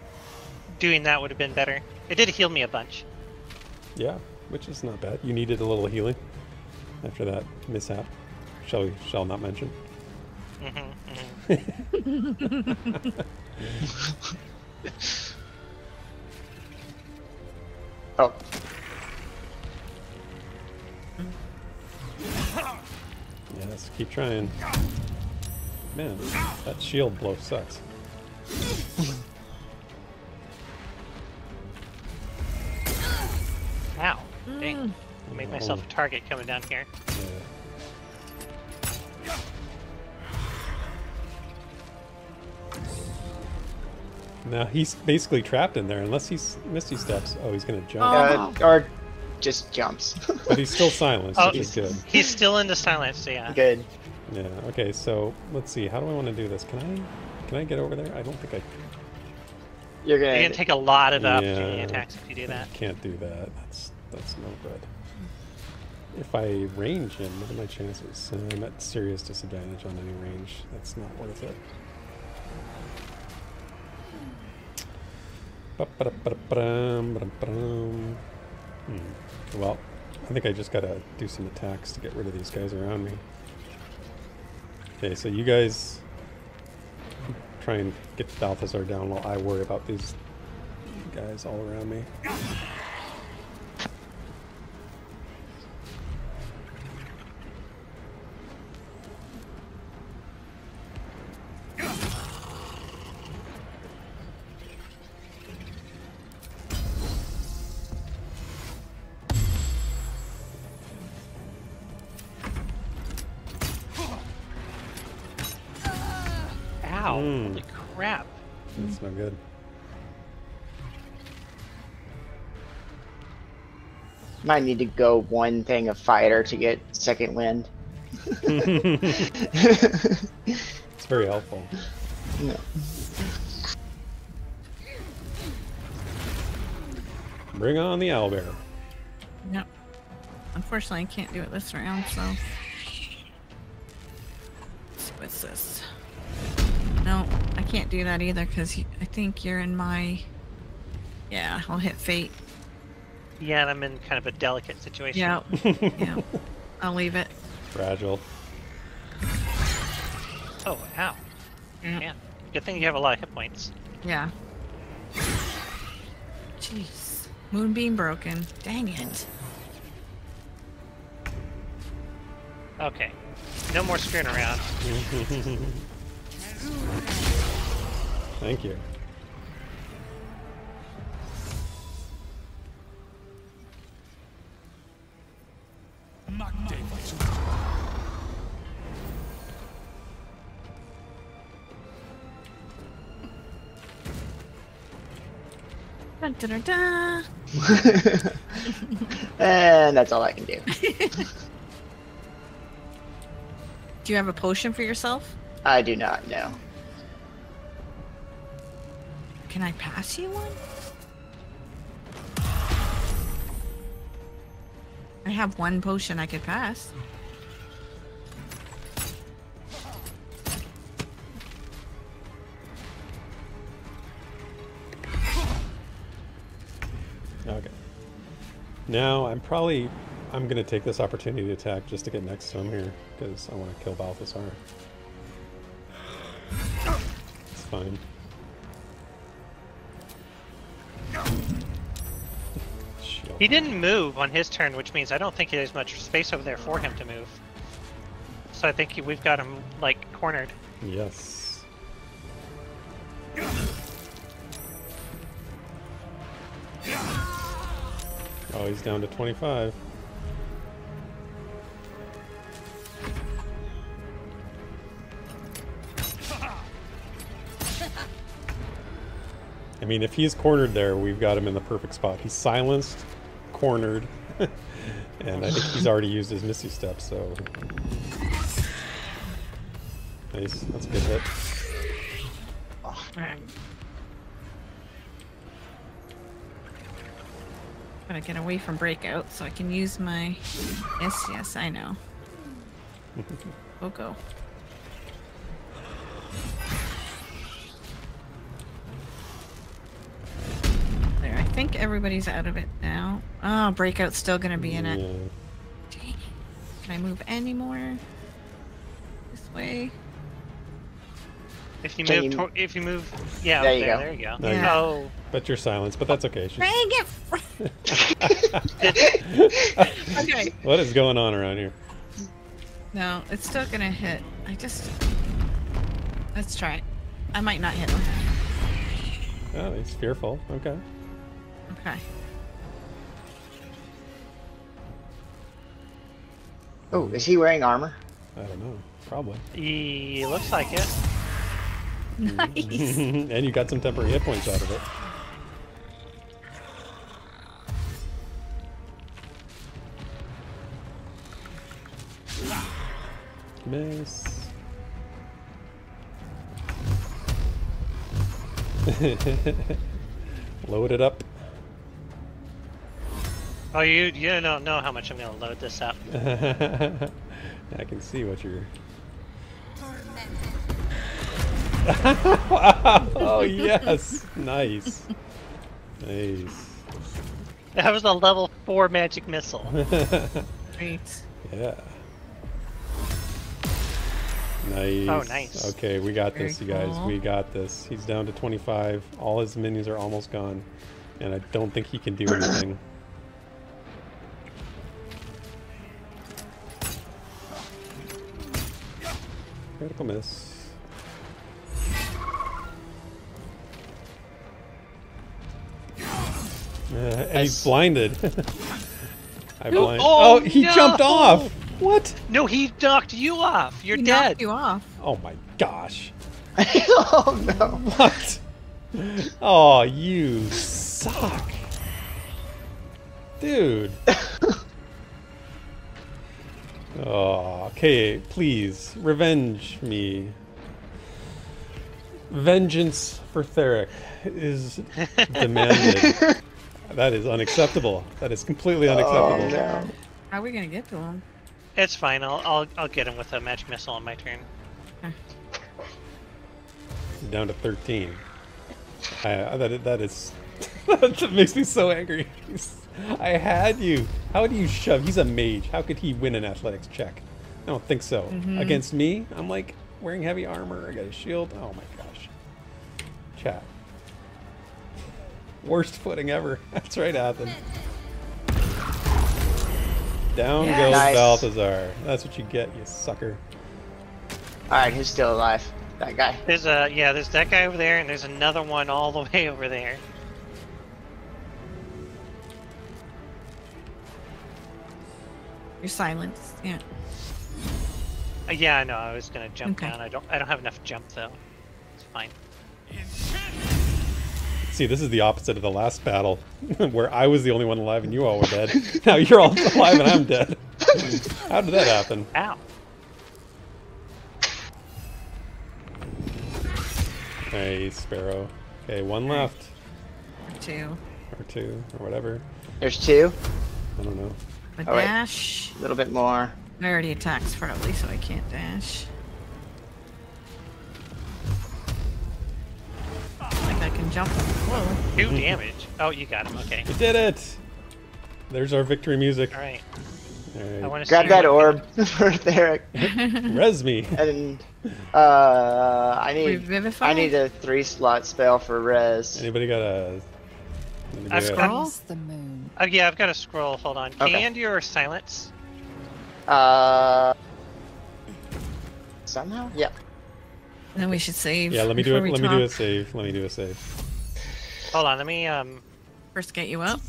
doing that would have been better. It did heal me a bunch. Yeah, which is not bad. You needed a little healing after that mishap. Shall we, shall not mention. Mm-hmm, mm-hmm. Oh. Yes, keep trying. Man, that shield blow sucks. Ow. Dang. I made myself a target coming down here. Yeah. Now he's basically trapped in there unless he's Misty Steps. Oh, he's gonna jump. Uh, or just jumps. But he's still silenced, oh, which is good. He's still into silence, so yeah. Good. Yeah, okay, so let's see. How do I want to do this? Can I can I get over there? I don't think I can. You're gonna, You're gonna take a lot of the yeah, opportunity attacks if you do that. I can't do that. That's that's no good. If I range him, what are my chances? I'm at serious disadvantage on any range. That's not worth it. Hmm. Well, I think I just gotta do some attacks to get rid of these guys around me. Okay, so you guys try and get Balthazar down while I worry about these guys all around me. Good. Might need to go one thing a fighter to get second wind. It's very helpful. No. Bring on the owlbear. No. Unfortunately, I can't do it this round, so. What's this? No, I can't do that either because I think you're in my... Yeah, I'll hit Fate. Yeah, and I'm in kind of a delicate situation. Yeah, yeah. I'll leave it. Fragile. Oh, ow. Yeah. Man, good thing you have a lot of hit points. Yeah. Jeez. Moonbeam broken. Dang it. Okay. No more screwing around. Thank you. Dun, dun, dun, dun. And that's all I can do. Do you have a potion for yourself? I do not, no. Can I pass you one? I have one potion I could pass. Okay. Now I'm probably I'm gonna take this opportunity to attack just to get next to him here because I want to kill Balthazar. It's fine. He didn't move on his turn, which means I don't think there's much space over there for him to move. So I think he, we've got him like cornered. Yes. Oh, he's down to twenty-five. I mean, if he's cornered there, we've got him in the perfect spot. He's silenced, cornered, and I think he's already used his Misty Step, so... Nice, that's a good hit. Oh, man. Gotta get away from Breakout so I can use my... Yes, yes, I know. We'll go. There, I think everybody's out of it now. Oh, Breakout's still gonna be in it. Yeah. Dang. Can I move any more? This way? If you move, you... if you move, yeah, there you there, go. There you go. There yeah. you go. Oh. But you're silenced, but that's okay. She's... Dang it! Okay. What is going on around here? No, it's still gonna hit. I just let's try it. I might not hit him. Oh, he's fearful. Okay. Okay. Oh, is he wearing armor? I don't know. Probably. He looks like it. Nice. And you got some temporary hit points out of it. Miss. Load it up. Oh, you you don't know how much I'm gonna load this up. I can see what you're. Wow. Oh yes, nice, nice. That was a level four magic missile. Great. Yeah. Nice. Oh, nice. Okay, we got Very this, you guys. Cool. We got this. He's down to twenty-five. All his minions are almost gone, and I don't think he can do anything. Critical miss. Uh, and he's I... blinded. I blind. Oh, oh he no! jumped off. What? No, he knocked you off. You're he dead. Knocked you off. Oh my gosh. Oh no. What? Oh, you suck, dude. Oh, okay. Please revenge me. Vengeance for Therek is demanded. That is unacceptable. That is completely unacceptable. Oh, no. How are we gonna get to him? It's fine. I'll I'll I'll get him with a magic missile on my turn. Huh. Down to thirteen. I, that that is that makes me so angry. I had you. How do you shove? He's a mage. How could he win an athletics check? I don't think so. Mm-hmm. Against me, I'm like wearing heavy armor. I got a shield. Oh my gosh. Chat. Worst footing ever. That's right, Athen. Down yeah, goes nice. Balthazar. That's what you get, you sucker. Alright, who's still alive? That guy. There's a yeah, there's that guy over there, and there's another one all the way over there. You're silenced, yeah. Uh, yeah, I know. I was gonna jump okay. down. I don't. I don't have enough jump though. It's fine. See, this is the opposite of the last battle, where I was the only one alive and you all were dead. Now you're all alive and I'm dead. How did that happen? Ow. Hey, Sparrow. Okay, one left. Or two. Or two, or whatever. There's two? I don't know. A all dash. Right. A little bit more. I already attacked Sproutly, so I can't dash. Like I can jump. Whoa. Two damage. Oh, you got him. Okay. We did it. There's our victory music. All right. All right. I want to grab that orb for Therek. Res me. And uh, I need. Revivify? I need a three slot spell for res. Anybody got a? Anybody a scroll? The moon. Oh yeah, I've got a scroll. Hold on. Okay. Can your silence? Uh. Somehow. Yeah. Then we should save. Yeah, let me do it. Let talk. me do a save. Let me do a save. Hold on, let me um first get you up.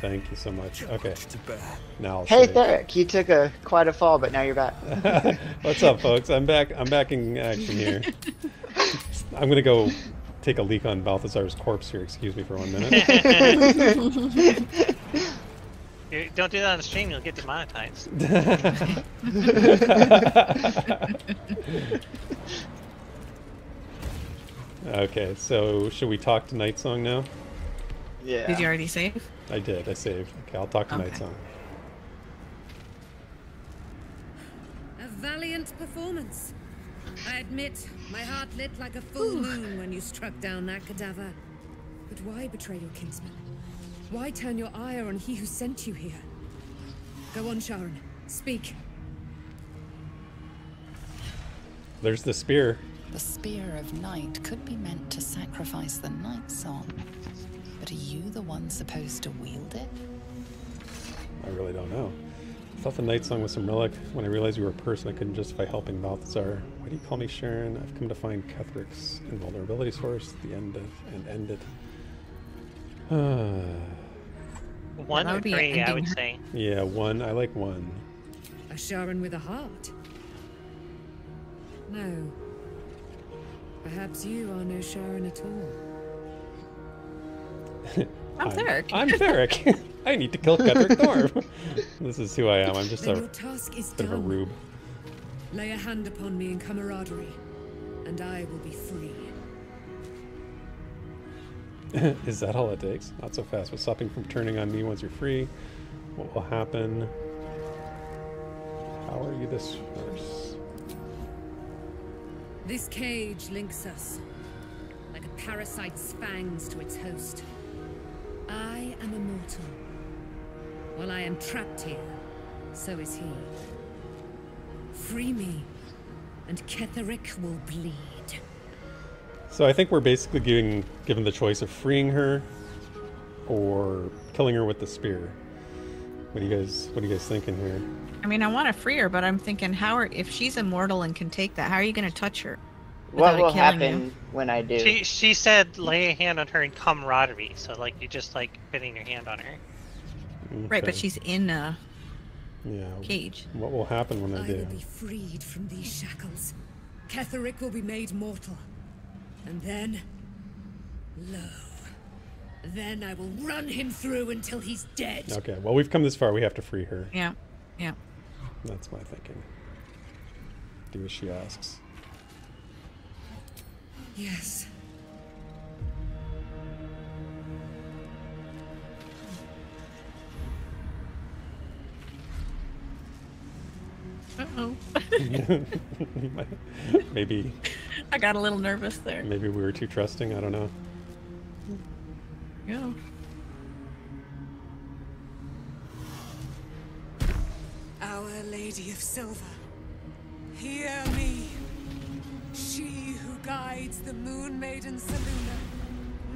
Thank you so much. Okay. Now. I'll hey, Therek, you took a quite a fall, but now you're back. What's up, folks? I'm back. I'm back in action here. I'm gonna go take a leak on Balthazar's corpse here. Excuse me for one minute. Don't do that on the stream, you'll get demonetized. Okay, so should we talk to Night Song now? Yeah. Did you already save? I did, I saved. Okay, I'll talk to okay. Night Song. A valiant performance. I admit, my heart lit like a full Ooh. moon when you struck down that cadaver. But why betray your kinsman? Why turn your ire on he who sent you here? Go on, Sharran. Speak. There's the spear. The Spear of Night could be meant to sacrifice the Night Song. But are you the one supposed to wield it? I really don't know. I thought the Night Song was some relic. When I realized you were a person, I couldn't justify helping Balthazar. Why do you call me Sharran? I've come to find Ketheric's invulnerability source, the end of, and end it. One or three, I would say. Yeah, one. I like one. A Sharran with a heart? No. Perhaps you are no Sharran at all. I'm, I'm Therek. I'm Therek. I need to kill Ketheric Thorn. This is who I am. I'm just then a task is bit done. of a rube. Lay a hand upon me in camaraderie, and I will be free. Is that all it takes? Not so fast. What's stopping from turning on me once you're free? What will happen? How are you this worse? This cage links us like a parasite's fangs to its host. I am immortal. While I am trapped here, so is he. Free me, and Ketheric will bleed. So I think we're basically giving, given the choice of freeing her or killing her with the spear. What do you guys, what are you guys thinking here? I mean, I want to free her, but I'm thinking, how are, if she's immortal and can take that, how are you going to touch her? What will happen you? when I do? She, she said, lay a hand on her in camaraderie. So like, you're just like putting your hand on her. Okay. Right, but she's in a yeah. cage. What will happen when I, I do? I will be freed from these shackles. Ketheric will be made mortal. And then, lo, then I will run him through until he's dead. Okay, well, we've come this far. We have to free her. Yeah, yeah. That's my thinking. Do as she asks. Yes. Uh-oh. Maybe. I got a little nervous there. Maybe we were too trusting. I don't know. Yeah. Our Lady of Silver, hear me. She who guides the Moon Maiden Selûne,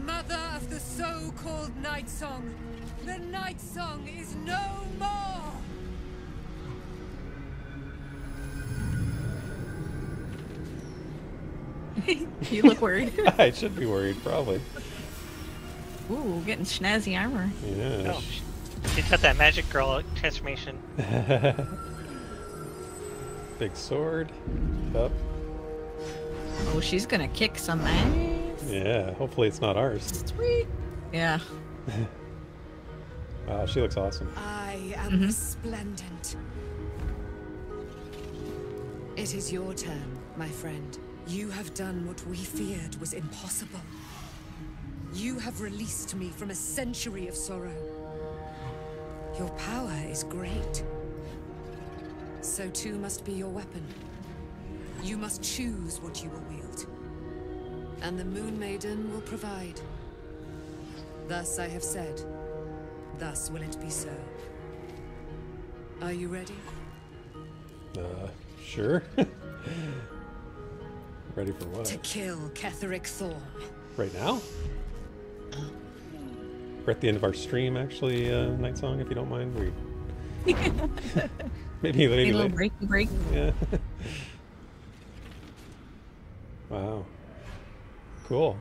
mother of the so-called Night Song. The Night Song is no more. You look worried. I should be worried, probably. Ooh, getting snazzy armor. Yeah. Oh, she's got that magic girl transformation. Big sword. Up. Oh, she's gonna kick some ass. Yeah, hopefully it's not ours. Sweet. Yeah. Wow, she looks awesome. I am mm-hmm. resplendent. It is your turn, my friend. You have done what we feared was impossible. You have released me from a century of sorrow. Your power is great. So too must be your weapon. You must choose what you will wield. And the Moon Maiden will provide. Thus I have said. Thus will it be so. Are you ready? Uh, sure. Ready for what? To kill Ketheric Thorn. Right now? Oh. We're at the end of our stream, actually, uh, Night Song, if you don't mind. We... maybe maybe a little breaky break. Yeah. Wow. Cool.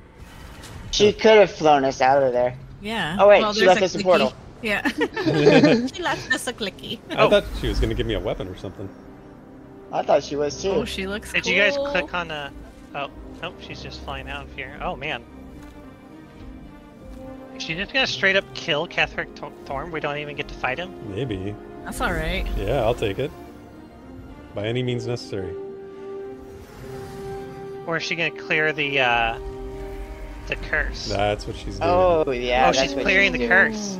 She could have flown us out of there. Yeah. Oh wait, well, she left us a portal. Yeah. She left us a clicky. I oh. thought she was going to give me a weapon or something. I thought she was too. Oh, she looks Did cool. you guys click on a... Oh, nope, she's just flying out of here. Oh, man. Is she just going to straight up kill Ketheric Thorn? We don't even get to fight him? Maybe. That's alright. Yeah, I'll take it. By any means necessary. Or is she going to clear the... Uh... the curse. That's what she's doing. Oh, yeah. Oh, she's clearing the curse.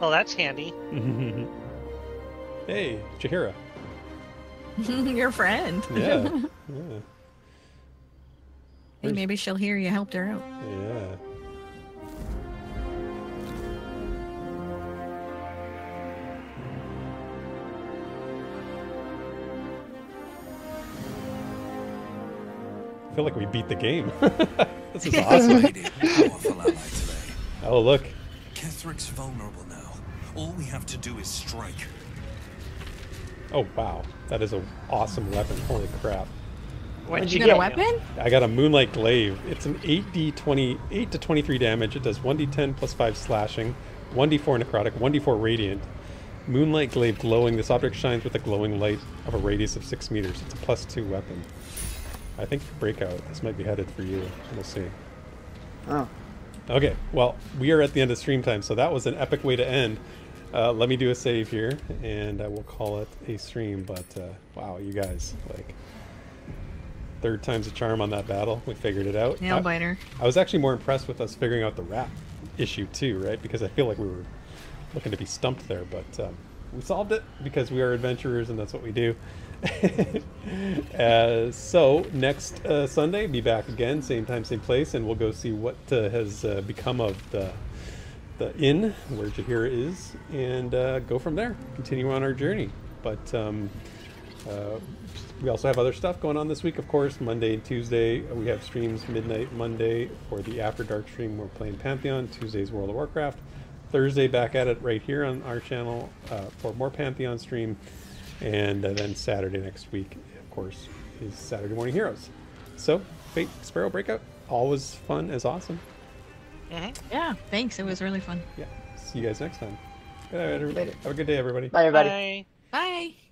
Well, that's handy. Hey, Jaheira. Your friend. Yeah. Yeah. Hey, maybe she'll hear you helped her out. Yeah. I feel like we beat the game. This is awesome. Oh, look. Ketheric's vulnerable now. All we have to do is strike. Oh, wow. That is an awesome weapon. Holy crap. What did you, you get? A weapon? I got a Moonlight Glaive. It's an eight D twenty, eight to twenty-three damage. It does one D ten plus five slashing, one D four necrotic, one D four radiant. Moonlight Glaive glowing. This object shines with a glowing light of a radius of six meters. It's a plus two weapon. I think Breakout, this might be headed for you. We'll see. Oh. Okay, well, we are at the end of stream time, so that was an epic way to end. Uh, let me do a save here, and I will call it a stream, but uh, wow, you guys, like, third time's a charm on that battle. We figured it out. Nail biter. I, I was actually more impressed with us figuring out the wrap issue too, right? Because I feel like we were looking to be stumped there, but um, we solved it because we are adventurers and that's what we do. uh, so next uh, Sunday, be back again, same time, same place, and we'll go see what uh, has uh, become of the the inn where Jaheira is, and uh, go from there. Continue on our journey. But um, uh, we also have other stuff going on this week, of course. Monday and Tuesday we have streams. Midnight Monday for the After Dark stream, we're playing Pantheon. Tuesday's World of Warcraft. Thursday back at it right here on our channel uh, for more Pantheon stream. And uh, then Saturday next week, of course, is Saturday Morning Heroes. So, Fate, Sparrow, Breakout, always fun as awesome. Mm-hmm. Yeah, thanks. It was really fun. Yeah. See you guys next time. Good night, everybody. Later. Have a good day, everybody. Bye, everybody. Bye. Bye.